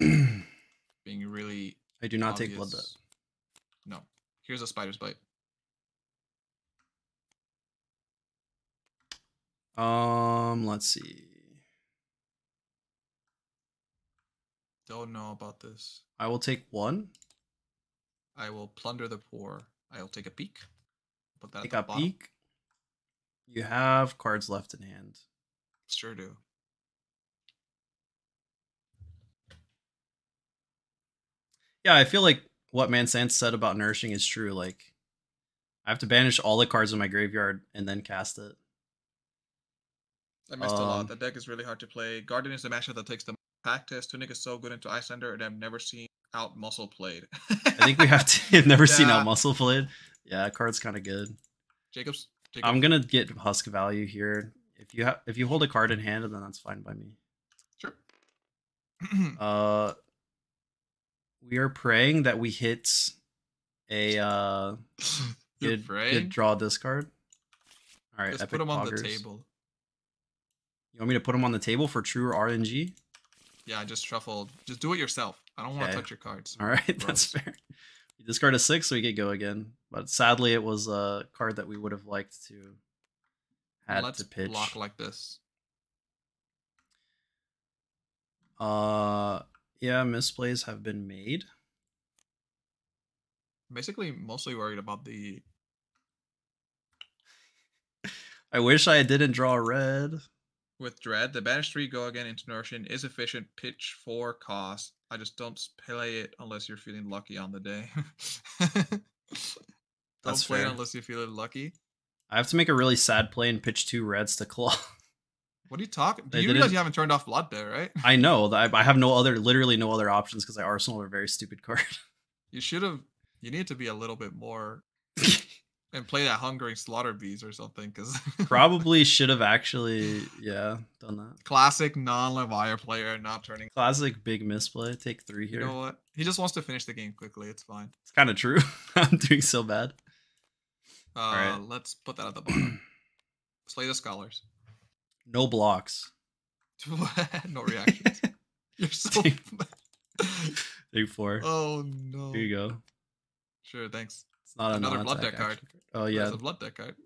Being really I do not obvious. Take blood debt. No. Here's a spider's bite. Let's see. Don't know about this. I will take 1. I will plunder the poor. I'll take a peek. Put that at the bottom. Peek. You have cards left in hand. Sure do. Yeah, I feel like what Mansant said about nourishing is true. Like, I have to banish all the cards in my graveyard and then cast it. I missed a lot. The deck is really hard to play. Guardian is the matchup that takes the Fact is, Tunic is so good into Icelander, and I've never seen Outmuscle played. I think we have to. I've never seen Outmuscle played. Yeah, card's kind of good. Jacobs. I'm gonna get Husk value here. If you hold a card in hand, then that's fine by me. Sure. We are praying that we hit a good draw discard. All right, just put them on the table. You want me to put them on the table for true or RNG? Yeah, just shuffle. Just do it yourself. I don't want to touch your cards. All right, that's fair. You discard a 6, so we could go again. But sadly, it was a card that we would have liked to to pitch. Let's block like this. Yeah, misplays have been made. Basically, mostly worried about the... I wish I didn't draw red. With Dread, the banish 3 go again into Nourishing is efficient, pitch 4 cost. I just don't play it unless you're feeling lucky on the day. Don't play it unless you feel lucky. I have to make a really sad play and pitch 2 reds to Claw. What are you talking? Do you realize you haven't turned off Blood there, right? I know. I have no other, literally no other options because I Arsenal a very stupid card. You should have, you need to be a little bit more and play that Hungering Slaughter Bees or something, because probably should have actually, yeah, done that. Classic non-Levia player not turning. Classic big misplay. Take 3 here. You know what? He just wants to finish the game quickly. It's fine. It's kind of true. I'm doing so bad. All right, let's put that at the bottom. Slay the Scholars. No blocks. No reactions. You're so bad. Take 4. Oh no. Here you go. Sure. Thanks. It's not another blood deck card. Oh yeah, it's a blood deck card.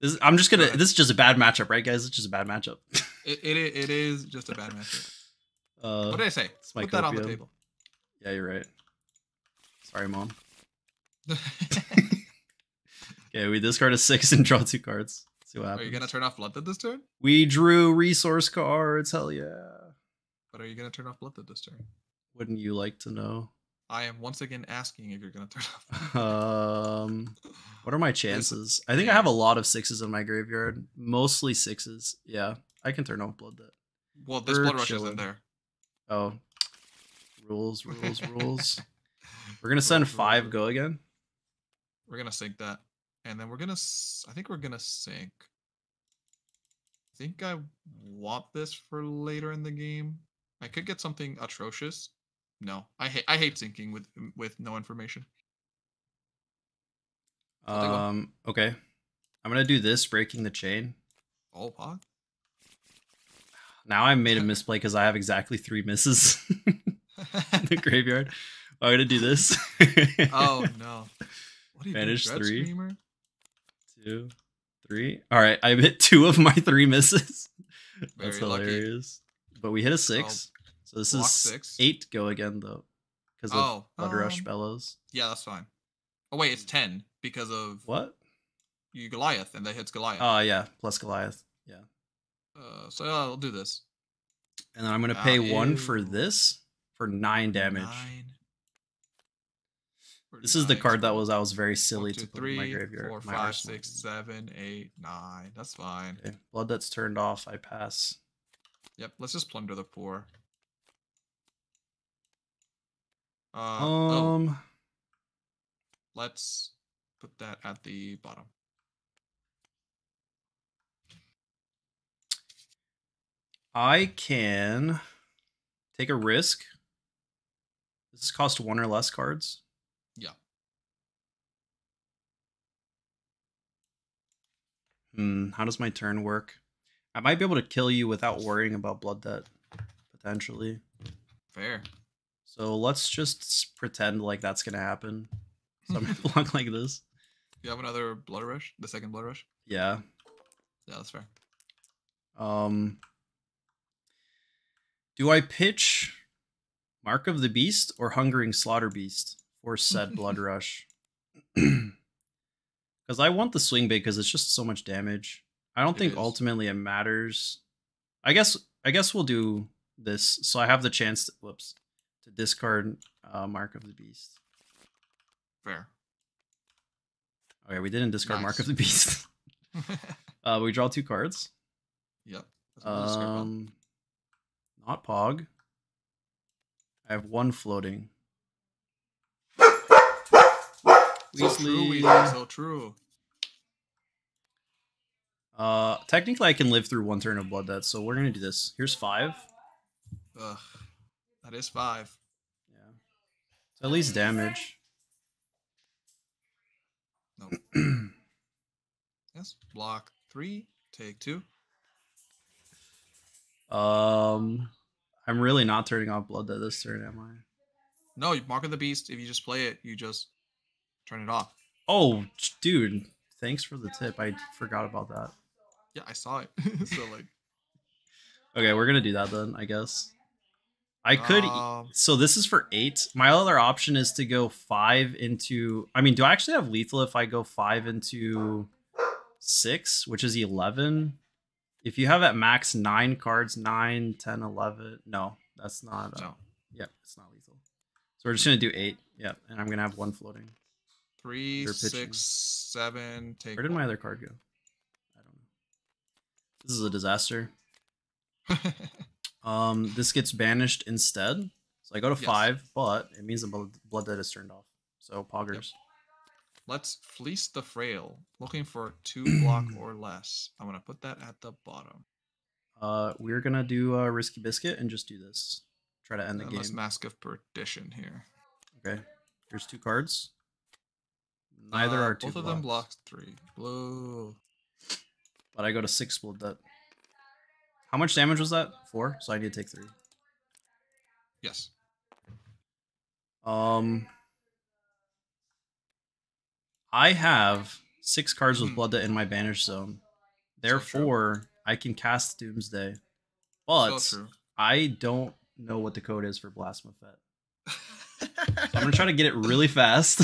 This is just a bad matchup, right, guys? It's just a bad matchup. It is just a bad matchup. What did I say? Put that on the table. Yeah, you're right. Sorry, mom. Okay, we discard a 6 and draw 2 cards. Let's see what happens. Are you gonna turn off blood this turn? We drew resource cards. Hell yeah. But are you gonna turn off blood this turn? Wouldn't you like to know? I am once again asking if you're going to turn off. What are my chances? I think I have a lot of 6s in my graveyard. Mostly 6s. Yeah, I can turn off Blood Debt. Well, this Blood Rush isn't there. Oh. Rules, rules, rules. We're going to send 5 go again. We're going to sink that. And then we're going to... I think we're going to sink. I think I want this for later in the game. I could get something atrocious. No, I hate sinking with no information. Okay, I'm gonna do this, breaking the chain. Oh, pod. Now I made a misplay because I have exactly 3 misses in the graveyard. I'm gonna do this. Oh no! What do you banish doing, 3? Streamer? 2, 3. All right, I hit 2 of my 3 misses. That's hilarious. Lucky. But we hit a 6. Oh. So this block is 6. 8 go again, though, because of Blood Rush Bellows. Yeah, that's fine. Oh, wait, it's 10 because of... What? You Goliath, and that hits Goliath. Oh, yeah, plus Goliath, yeah. So I'll do this. And then I'm going to pay 1 for this for 9 damage. 9. This is the card that I was very silly 1, 2, to put 3, in my graveyard. 4, 5, 6, 7, 8, 9. That's fine. Okay. Blood that's turned off, I pass. Yep, let's just plunder the 4. Let's put that at the bottom. I can take a risk. This costs 1 or less cards. Yeah. How does my turn work? I might be able to kill you without worrying about blood debt, potentially. Fair. So let's just pretend like that's going to happen. So I'm going to block like this. You have another Blood Rush? The second Blood Rush? Yeah. Yeah, that's fair. Do I pitch Mark of the Beast or Hungering Slaughter Beast for said Blood Rush? Because I want the swing bait because it's just so much damage. I don't think ultimately it matters. I guess we'll do this. So I have the chance to... Whoops. To discard Mark of the Beast. Fair. Okay, we didn't discard Mark of the Beast. We draw 2 cards. Yep. Not Pog. I have one floating. Weasley. So true. Technically I can live through one turn of Blood Debt, so we're gonna do this. Here's 5. Ugh. That is 5. Yeah. So at least damage. No. Yes. Block 3. Take 2. I'm really not turning off Blood Debt this turn, am I? No, you Mark of the Beast. If you just play it, you just turn it off. Oh, dude. Thanks for the tip. I forgot about that. Yeah, I saw it. So like, okay, we're gonna do that then, I guess. I could. So this is for 8. My other option is to go 5 into. I mean, do I actually have lethal if I go 5 into 6, which is 11? If you have at max 9 cards, 9, 10, 11. No, that's not. No. Yeah, it's not lethal. So we're just gonna do 8. Yeah, and I'm gonna have one floating. 3, 6, 7. Take. Where did my other card go? I don't know. This is a disaster. This gets banished instead. So I go to 5, but it means the Blood Debt is turned off. So poggers. Yep. Let's fleece the frail. Looking for 2 block or less. I'm gonna put that at the bottom. We're gonna do a Risky Biscuit and just do this. Try to end the game. Let's Mask of Perdition here. Okay. Here's 2 cards. Neither are 2. Both of them blocks 3. Blue. But I go to 6 Blood Debt. How much damage was that? 4? So I need to take 3. Yes. I have 6 cards with Blood Debt in my banish zone. Therefore, I can cast Doomsday. But I don't know what the code is for Blasmophet. So I'm going to try to get it really fast.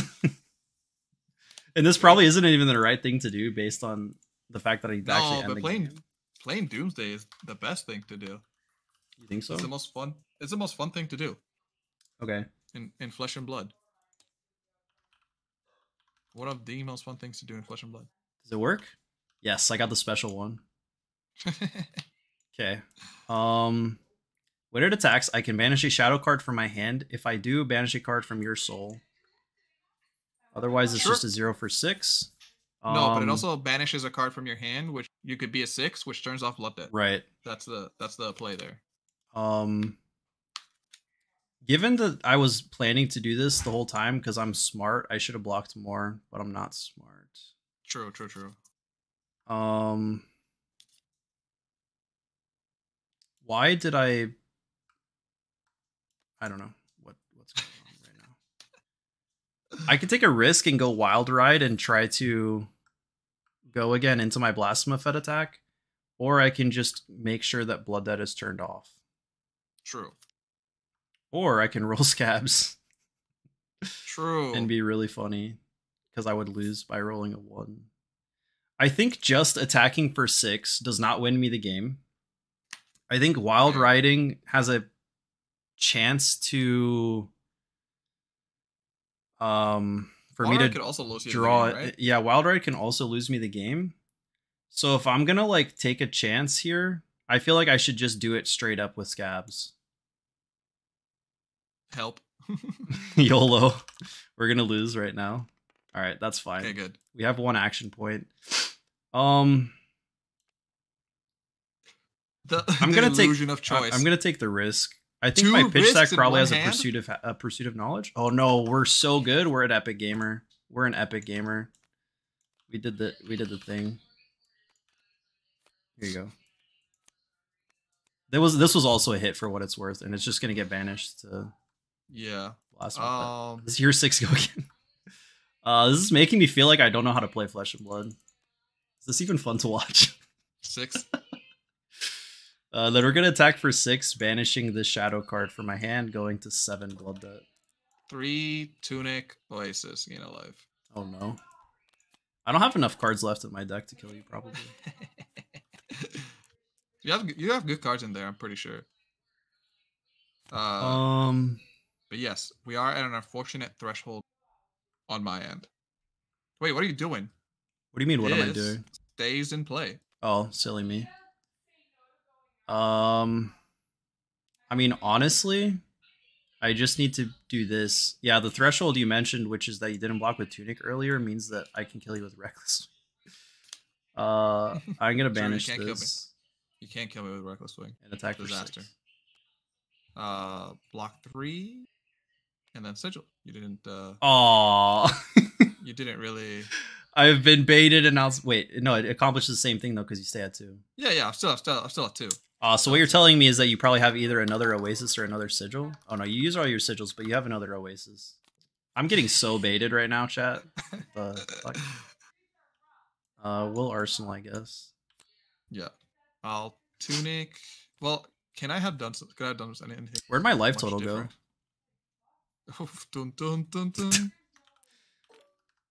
And this probably isn't even the right thing to do based on the fact that I actually end the game. Playing Doomsday is the best thing to do. You think so? It's the most fun. It's the most fun thing to do. Okay. In Flesh and Blood. One of the most fun things to do in Flesh and Blood. Does it work? Yes, I got the special one. Okay. When it attacks, I can banish a shadow card from my hand. If I do, banish a card from your soul. Otherwise, it's just a 0 for 6. No, but it also banishes a card from your hand, which you could be a 6, which turns off Blood Debt. Right. That's the play there. Given that I was planning to do this the whole time because I'm smart, I should have blocked more, but I'm not smart. True. Why did I don't know what's going on. I could take a risk and go Wild Ride and try to go again into my Blasmophet attack, or I can just make sure that Blood Debt is turned off. True. Or I can roll Scabs. True. And be really funny, because I would lose by rolling a 1. I think just attacking for 6 does not win me the game. I think Wild Riding has a chance to... for Wild me to also lose draw game, right? Yeah, Wild Ride can also lose me the game. So if I'm gonna like take a chance here, I feel like I should just do it straight up with Scabs. Help. YOLO. We're gonna lose right now. All right, that's fine. Okay, good. We have 1 action point. The illusion of choice. I'm gonna take the risk. I think my pitch stack probably has a pursuit of knowledge. Oh no, we're so good. We're an epic gamer. We're an epic gamer. We did the thing. Here you go. This was also a hit for what it's worth, and it's just gonna get banished to last one. Here 6 go again. This is making me feel like I don't know how to play Flesh and Blood. Is this even fun to watch? 6. Then we're gonna attack for 6, banishing the shadow card from my hand, going to 7 Blood Debt. 3 Tunic, Oasis, gain a life. Oh no. I don't have enough cards left in my deck to kill you, probably. You have good cards in there, I'm pretty sure. But yes, we are at an unfortunate threshold on my end. Wait, what are you doing? What do you mean, what am I doing? Stays in play. Oh, silly me. I mean, honestly, I just need to do this. Yeah, the threshold you mentioned, which is that you didn't block with Tunic earlier, means that I can kill you with Reckless. I'm going to banish this. You can't kill me with Reckless Wing. And attack for disaster. Block 3, and then Sigil. You didn't... You didn't really... I've been baited and I'll... Wait, no, it accomplishes the same thing, though, because you stay at 2. Yeah, yeah, I'm still at 2. So what you're telling me is that you probably have either another Oasis or another Sigil. Oh, no, you use all your Sigils, but you have another Oasis. I'm getting so baited right now, chat. Fuck. Will Arsenal, I guess. Yeah. I'll Tunic. Well, can I have done something? Could I have done anything? Where'd my life total different? Go? Oof, dun, dun, dun, dun.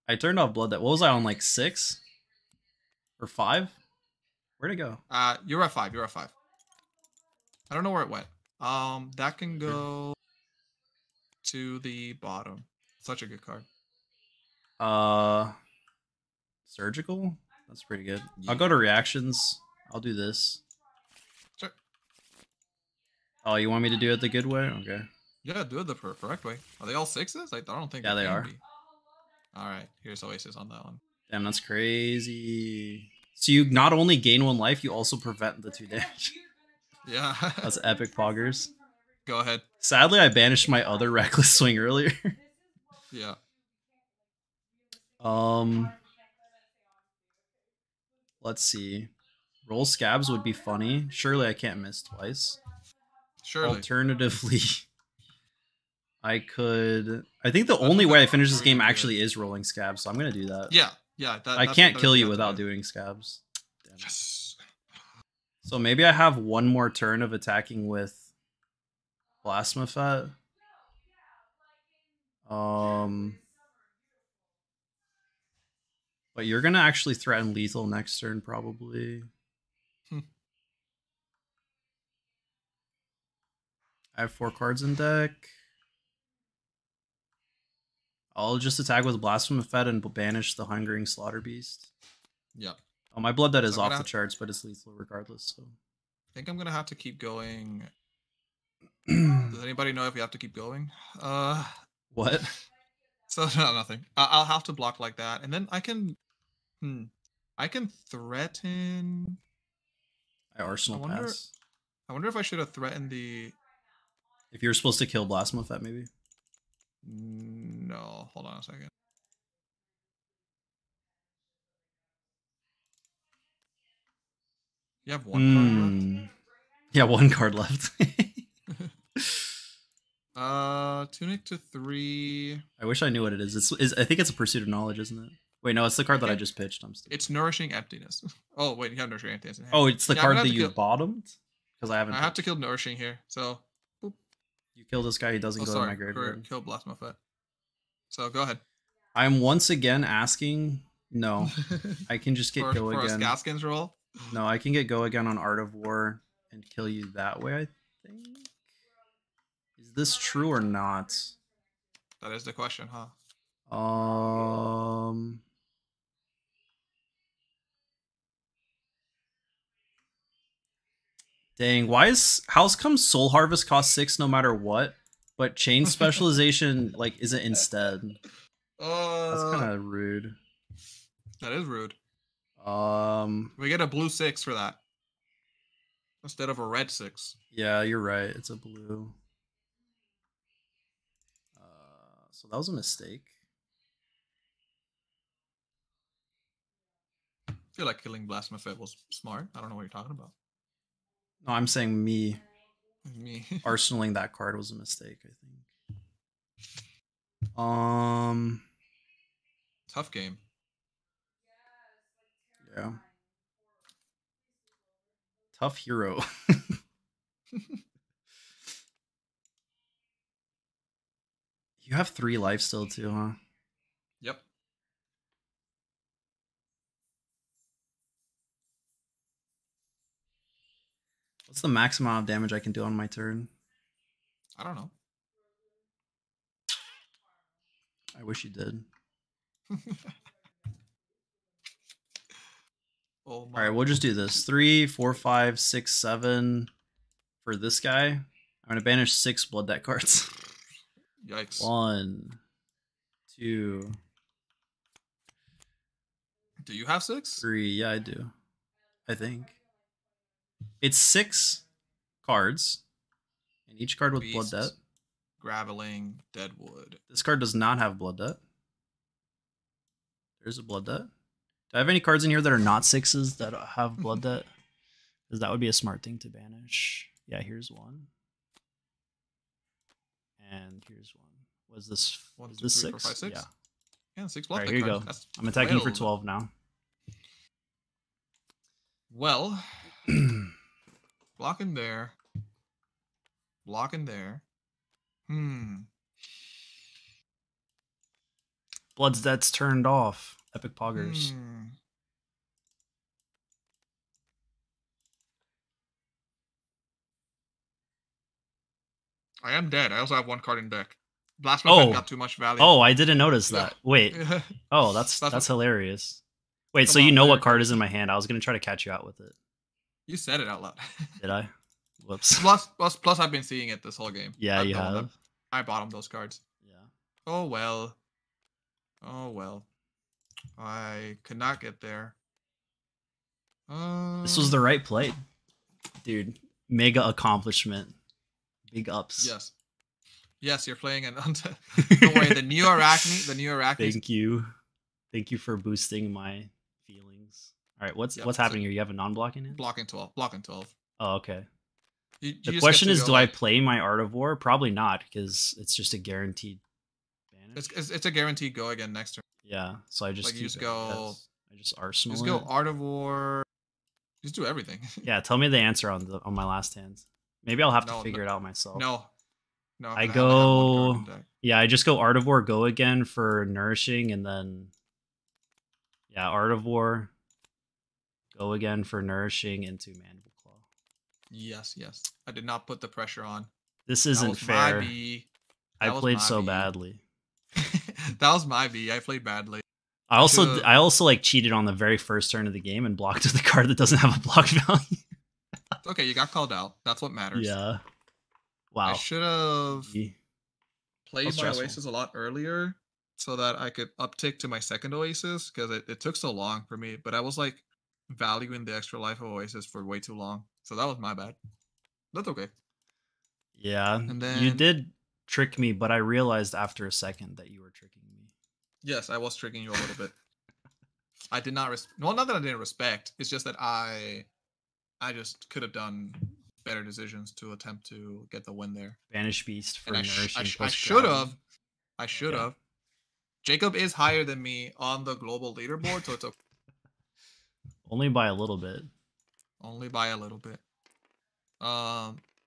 I turned off blood. That what was I on, like 6 or 5? Where'd it go? You're at 5. You're at 5. I don't know where it went. That can go to the bottom. Such a good card. Surgical. That's pretty good. Yeah. I'll go to reactions. I'll do this. Sure. Oh, you want me to do it the good way? Okay. Yeah, do it the correct way. Are they all 6s? I don't think. Yeah, they are. Alright, here's Oasis on that one. Damn, that's crazy. So you not only gain 1 life, you also prevent the 2 damage. Yeah. That's epic poggers. Go ahead. Sadly, I banished my other Reckless Swing earlier. Yeah. Let's see. Roll Scabs would be funny. Surely I can't miss twice. Surely. Alternatively, I could... I think the only way I finish this game actually is rolling Scabs, so I'm going to do that. Yeah, yeah. I can't kill you without doing Scabs. Damn. Yes. So maybe I have one more turn of attacking with Blasmaphet. But you're going to actually threaten lethal next turn, probably. I have 4 cards in deck. I'll just attack with Blasphemous Fed and banish the Hungering Slaughter Beast. Yeah. Oh, my Blood Debt is off the charts, but it's lethal regardless. So I think I'm going to have to keep going. Does anybody know if we have to keep going? What? So, no, nothing. I'll have to block like that. And then I can... I can threaten... I Arsenal pass. I wonder if I should have threatened the... If you were supposed to kill Blasmaphet, maybe? No, hold on a second. You have 1 card left? Yeah, 1 card left. Tunic to 3. I wish I knew what it is. I think it's a Pursuit of Knowledge, isn't it? Wait, no, it's the card that I just pitched. I'm stupid. It's Nourishing Emptiness. Oh, wait, you have Nourishing Emptiness. Oh, it's the card that you bottomed? Because I haven't. I have to kill Nourishing here, so... You kill this guy, he doesn't go to my graveyard. Kill Blasmaphet. So go ahead. I'm once again asking. No, I can just get go again. For a Gaskins roll? No, I can get go again on Art of War and kill you that way, I think. Is this true or not? That is the question, huh? Dang, why is how's come Soul Harvest costs 6 no matter what, but Chain Specialization like isn't instead? That's kind of rude. That is rude. We get a blue 6 for that instead of a red 6. Yeah, you're right. It's a blue. So that was a mistake. I feel like killing Blasmaphet was smart. I don't know what you're talking about. No, I'm saying me. Arsenaling that card was a mistake, I think. Tough game. Yeah. Tough hero. You have 3 life still too, huh? Yep. What's the max amount of damage I can do on my turn? I don't know. I wish you did. Oh my. All right, we'll just do this. 3, 4, 5, 6, 7 for this guy. I'm going to banish 6 Blood Debt cards. Yikes. 1, 2. Do you have 6? 3. Yeah, I do. I think. It's 6 cards. And each card with Beasts, Blood Debt. Graveling, Deadwood. This card does not have Blood Debt. There's a Blood Debt. Do I have any cards in here that are not 6s that have Blood Debt? Because that would be a smart thing to banish. Yeah, here's one. And here's one. Was this, was this 6? 4, 5, 6? Yeah. Yeah, 6 Blood Debt. All right, here you go. That's I'm attacking for 12 now. Well, blocking there. Blocking there. Blood's Debt's turned off. Epic Poggers. I am dead. I also have 1 card in deck. Blast Weapon got too much value. Oh, I didn't notice that. Wait. Oh, that's hilarious. Wait, so you know what card is in my hand. I was going to try to catch you out with it. You said it out loud. Did I? Whoops. Plus, I've been seeing it this whole game. Yeah, you have. I bottomed those cards. Yeah. Oh, well. Oh, well. I could not get there. This was the right play. Dude, mega accomplishment. Big ups. Yes. Yes, you're playing an undead. Don't worry, the new Arachne. Thank you. Thank you for boosting my feelings. All right, what's happening here? You have a non-blocking hand? Blocking 12. Blocking 12. Oh, okay. The question is, do I play my Art of War? Probably not, because it's just a guaranteed banish. It's a guaranteed go again next turn. Yeah, so I just, like, I just Arsenal. Just go Art of War. Just do everything. Yeah, tell me the answer on the my last hand. Maybe I'll have to figure it out myself. No. I go. Yeah, I just go Art of War, go again for Nourishing, and then yeah, Art of War, go again for Nourishing into Mandible Claw. Yes, yes. I did not put the pressure on. This isn't fair. I played so badly. That was my B. I played badly. I also like cheated on the very first turn of the game and blocked with a card that doesn't have a block value. Okay, you got called out. That's what matters. Yeah. Wow. I should have played my Oasis a lot earlier so that I could uptick to my second Oasis, because it took so long for me. But I was like valuing the extra life of Oasis for way too long. So that was my bad. That's okay. Yeah. And then you did trick me, but I realized after a second that you were tricking me. Yes, I was tricking you a little bit. I did not respect. Well, not that I didn't respect. It's just that I just could have done better decisions to attempt to get the win there. Banish Beast for Nourishing. I should have. Jacob is higher than me on the global leaderboard, so it's okay. Only by a little bit. Only by a little bit.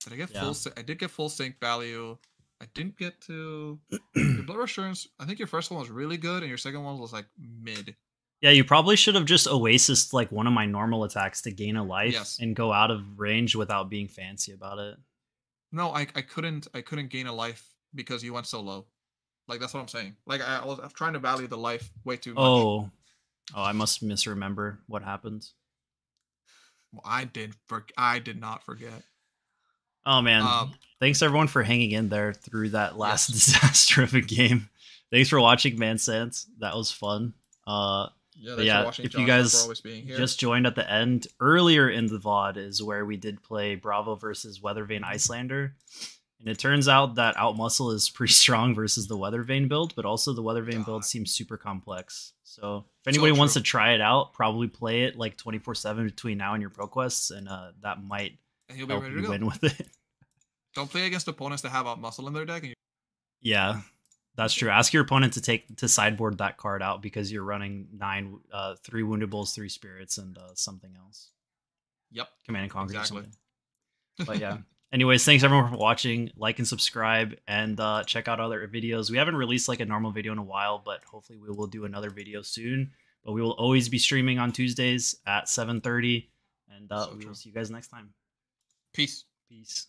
Did I get full? I did get full sync value. I didn't get to your Blood Rush turns. I think your first one was really good, and your second one was like mid. Yeah, you probably should have just Oasis'd like one of my normal attacks to gain a life and go out of range without being fancy about it. No, I couldn't gain a life because you went so low. Like, that's what I'm saying. Like, I'm trying to value the life way too much. Oh, I must misremember what happened. Well, I did not forget. Oh man. Thanks everyone for hanging in there through that last disaster of a game. Thanks for watching, Man Sans. That was fun. Yeah, if you guys just joined at the end, earlier in the VOD is where we did play Bravo versus Weathervane Isylander. And it turns out that Outmuscle is pretty strong versus the Weathervane build, but also the Weathervane build seems super complex. So if anybody wants to try it out, probably play it like 24/7 between now and your pro quests, and that might help you win with it. Don't play against opponents that have Outmuscle in their deck. And yeah. That's true. Ask your opponent to sideboard that card out, because you're running 3 Wounded Bulls, 3 Spirits, and something else. Yep. Command and Conquer. Exactly. But yeah. Anyways, thanks everyone for watching. Like and subscribe, and check out other videos. We haven't released like a normal video in a while, but hopefully we will do another video soon. But we will always be streaming on Tuesdays at 7:30, and we will see you guys next time. Peace. Peace.